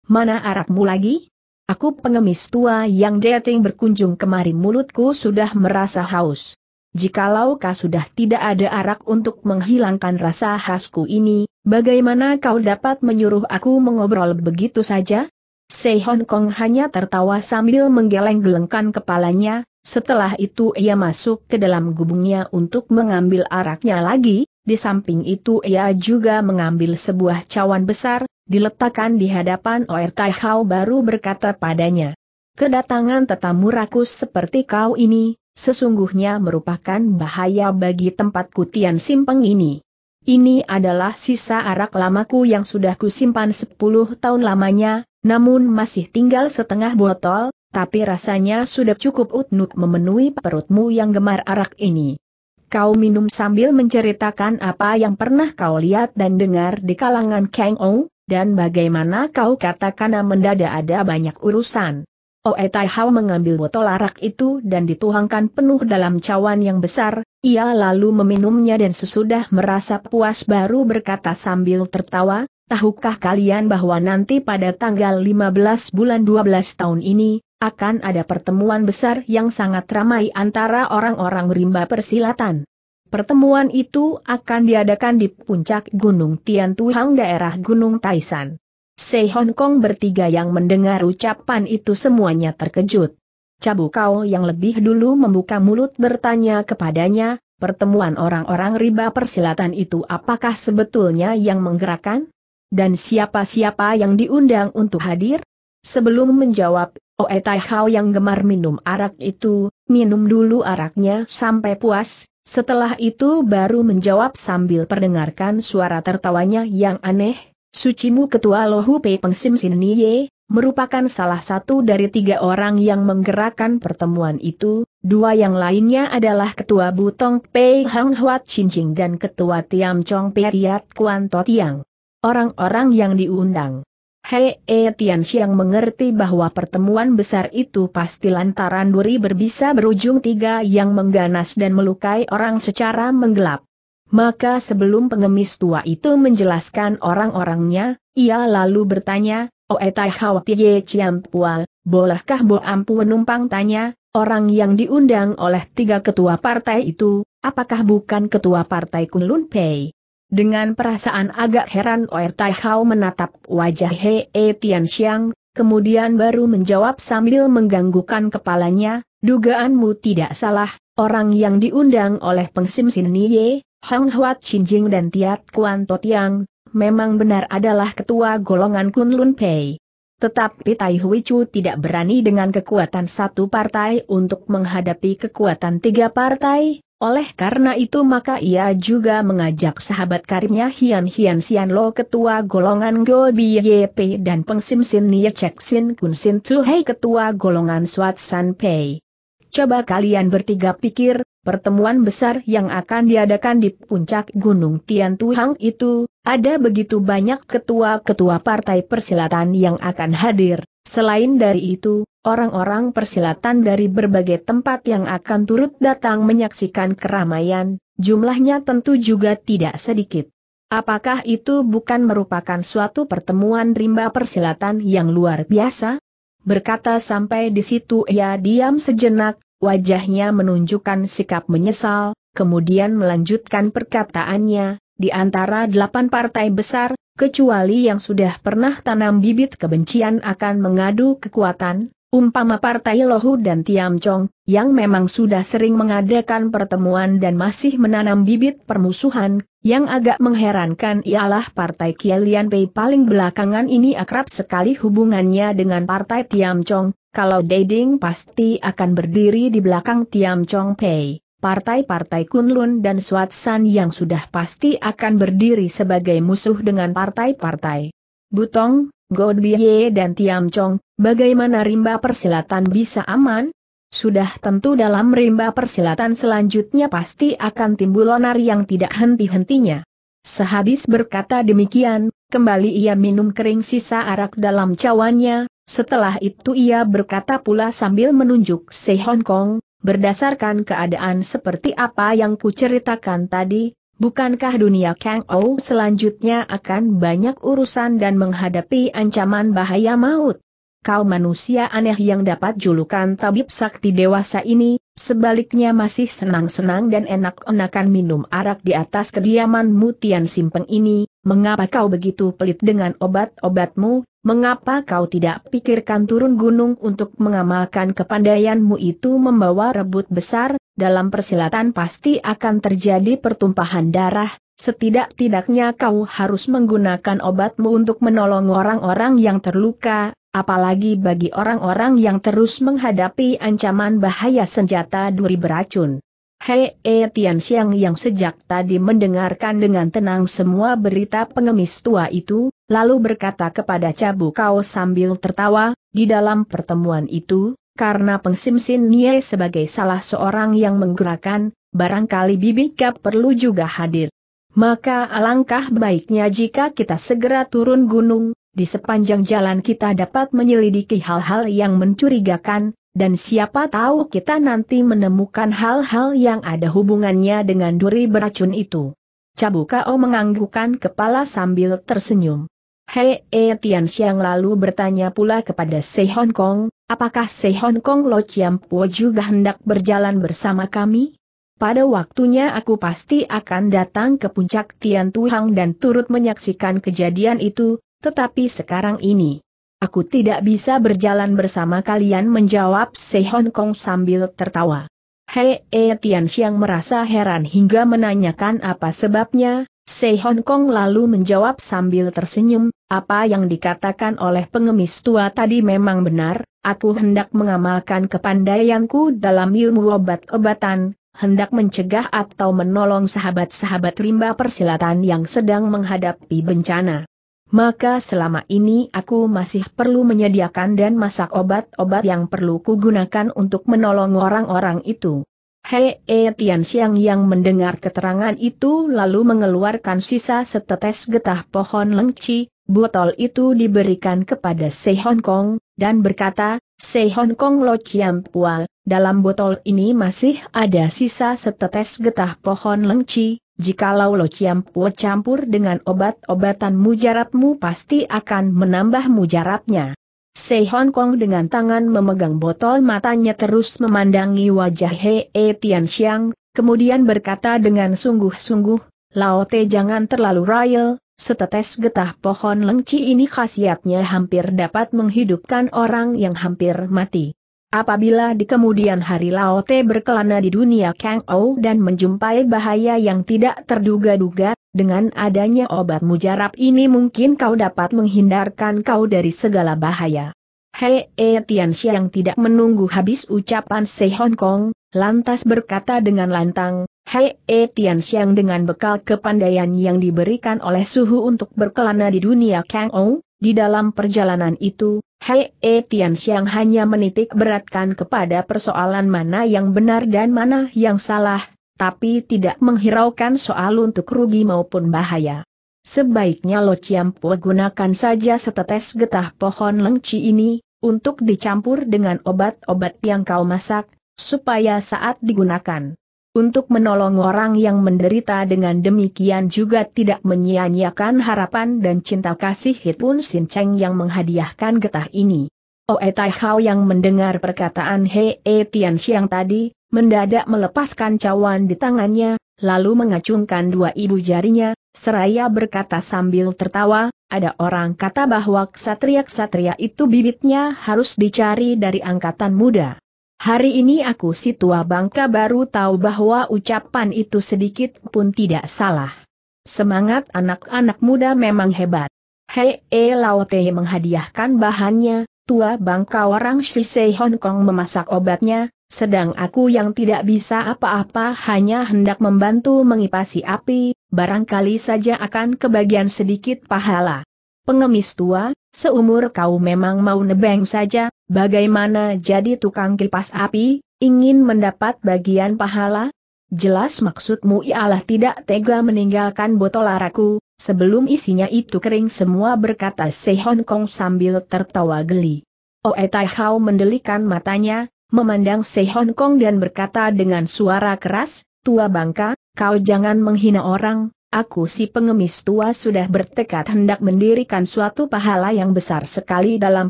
Mana arakmu lagi? Aku pengemis tua yang datang berkunjung kemari mulutku sudah merasa haus. Jikalau kau sudah tidak ada arak untuk menghilangkan rasa hausku ini, bagaimana kau dapat menyuruh aku mengobrol begitu saja? Se Hong Kong hanya tertawa sambil menggeleng-gelengkan kepalanya. Setelah itu ia masuk ke dalam gubungnya untuk mengambil araknya lagi, di samping itu ia juga mengambil sebuah cawan besar, diletakkan di hadapan Oe Tai Hao baru berkata padanya. Kedatangan tetamu rakus seperti kau ini, sesungguhnya merupakan bahaya bagi tempatku Tian Sim Peng ini. Ini adalah sisa arak lamaku yang sudah kusimpan 10 tahun lamanya, namun masih tinggal setengah botol. Tapi rasanya sudah cukup untuk memenuhi perutmu yang gemar arak ini. Kau minum sambil menceritakan apa yang pernah kau lihat dan dengar di kalangan Kang Ou, dan bagaimana kau katakan mendadak ada banyak urusan. Oe Tai Hao mengambil botol arak itu dan dituangkan penuh dalam cawan yang besar, ia lalu meminumnya dan sesudah merasa puas baru berkata sambil tertawa, tahukah kalian bahwa nanti pada tanggal 15 bulan 12 tahun ini, akan ada pertemuan besar yang sangat ramai antara orang-orang rimba persilatan. Pertemuan itu akan diadakan di puncak Gunung Tian Tuhang daerah Gunung Taisan. Se Hong Kong bertiga yang mendengar ucapan itu semuanya terkejut. Cabuk kau yang lebih dulu membuka mulut bertanya kepadanya, pertemuan orang-orang rimba persilatan itu apakah sebetulnya yang menggerakkan? Dan siapa-siapa yang diundang untuk hadir? Sebelum menjawab, Oe Tai Hao yang gemar minum arak itu, minum dulu araknya sampai puas, Setelah itu baru menjawab sambil perdengarkan suara tertawanya yang aneh, Sucimu Ketua Lohupe Pengsim Sinnie, merupakan salah satu dari tiga orang yang menggerakkan pertemuan itu, dua yang lainnya adalah Ketua Butong Pei Hang Huat Cincing dan Ketua Tiam Chong Periat Kuan Totiang. Orang-orang yang diundang. Hei Tian Siang mengerti bahwa pertemuan besar itu pasti lantaran duri berbisa berujung tiga yang mengganas dan melukai orang secara menggelap. Maka sebelum pengemis tua itu menjelaskan orang-orangnya, ia lalu bertanya, "Oetai Hao Tiye Ciam Pua, bolehkah Bo Ampu menumpang tanya, orang yang diundang oleh tiga ketua partai itu, apakah bukan ketua partai Kunlun Pei?" Dengan perasaan agak heran Oer Tai Hao menatap wajah He Tian Xiang, kemudian baru menjawab sambil mengganggukan kepalanya, "Dugaanmu tidak salah, orang yang diundang oleh Pengsim Sinnie, Hang Huat Xinjing dan Tiat Kuan Totiang, memang benar adalah ketua golongan Kunlun Pei. Tetapi Tai Hui Chu tidak berani dengan kekuatan satu partai untuk menghadapi kekuatan tiga partai. Oleh karena itu maka ia juga mengajak sahabat karibnya Hian Hian Xian Lo ketua golongan Go BYP dan Pengsim Sin Nie Cek Sin Kun Sin Chu Hei ketua golongan Suat San Pei. Coba kalian bertiga pikir, pertemuan besar yang akan diadakan di puncak Gunung Tian Tuhang itu, ada begitu banyak ketua-ketua partai persilatan yang akan hadir. Selain dari itu, orang-orang persilatan dari berbagai tempat yang akan turut datang menyaksikan keramaian, jumlahnya tentu juga tidak sedikit. Apakah itu bukan merupakan suatu pertemuan rimba persilatan yang luar biasa?" Berkata sampai di situ ia diam sejenak, wajahnya menunjukkan sikap menyesal, kemudian melanjutkan perkataannya, "Di antara 8 partai besar, kecuali yang sudah pernah tanam bibit kebencian akan mengadu kekuatan, umpama partai Lohu dan Tiam Chong, yang memang sudah sering mengadakan pertemuan dan masih menanam bibit permusuhan, yang agak mengherankan ialah partai Kielian Pei paling belakangan ini akrab sekali hubungannya dengan partai Tiam Chong, kalau Deding pasti akan berdiri di belakang Tiam Chong Pei, partai-partai Kunlun dan Suat San yang sudah pasti akan berdiri sebagai musuh dengan partai-partai Butong, God Biye dan Tiam Chong, bagaimana rimba persilatan bisa aman? Sudah tentu dalam rimba persilatan selanjutnya pasti akan timbul onar yang tidak henti-hentinya." Sehabis berkata demikian, kembali ia minum kering sisa arak dalam cawannya, setelah itu ia berkata pula sambil menunjuk Se Hong Kong, "Berdasarkan keadaan seperti apa yang kuceritakan tadi, bukankah dunia Kang Ou selanjutnya akan banyak urusan dan menghadapi ancaman bahaya maut? Kau manusia aneh yang dapat julukan tabib sakti dewasa ini, sebaliknya masih senang-senang dan enak-enakan minum arak di atas kediamanmu Tian Simpeng ini, mengapa kau begitu pelit dengan obat-obatmu, mengapa kau tidak pikirkan turun gunung untuk mengamalkan kepandaianmu itu membawa rebut besar? Dalam persilatan pasti akan terjadi pertumpahan darah, setidak-tidaknya kau harus menggunakan obatmu untuk menolong orang-orang yang terluka, apalagi bagi orang-orang yang terus menghadapi ancaman bahaya senjata duri beracun." Hei Tian Xiang yang sejak tadi mendengarkan dengan tenang semua berita pengemis tua itu, lalu berkata kepada Cabu Kau sambil tertawa, "Di dalam pertemuan itu, karena Pengsim Sinnie sebagai salah seorang yang menggerakkan, barangkali Bibi Kap perlu juga hadir. Maka alangkah baiknya jika kita segera turun gunung, di sepanjang jalan kita dapat menyelidiki hal-hal yang mencurigakan, dan siapa tahu kita nanti menemukan hal-hal yang ada hubungannya dengan duri beracun itu." Cabu Kao menganggukkan kepala sambil tersenyum. Hei Tian Xiang lalu bertanya pula kepada Se Hong Kong, "Apakah Se Hong Kong Lo Chiam Puo juga hendak berjalan bersama kami? Pada waktunya aku pasti akan datang ke puncak Tian Tuhang dan turut menyaksikan kejadian itu, tetapi sekarang ini aku tidak bisa berjalan bersama kalian," menjawab Se Hong Kong sambil tertawa. Hei Tian Xiang merasa heran hingga menanyakan apa sebabnya. Se Hong Kong lalu menjawab sambil tersenyum, "Apa yang dikatakan oleh pengemis tua tadi memang benar, aku hendak mengamalkan kepandaianku dalam ilmu obat-obatan, hendak mencegah atau menolong sahabat-sahabat rimba persilatan yang sedang menghadapi bencana. Maka selama ini aku masih perlu menyediakan dan masak obat-obat yang perlu kugunakan untuk menolong orang-orang itu. Hei Tian Xiang yang mendengar keterangan itu lalu mengeluarkan sisa setetes getah pohon lengci, botol itu diberikan kepada Se Hong Kong, dan berkata, Se Hong Kong Lo Chiam Pual, dalam botol ini masih ada sisa setetes getah pohon lengci, jikalau Lo Chiam Pual campur dengan obat-obatan mujarabmu pasti akan menambah mujarabnya. Se Hong Kong dengan tangan memegang botol, matanya terus memandangi wajah He Tian Xiang, kemudian berkata dengan sungguh-sungguh, Lao Te jangan terlalu royal, setetes getah pohon lengci ini khasiatnya hampir dapat menghidupkan orang yang hampir mati. Apabila di kemudian hari Lao Te berkelana di dunia Kang Ou dan menjumpai bahaya yang tidak terduga-duga, dengan adanya obat mujarab ini mungkin kau dapat menghindarkan kau dari segala bahaya. Hei Tian Xiang tidak menunggu habis ucapan Se Hong Kong, lantas berkata dengan lantang, Hei Tian Xiang dengan bekal kepandaian yang diberikan oleh suhu untuk berkelana di dunia Kang Ou, di dalam perjalanan itu, Hei Tian Xiang hanya menitik beratkan kepada persoalan mana yang benar dan mana yang salah, tapi tidak menghiraukan soal untuk rugi maupun bahaya. Sebaiknya Lo Chiam Puo gunakan saja setetes getah pohon lengci ini, untuk dicampur dengan obat-obat yang kau masak, supaya saat digunakan untuk menolong orang yang menderita dengan demikian juga tidak menyia-nyiakan harapan dan cinta kasih Hitun Sin Cheng yang menghadiahkan getah ini. Oe Tai Hao yang mendengar perkataan He Tian Xiang tadi, mendadak melepaskan cawan di tangannya, lalu mengacungkan dua ibu jarinya, seraya berkata sambil tertawa, ada orang kata bahwa ksatria-ksatria itu bibitnya harus dicari dari angkatan muda. Hari ini aku si tua bangka baru tahu bahwa ucapan itu sedikit pun tidak salah. Semangat anak-anak muda memang hebat. Hei Lao Te menghadiahkan bahannya, tua bangka orang Se Hong Kong memasak obatnya, sedang aku yang tidak bisa apa-apa hanya hendak membantu mengipasi api, barangkali saja akan kebagian sedikit pahala. Pengemis tua, seumur kau memang mau nebeng saja, bagaimana jadi tukang kipas api, ingin mendapat bagian pahala? Jelas maksudmu ialah tidak tega meninggalkan botol araku, sebelum isinya itu kering semua, berkata Se Hong Kong sambil tertawa geli. Oe Tai Hao mendelikan matanya, memandang Se Hong Kong dan berkata dengan suara keras, tua bangka, kau jangan menghina orang, aku si pengemis tua sudah bertekad hendak mendirikan suatu pahala yang besar sekali dalam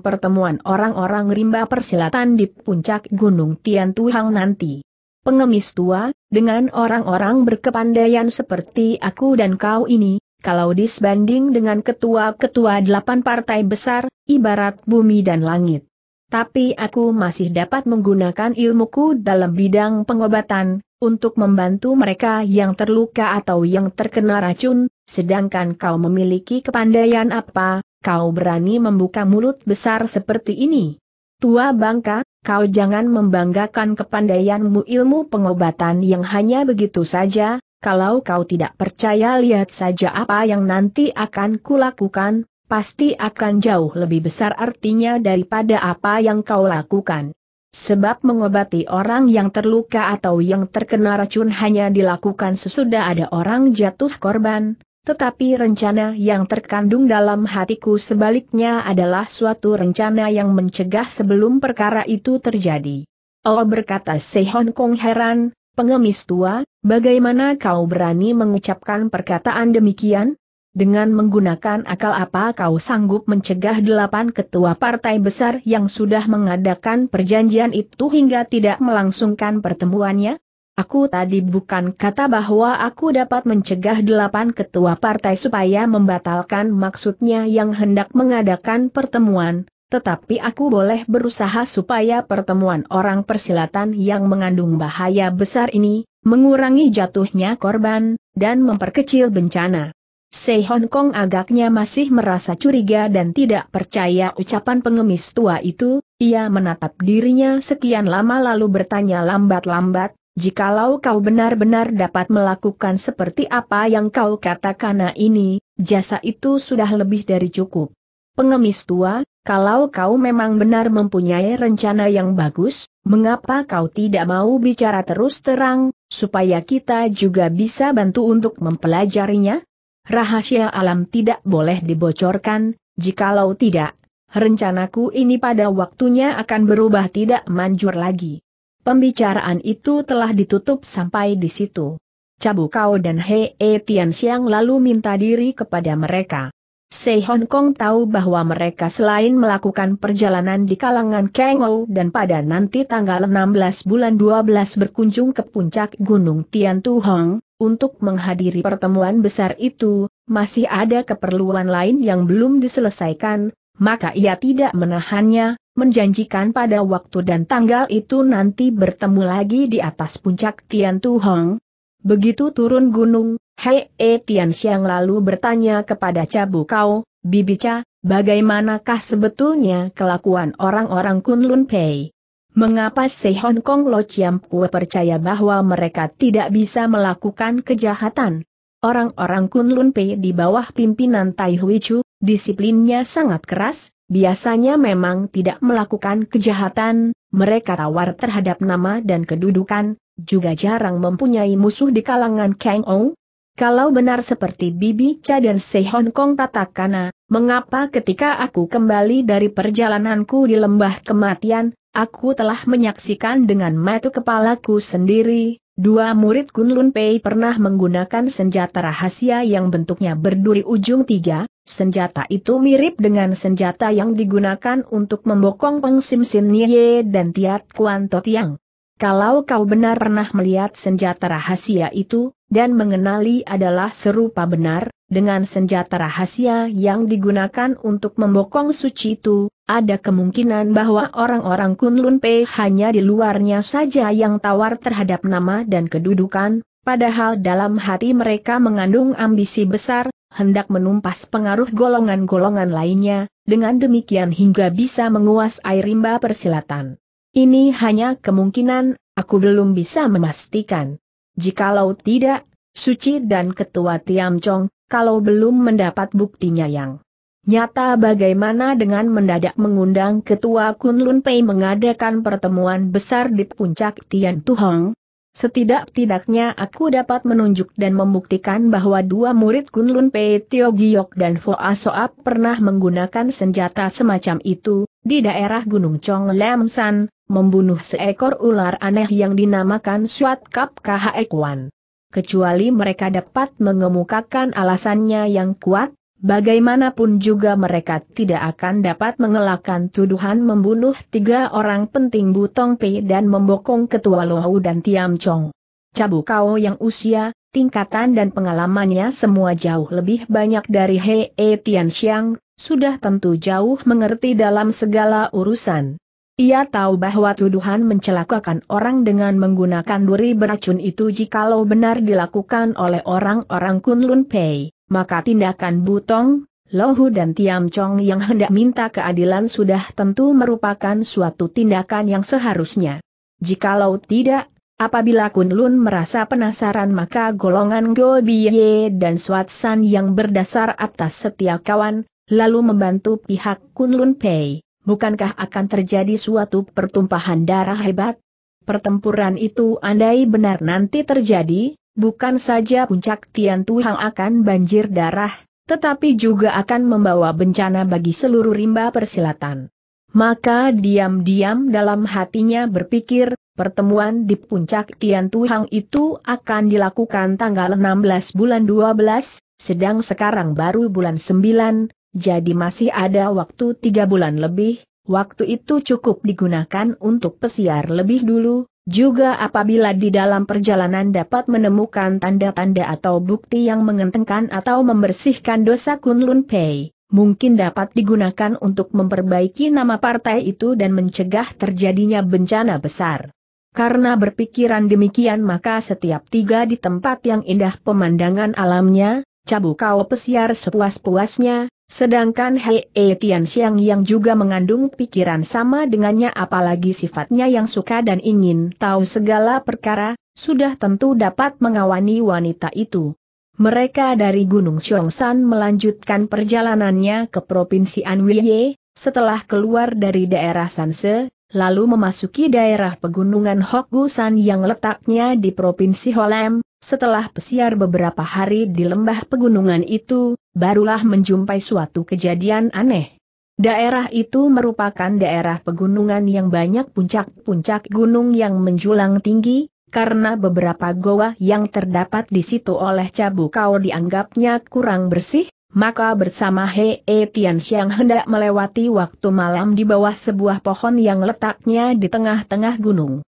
pertemuan orang-orang rimba persilatan di puncak Gunung Tian Tu Hang nanti. Pengemis tua, dengan orang-orang berkepandaian seperti aku dan kau ini, kalau disbanding dengan ketua-ketua 8 partai besar, ibarat bumi dan langit. Tapi aku masih dapat menggunakan ilmuku dalam bidang pengobatan, untuk membantu mereka yang terluka atau yang terkena racun, sedangkan kau memiliki kepandaian apa, kau berani membuka mulut besar seperti ini? Tua bangka, kau jangan membanggakan kepandaianmu ilmu pengobatan yang hanya begitu saja, kalau kau tidak percaya lihat saja apa yang nanti akan kulakukan. Pasti akan jauh lebih besar artinya daripada apa yang kau lakukan. Sebab mengobati orang yang terluka atau yang terkena racun hanya dilakukan sesudah ada orang jatuh korban, tetapi rencana yang terkandung dalam hatiku sebaliknya adalah suatu rencana yang mencegah sebelum perkara itu terjadi. Oh, berkata Se Hong Kong heran, pengemis tua, bagaimana kau berani mengucapkan perkataan demikian? Dengan menggunakan akal apa kau sanggup mencegah 8 ketua partai besar yang sudah mengadakan perjanjian itu hingga tidak melangsungkan pertemuannya? Aku tadi bukan kata bahwa aku dapat mencegah 8 ketua partai supaya membatalkan maksudnya yang hendak mengadakan pertemuan, tetapi aku boleh berusaha supaya pertemuan orang persilatan yang mengandung bahaya besar ini, mengurangi jatuhnya korban, dan memperkecil bencana. Se Hong Kong agaknya masih merasa curiga dan tidak percaya ucapan pengemis tua itu, ia menatap dirinya sekian lama lalu bertanya lambat-lambat, Jikalau kau benar-benar dapat melakukan seperti apa yang kau katakan ini, jasa itu sudah lebih dari cukup. Pengemis tua, kalau kau memang benar mempunyai rencana yang bagus, mengapa kau tidak mau bicara terus terang, supaya kita juga bisa bantu untuk mempelajarinya? Rahasia alam tidak boleh dibocorkan, jikalau tidak, rencanaku ini pada waktunya akan berubah tidak manjur lagi. Pembicaraan itu telah ditutup sampai di situ. Cabu Kau dan Hei Tianxiang lalu minta diri kepada mereka. Sei Hong Kong tahu bahwa mereka selain melakukan perjalanan di kalangan Kengou dan pada nanti tanggal 16 bulan 12 berkunjung ke puncak Gunung Tian Tu Hong, untuk menghadiri pertemuan besar itu, masih ada keperluan lain yang belum diselesaikan, maka ia tidak menahannya, menjanjikan pada waktu dan tanggal itu nanti bertemu lagi di atas puncak Tian Tu Hong. Begitu turun gunung, Hei Tianxiang lalu bertanya kepada Cabu Kau, "Bibi Cha, bagaimanakah sebetulnya kelakuan orang-orang Kunlun Pei? Mengapa Sei Hong Kong Lo Chiam Pue percaya bahwa mereka tidak bisa melakukan kejahatan? Orang-orang Kunlun Pei di bawah pimpinan Tai Hui Chu, disiplinnya sangat keras. Biasanya memang tidak melakukan kejahatan, mereka tawar terhadap nama dan kedudukan, juga jarang mempunyai musuh di kalangan Kengou. Kalau benar seperti Bibi Cha dan Sei Hong Kong katakana, mengapa ketika aku kembali dari perjalananku di lembah kematian, aku telah menyaksikan dengan mata kepalaku sendiri, dua murid Kunlun Pei pernah menggunakan senjata rahasia yang bentuknya berduri ujung tiga, senjata itu mirip dengan senjata yang digunakan untuk membokong Peng Sim Sin Nye dan Tiat Kuan To Tiang. Kalau kau benar pernah melihat senjata rahasia itu, dan mengenali adalah serupa benar, dengan senjata rahasia yang digunakan untuk membokong suci itu, ada kemungkinan bahwa orang-orang Kunlun Pei hanya di luarnya saja yang tawar terhadap nama dan kedudukan, padahal dalam hati mereka mengandung ambisi besar, hendak menumpas pengaruh golongan-golongan lainnya, dengan demikian hingga bisa menguasai rimba persilatan. Ini hanya kemungkinan, aku belum bisa memastikan. Jikalau tidak, Suci dan Ketua Tiam Chong, kalau belum mendapat buktinya yang nyata, bagaimana dengan mendadak mengundang Ketua Kunlun Pei mengadakan pertemuan besar di puncak Tian Tu Hong? Setidak-tidaknya aku dapat menunjuk dan membuktikan bahwa dua murid Kunlun Pei Tio Giok dan Foa Soap pernah menggunakan senjata semacam itu, di daerah Gunung Chong Lam San, membunuh seekor ular aneh yang dinamakan Suat Kap Khe Kwan. Kecuali mereka dapat mengemukakan alasannya yang kuat, bagaimanapun juga mereka tidak akan dapat mengelakkan tuduhan membunuh tiga orang penting Butong Pei dan membokong Ketua Lohou dan Tiam Chong. Cabu Kau yang usia, tingkatan dan pengalamannya semua jauh lebih banyak dari Hei Tianxiang, sudah tentu jauh mengerti dalam segala urusan. Ia tahu bahwa tuduhan mencelakakan orang dengan menggunakan duri beracun itu jikalau benar dilakukan oleh orang-orang Kunlun Pei, maka tindakan Butong, Lohou dan Tiam Chong yang hendak minta keadilan sudah tentu merupakan suatu tindakan yang seharusnya. Jikalau tidak, apabila Kunlun merasa penasaran maka golongan Go Biye dan Suat San yang berdasar atas setia kawan, lalu membantu pihak Kunlun Pei. Bukankah akan terjadi suatu pertumpahan darah hebat? Pertempuran itu andai benar nanti terjadi, bukan saja puncak Tian Tu Hong akan banjir darah, tetapi juga akan membawa bencana bagi seluruh rimba persilatan. Maka diam-diam dalam hatinya berpikir, pertemuan di puncak Tian Tu Hong itu akan dilakukan tanggal 16 bulan 12, sedang sekarang baru bulan 9. Jadi masih ada waktu 3 bulan lebih, waktu itu cukup digunakan untuk pesiar lebih dulu, juga apabila di dalam perjalanan dapat menemukan tanda-tanda atau bukti yang mengentengkan atau membersihkan dosa Kunlun Pei, mungkin dapat digunakan untuk memperbaiki nama partai itu dan mencegah terjadinya bencana besar. Karena berpikiran demikian maka setiap tiga di tempat yang indah pemandangan alamnya, Cabu Kau pesiar sepuas-puasnya, Sedangkan Hei Tianxiang yang juga mengandung pikiran sama dengannya apalagi sifatnya yang suka dan ingin tahu segala perkara, sudah tentu dapat mengawani wanita itu. Mereka dari Gunung Xiongshan melanjutkan perjalanannya ke Provinsi Anhuiye, setelah keluar dari daerah Sanse, lalu memasuki daerah pegunungan Hokusan yang letaknya di Provinsi Holem. Setelah pesiar beberapa hari di lembah pegunungan itu, barulah menjumpai suatu kejadian aneh. Daerah itu merupakan daerah pegunungan yang banyak puncak-puncak gunung yang menjulang tinggi, karena beberapa goa yang terdapat di situ oleh Cabukau dianggapnya kurang bersih, maka bersama Hei Tianxiang hendak melewati waktu malam di bawah sebuah pohon yang letaknya di tengah-tengah gunung.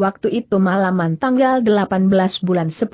Waktu itu malaman tanggal 18 bulan 10,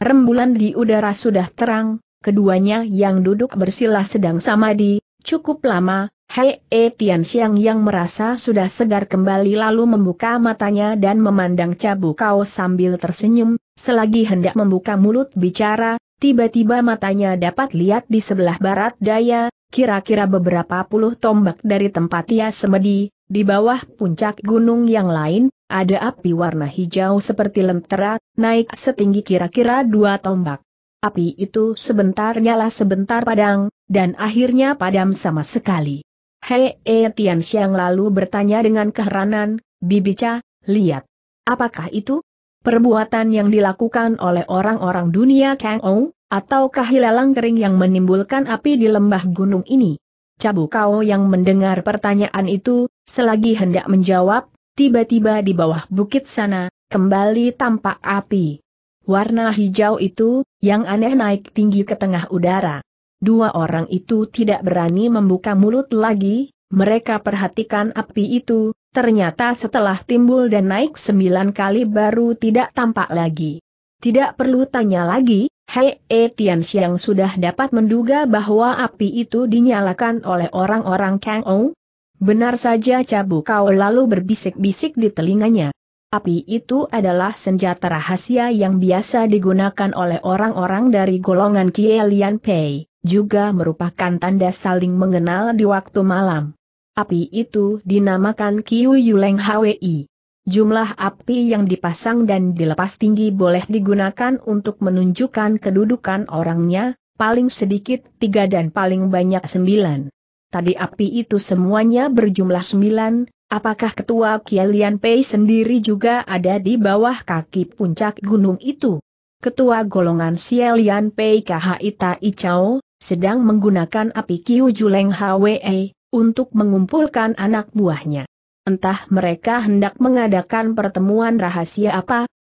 rembulan di udara sudah terang, keduanya yang duduk bersila sedang samadi. Cukup lama, Hei Tianxiang yang merasa sudah segar kembali lalu membuka matanya dan memandang Cabukau sambil tersenyum. Selagi hendak membuka mulut bicara, tiba-tiba matanya dapat lihat di sebelah barat daya, kira-kira beberapa puluh tombak dari tempat ia semedi, di bawah puncak gunung yang lain. Ada api warna hijau seperti lentera, naik setinggi kira-kira 2 tombak. Api itu sebentar nyala sebentar padam, dan akhirnya padam sama sekali. Hei Tianxiang lalu bertanya dengan keheranan, "Bibica, lihat. Apakah itu? Perbuatan yang dilakukan oleh orang-orang dunia Kangou, ataukah ilalang kering yang menimbulkan api di lembah gunung ini?" Cabukau yang mendengar pertanyaan itu, selagi hendak menjawab, tiba-tiba di bawah bukit sana, kembali tampak api warna hijau itu, yang aneh naik tinggi ke tengah udara. 2 orang itu tidak berani membuka mulut lagi, mereka perhatikan api itu, ternyata setelah timbul dan naik 9 kali baru tidak tampak lagi. Tidak perlu tanya lagi, Hei Tianxiang sudah dapat menduga bahwa api itu dinyalakan oleh orang-orang Kangou. Benar saja, Cabukau lalu berbisik-bisik di telinganya. Api itu adalah senjata rahasia yang biasa digunakan oleh orang-orang dari golongan Kielian Pei, juga merupakan tanda saling mengenal di waktu malam. Api itu dinamakan Kiu Yuleng Hwi. Jumlah api yang dipasang dan dilepas tinggi boleh digunakan untuk menunjukkan kedudukan orangnya, paling sedikit 3 dan paling banyak 9. Tadi api itu semuanya berjumlah 9, apakah ketua Kielian Pei sendiri juga ada di bawah kaki puncak gunung itu? Ketua golongan Kielian Pei KHI Tai Chao sedang menggunakan api Kiu Juleng Hwe untuk mengumpulkan anak buahnya. Entah mereka hendak mengadakan pertemuan rahasia apa,